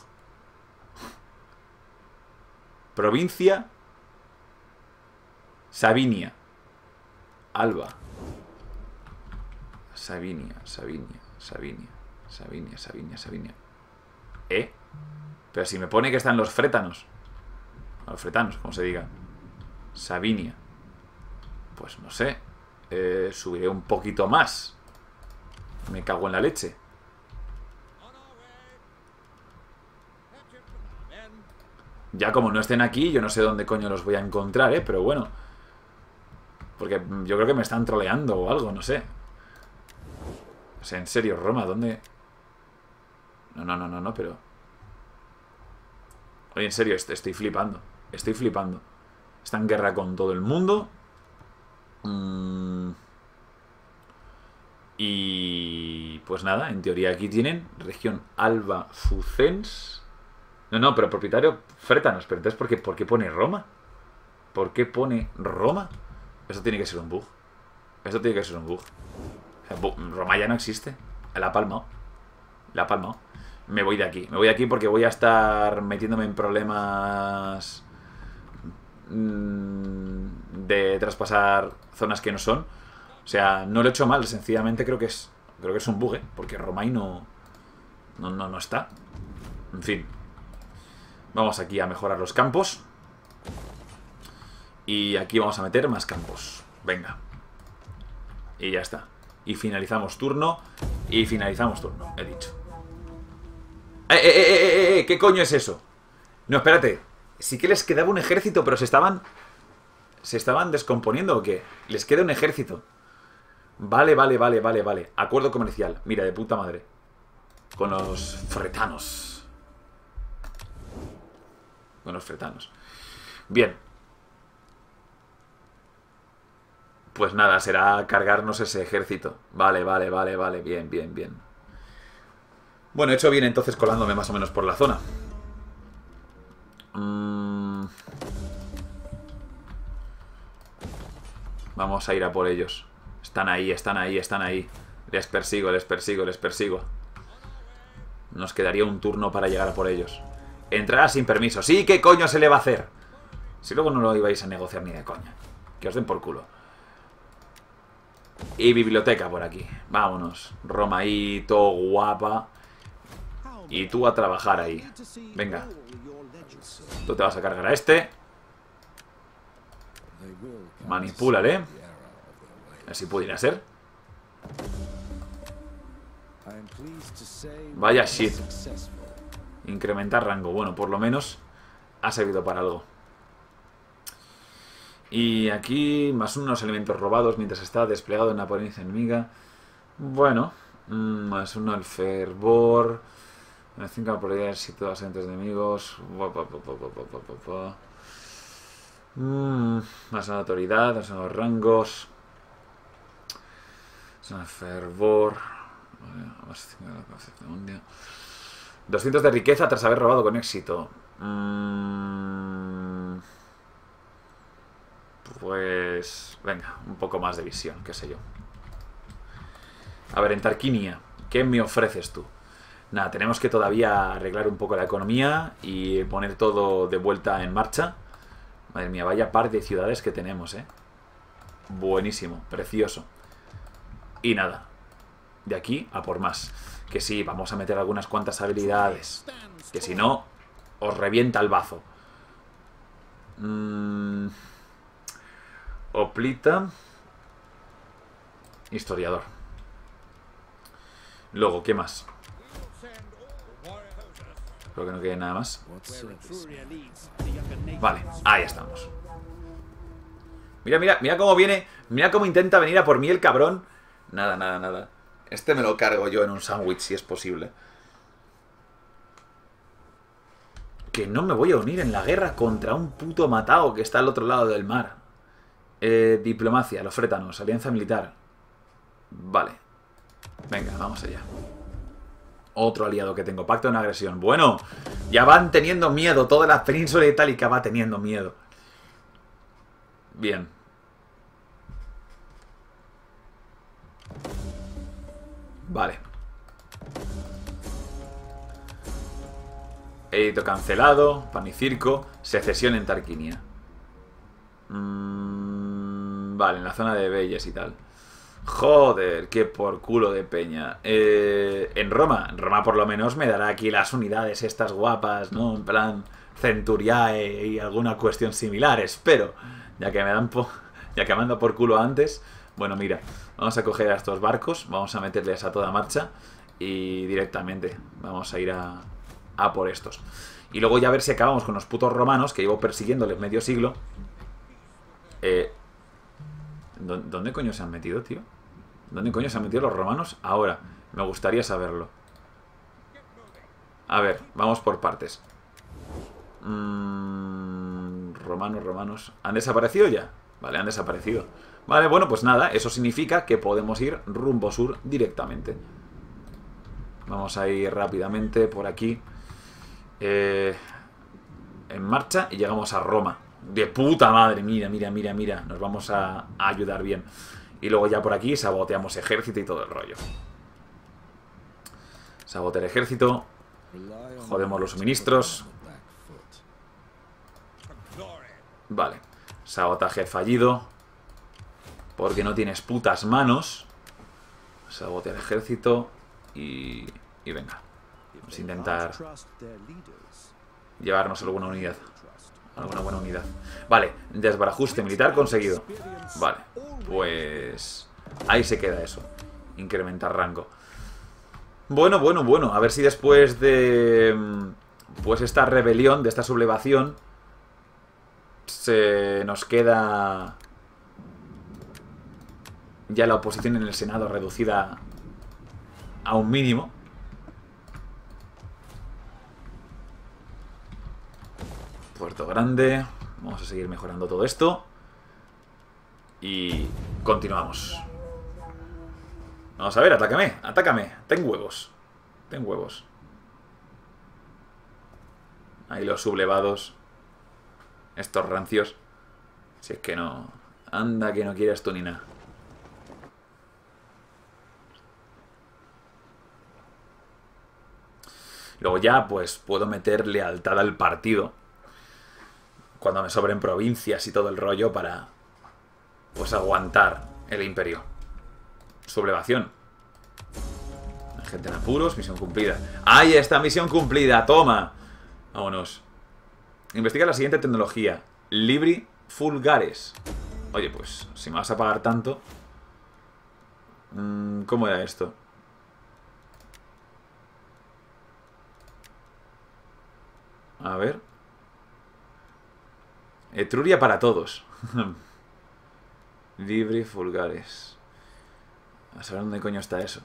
Provincia Sabinia. Alba. Sabinia, Sabinia, Sabinia, Sabinia, Sabinia, Sabinia. ¿Eh? Pero si me pone que están los Fretanos. Los Fretanos, como se diga. Sabinia. Pues no sé. Subiré un poquito más. Me cago en la leche. Ya como no estén aquí, yo no sé dónde coño los voy a encontrar, pero bueno. Porque yo creo que me están troleando o algo, no sé. O sea, en serio, Roma, ¿dónde? No, no, no, no, no, pero... oye, en serio, estoy flipando. Estoy flipando. Está en guerra con todo el mundo. Y... pues nada, en teoría aquí tienen región Alba Fucens. No, no, pero propietario Fretanos. Pero entonces, ¿por qué pone Roma? ¿Por qué pone Roma? Eso tiene que ser un bug. Eso tiene que ser un bug. Roma ya no existe. La ha palmado. La ha palmado. Me voy de aquí. Me voy de aquí porque voy a estar metiéndome en problemas de traspasar zonas que no son. O sea, no lo he hecho mal. Sencillamente creo que es un bug, ¿eh? Porque Roma ahí no está. En fin. Vamos aquí a mejorar los campos. Y aquí vamos a meter más campos. Venga. Y ya está. Y finalizamos turno. He dicho. ¿Qué coño es eso? No, espérate. Sí que les quedaba un ejército, pero se estaban descomponiendo, ¿o qué? Les queda un ejército. Vale. Acuerdo comercial. Mira, de puta madre. Con los fretanos. Bien. Pues nada, será cargarnos ese ejército. Vale. Bien. Bueno, he hecho bien entonces colándome más o menos por la zona. Vamos a ir a por ellos. Están ahí. Les persigo. Nos quedaría un turno para llegar a por ellos. Entrará sin permiso. ¡Sí! ¿Qué coño se le va a hacer? Si luego no lo ibais a negociar ni de coña. Que os den por culo. Y biblioteca por aquí. Vámonos. Roma ahí, todo guapa. Y tú a trabajar ahí. Venga. Tú te vas a cargar a este. Manipúlale. Así pudiera ser. Vaya shit. Incrementar rango. Bueno, por lo menos ha servido para algo. Y aquí más unos elementos robados mientras está desplegado en la potencia enemiga. Bueno, más uno al fervor. Más 5 a probabilidades si todos los enemigos. Más una autoridad, más unos rangos. Más fervor. Más 5 a la concepción mundial. 200 de riqueza tras haber robado con éxito. Pues... venga, un poco más de visión, qué sé yo. A ver, en Tarquinia, ¿qué me ofreces tú? Nada, tenemos que todavía arreglar un poco la economía y poner todo de vuelta en marcha. Madre mía, vaya par de ciudades que tenemos, ¿eh? Buenísimo, precioso. Y nada, de aquí a por más. Que sí, vamos a meter algunas cuantas habilidades. Que si no, os revienta el bazo. Hoplita. Historiador. Luego, ¿qué más? Creo que no quede nada más. Vale, ahí estamos. Mira cómo viene. Mira cómo intenta venir a por mí el cabrón. Nada. Este me lo cargo yo en un sándwich si es posible. Que no me voy a unir en la guerra contra un puto matao que está al otro lado del mar. Diplomacia, los fretanos, alianza militar. Vale. Venga, vamos allá. Otro aliado que tengo, pacto de una agresión. Bueno, ya van teniendo miedo. Toda la península itálica va teniendo miedo. Bien. Vale. Edito cancelado. Panicirco. Secesión en Tarquinia. Vale, en la zona de Belles y tal. Joder, qué por culo de peña. En Roma. Roma por lo menos me dará aquí las unidades estas guapas, ¿no? En plan Centuriae y alguna cuestión similar, espero. Ya que me anda por culo antes. Bueno, mira, vamos a coger a estos barcos. Vamos a meterles a toda marcha. Y directamente vamos a ir a por estos. Y luego ya a ver si acabamos con los putos romanos, que llevo persiguiéndoles medio siglo. ¿Dónde coño se han metido, tío? ¿Dónde coño se han metido los romanos? Ahora, me gustaría saberlo. A ver, vamos por partes. Romanos. ¿Han desaparecido ya? Vale, han desaparecido. Vale, bueno, pues nada, eso significa que podemos ir rumbo sur directamente. Vamos a ir rápidamente por aquí. En marcha y llegamos a Roma. De puta madre, mira. Nos vamos a ayudar bien. Y luego ya por aquí saboteamos ejército y todo el rollo. Sabotear ejército. Jodemos los suministros. Vale. Sabotaje fallido. Porque no tienes putas manos. Sabotear ejército. Y venga. Vamos a intentar llevarnos alguna unidad. Alguna buena unidad. Vale, desbarajuste militar conseguido. Vale, pues ahí se queda eso. Incrementar rango. Bueno, bueno, bueno. A ver si después de pues esta rebelión, de esta sublevación, se nos queda ya la oposición en el Senado reducida a un mínimo. Puerto Grande. Vamos a seguir mejorando todo esto. Y continuamos. Vamos a ver, atácame, atácame. Ten huevos. Ten huevos. Ahí los sublevados. Estos rancios. Si es que no... Anda que no quieras tú ni nada. Luego ya pues puedo meter lealtad al partido. Cuando me sobren provincias y todo el rollo para... pues aguantar el imperio. Sublevación. Gente en apuros, misión cumplida. ¡Ahí está, misión cumplida! ¡Toma! Vámonos. Investiga la siguiente tecnología. Libri Fulgares. Oye, pues, si me vas a pagar tanto... ¿Cómo era esto? A ver... Etruria para todos. Libri Fulgares. A saber dónde coño está eso.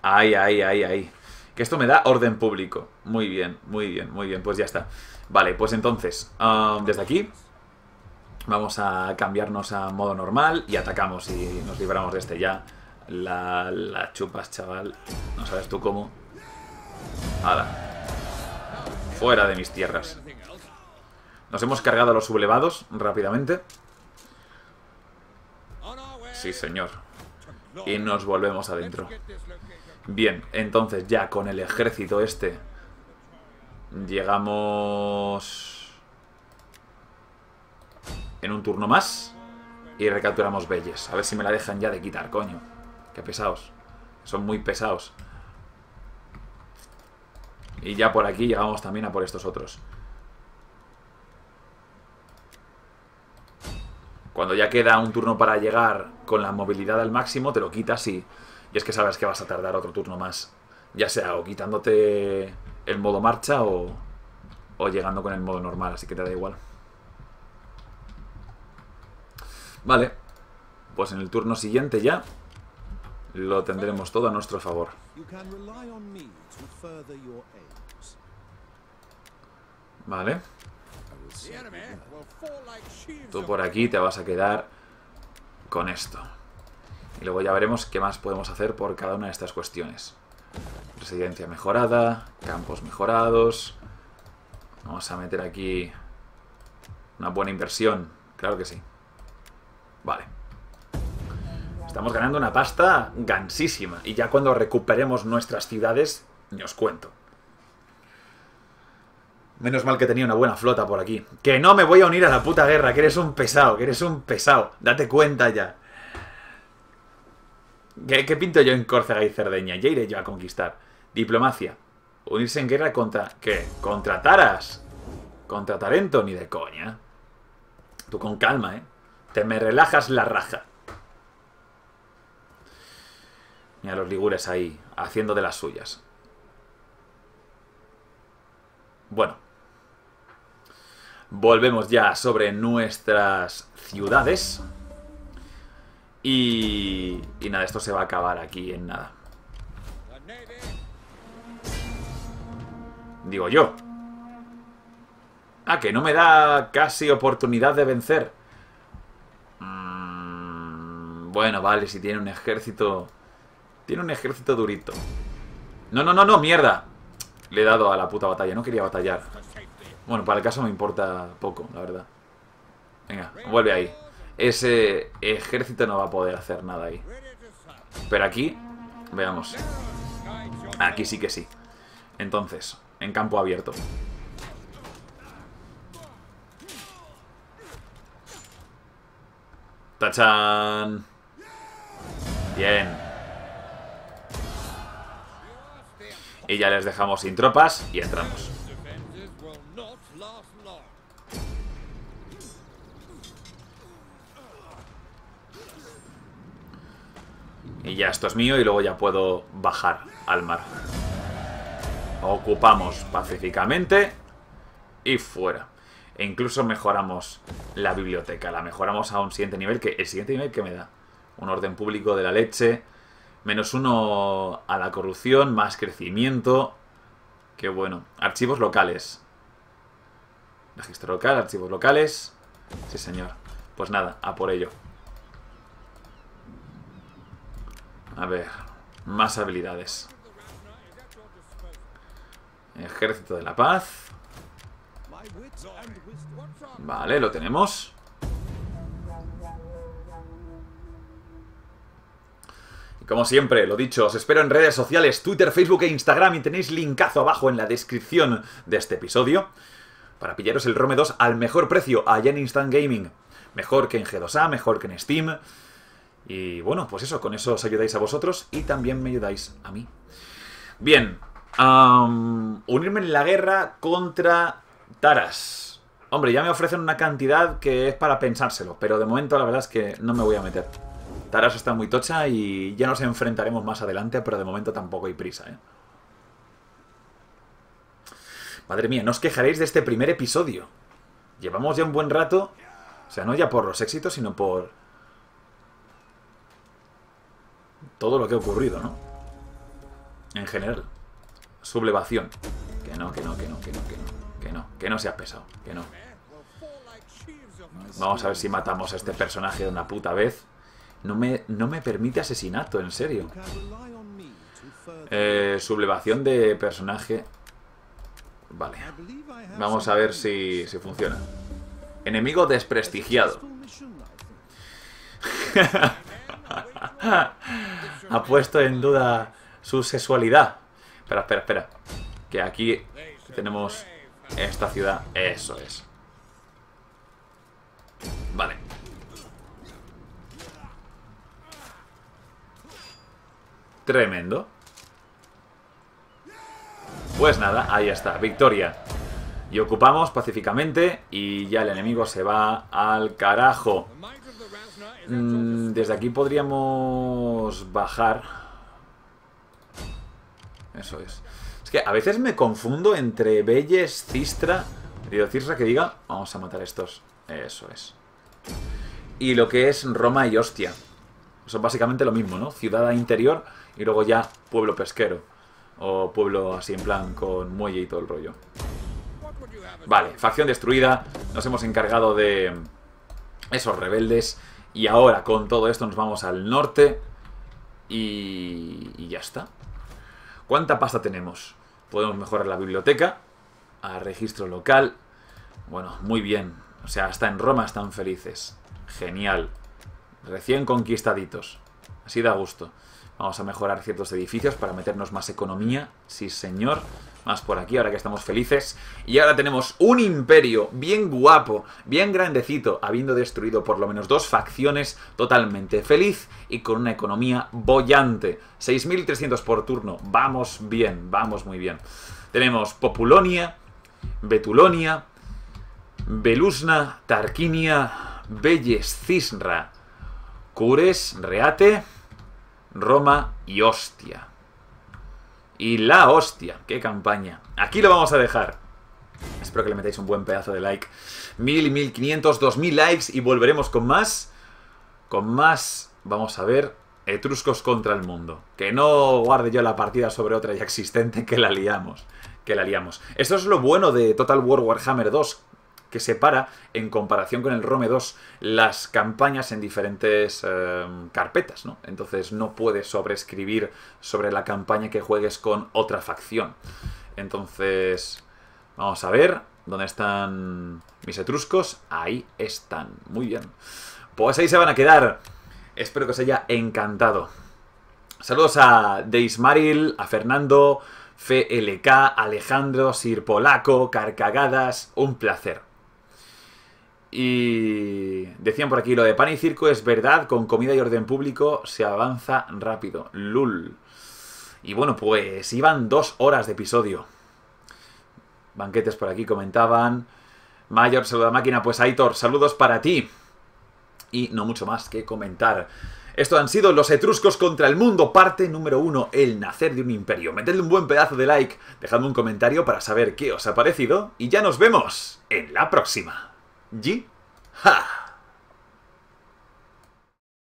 Ay, ay, ay, ay. Que esto me da orden público. Muy bien, muy bien, muy bien. Pues ya está. Vale, pues entonces, desde aquí vamos a cambiarnos a modo normal y atacamos y nos libramos de este ya. La chupas, chaval. No sabes tú cómo. Hala. Fuera de mis tierras. Nos hemos cargado a los sublevados rápidamente. Sí, señor. Y nos volvemos adentro. Bien, entonces ya con el ejército este llegamos en un turno más y recapturamos Belles. A ver si me la dejan ya de quitar, coño. Qué pesados. Son muy pesados. Y ya por aquí llegamos también a por estos otros. Cuando ya queda un turno para llegar con la movilidad al máximo, te lo quitas y es que sabes que vas a tardar otro turno más. Ya sea o quitándote el modo marcha o llegando con el modo normal, así que te da igual. Vale, pues en el turno siguiente ya lo tendremos todo a nuestro favor. Vale. Tú por aquí te vas a quedar con esto. Y luego ya veremos qué más podemos hacer por cada una de estas cuestiones. Residencia mejorada, campos mejorados. Vamos a meter aquí una buena inversión. Claro que sí. Vale. Estamos ganando una pasta gansísima. Y ya cuando recuperemos nuestras ciudades, ni os cuento. Menos mal que tenía una buena flota por aquí. Que no me voy a unir a la puta guerra, que eres un pesado, que eres un pesado. Date cuenta ya. ¿Qué pinto yo en Córcega y Cerdeña? Ya iré yo a conquistar. Diplomacia. Unirse en guerra contra... ¿Qué? ¿Contra Taras? ¿Contra Tarento? Ni de coña. Tú con calma, ¿eh? Te me relajas la raja. Mira los ligures ahí, haciendo de las suyas. Bueno. Volvemos ya sobre nuestras ciudades. Y nada, esto se va a acabar aquí en nada. Digo yo. Ah, que no me da casi oportunidad de vencer. Bueno, vale, si tiene un ejército... Tiene un ejército durito. No, no, no, no, mierda. Le he dado a la puta batalla, no quería batallar. Bueno, para el caso me importa poco, la verdad. Venga, vuelve ahí. Ese ejército no va a poder hacer nada ahí. Pero aquí, veamos. Aquí sí que sí. Entonces, en campo abierto. ¡Tachán! Bien. Y ya les dejamos sin tropas y entramos. Y ya esto es mío y luego ya puedo bajar al mar. Ocupamos pacíficamente y fuera. E incluso mejoramos la biblioteca. La mejoramos a un siguiente nivel. Que el siguiente nivel que me da un orden público de la leche. -1 a la corrupción. Más crecimiento. Qué bueno. Archivos locales. Registro local, archivos locales. Sí, señor. Pues nada, a por ello. A ver. Más habilidades. Ejército de la Paz. Vale, lo tenemos. Y como siempre, lo dicho, os espero en redes sociales, Twitter, Facebook e Instagram. Y tenéis linkazo abajo en la descripción de este episodio para pillaros el Rome 2 al mejor precio allá en Instant Gaming. Mejor que en G2A, mejor que en Steam. Y bueno, pues eso, con eso os ayudáis a vosotros y también me ayudáis a mí. Bien, unirme en la guerra contra Taras. Hombre, ya me ofrecen una cantidad que es para pensárselo, pero de momento la verdad es que no me voy a meter. Taras está muy tocha y ya nos enfrentaremos más adelante, pero de momento tampoco hay prisa, ¿eh? Madre mía, no os quejaréis de este primer episodio. Llevamos ya un buen rato. O sea, no ya por los éxitos, sino por todo lo que ha ocurrido, ¿no? En general. Sublevación. Que no, que no, que no, que no, que no. Que no seas pesado, que no. Vamos a ver si matamos a este personaje de una puta vez. No me permite asesinato, en serio. Sublevación de personaje. Vale. Vamos a ver si funciona. Enemigo desprestigiado. Ha puesto en duda su sexualidad. Espera, espera, espera. Que aquí tenemos... esta ciudad, eso es. Vale. Tremendo. Pues nada, ahí está, victoria. Y ocupamos pacíficamente. Y ya el enemigo se va al carajo. Desde aquí podríamos bajar. Eso es. Que a veces me confundo entre Belles, Cisra, digo Cisra que diga, vamos a matar a estos, eso es. Y lo que es Roma y Ostia, son básicamente lo mismo, ¿no? Ciudad interior y luego ya pueblo pesquero, o pueblo así en plan con muelle y todo el rollo. Vale, facción destruida, nos hemos encargado de esos rebeldes y ahora con todo esto nos vamos al norte y ya está. ¿Cuánta pasta tenemos? Podemos mejorar la biblioteca, a registro local. Bueno, muy bien. O sea, hasta en Roma están felices. Genial. Recién conquistaditos. Así da gusto. Vamos a mejorar ciertos edificios para meternos más economía. Sí, señor. Más por aquí, ahora que estamos felices. Y ahora tenemos un imperio bien guapo, bien grandecito, habiendo destruido por lo menos 2 facciones totalmente feliz y con una economía bollante. 6.300 por turno. Vamos bien, vamos muy bien. Tenemos Populonia, Betulonia, Belusna, Tarquinia, Belles, Cisra, Cures, Reate, Roma y Ostia. Y la hostia, qué campaña. Aquí lo vamos a dejar. Espero que le metáis un buen pedazo de like. 1000, 1500, 2000 likes y volveremos con más. Vamos a ver, etruscos contra el mundo. Que no guarde yo la partida sobre otra ya existente, que la liamos. Esto es lo bueno de Total War Warhammer 2, que separa, en comparación con el Rome 2, las campañas en diferentes carpetas, ¿no? Entonces no puedes sobreescribir sobre la campaña que juegues con otra facción. Entonces, vamos a ver dónde están mis etruscos. Ahí están. Muy bien. Pues ahí se van a quedar. Espero que os haya encantado. Saludos a Deismaril, a Fernando, FLK, Alejandro, Sir Polaco, Carcagadas. Un placer. Y decían por aquí, lo de pan y circo es verdad, con comida y orden público se avanza rápido. Lul. Y bueno, pues iban 2 horas de episodio. Banquetes por aquí comentaban. Mayor, saluda máquina, pues Aitor, saludos para ti. Y no mucho más que comentar. Esto han sido los etruscos contra el mundo, parte número 1, el nacer de un imperio. Metedle un buen pedazo de like, dejadme un comentario para saber qué os ha parecido y ya nos vemos en la próxima. G. Ha.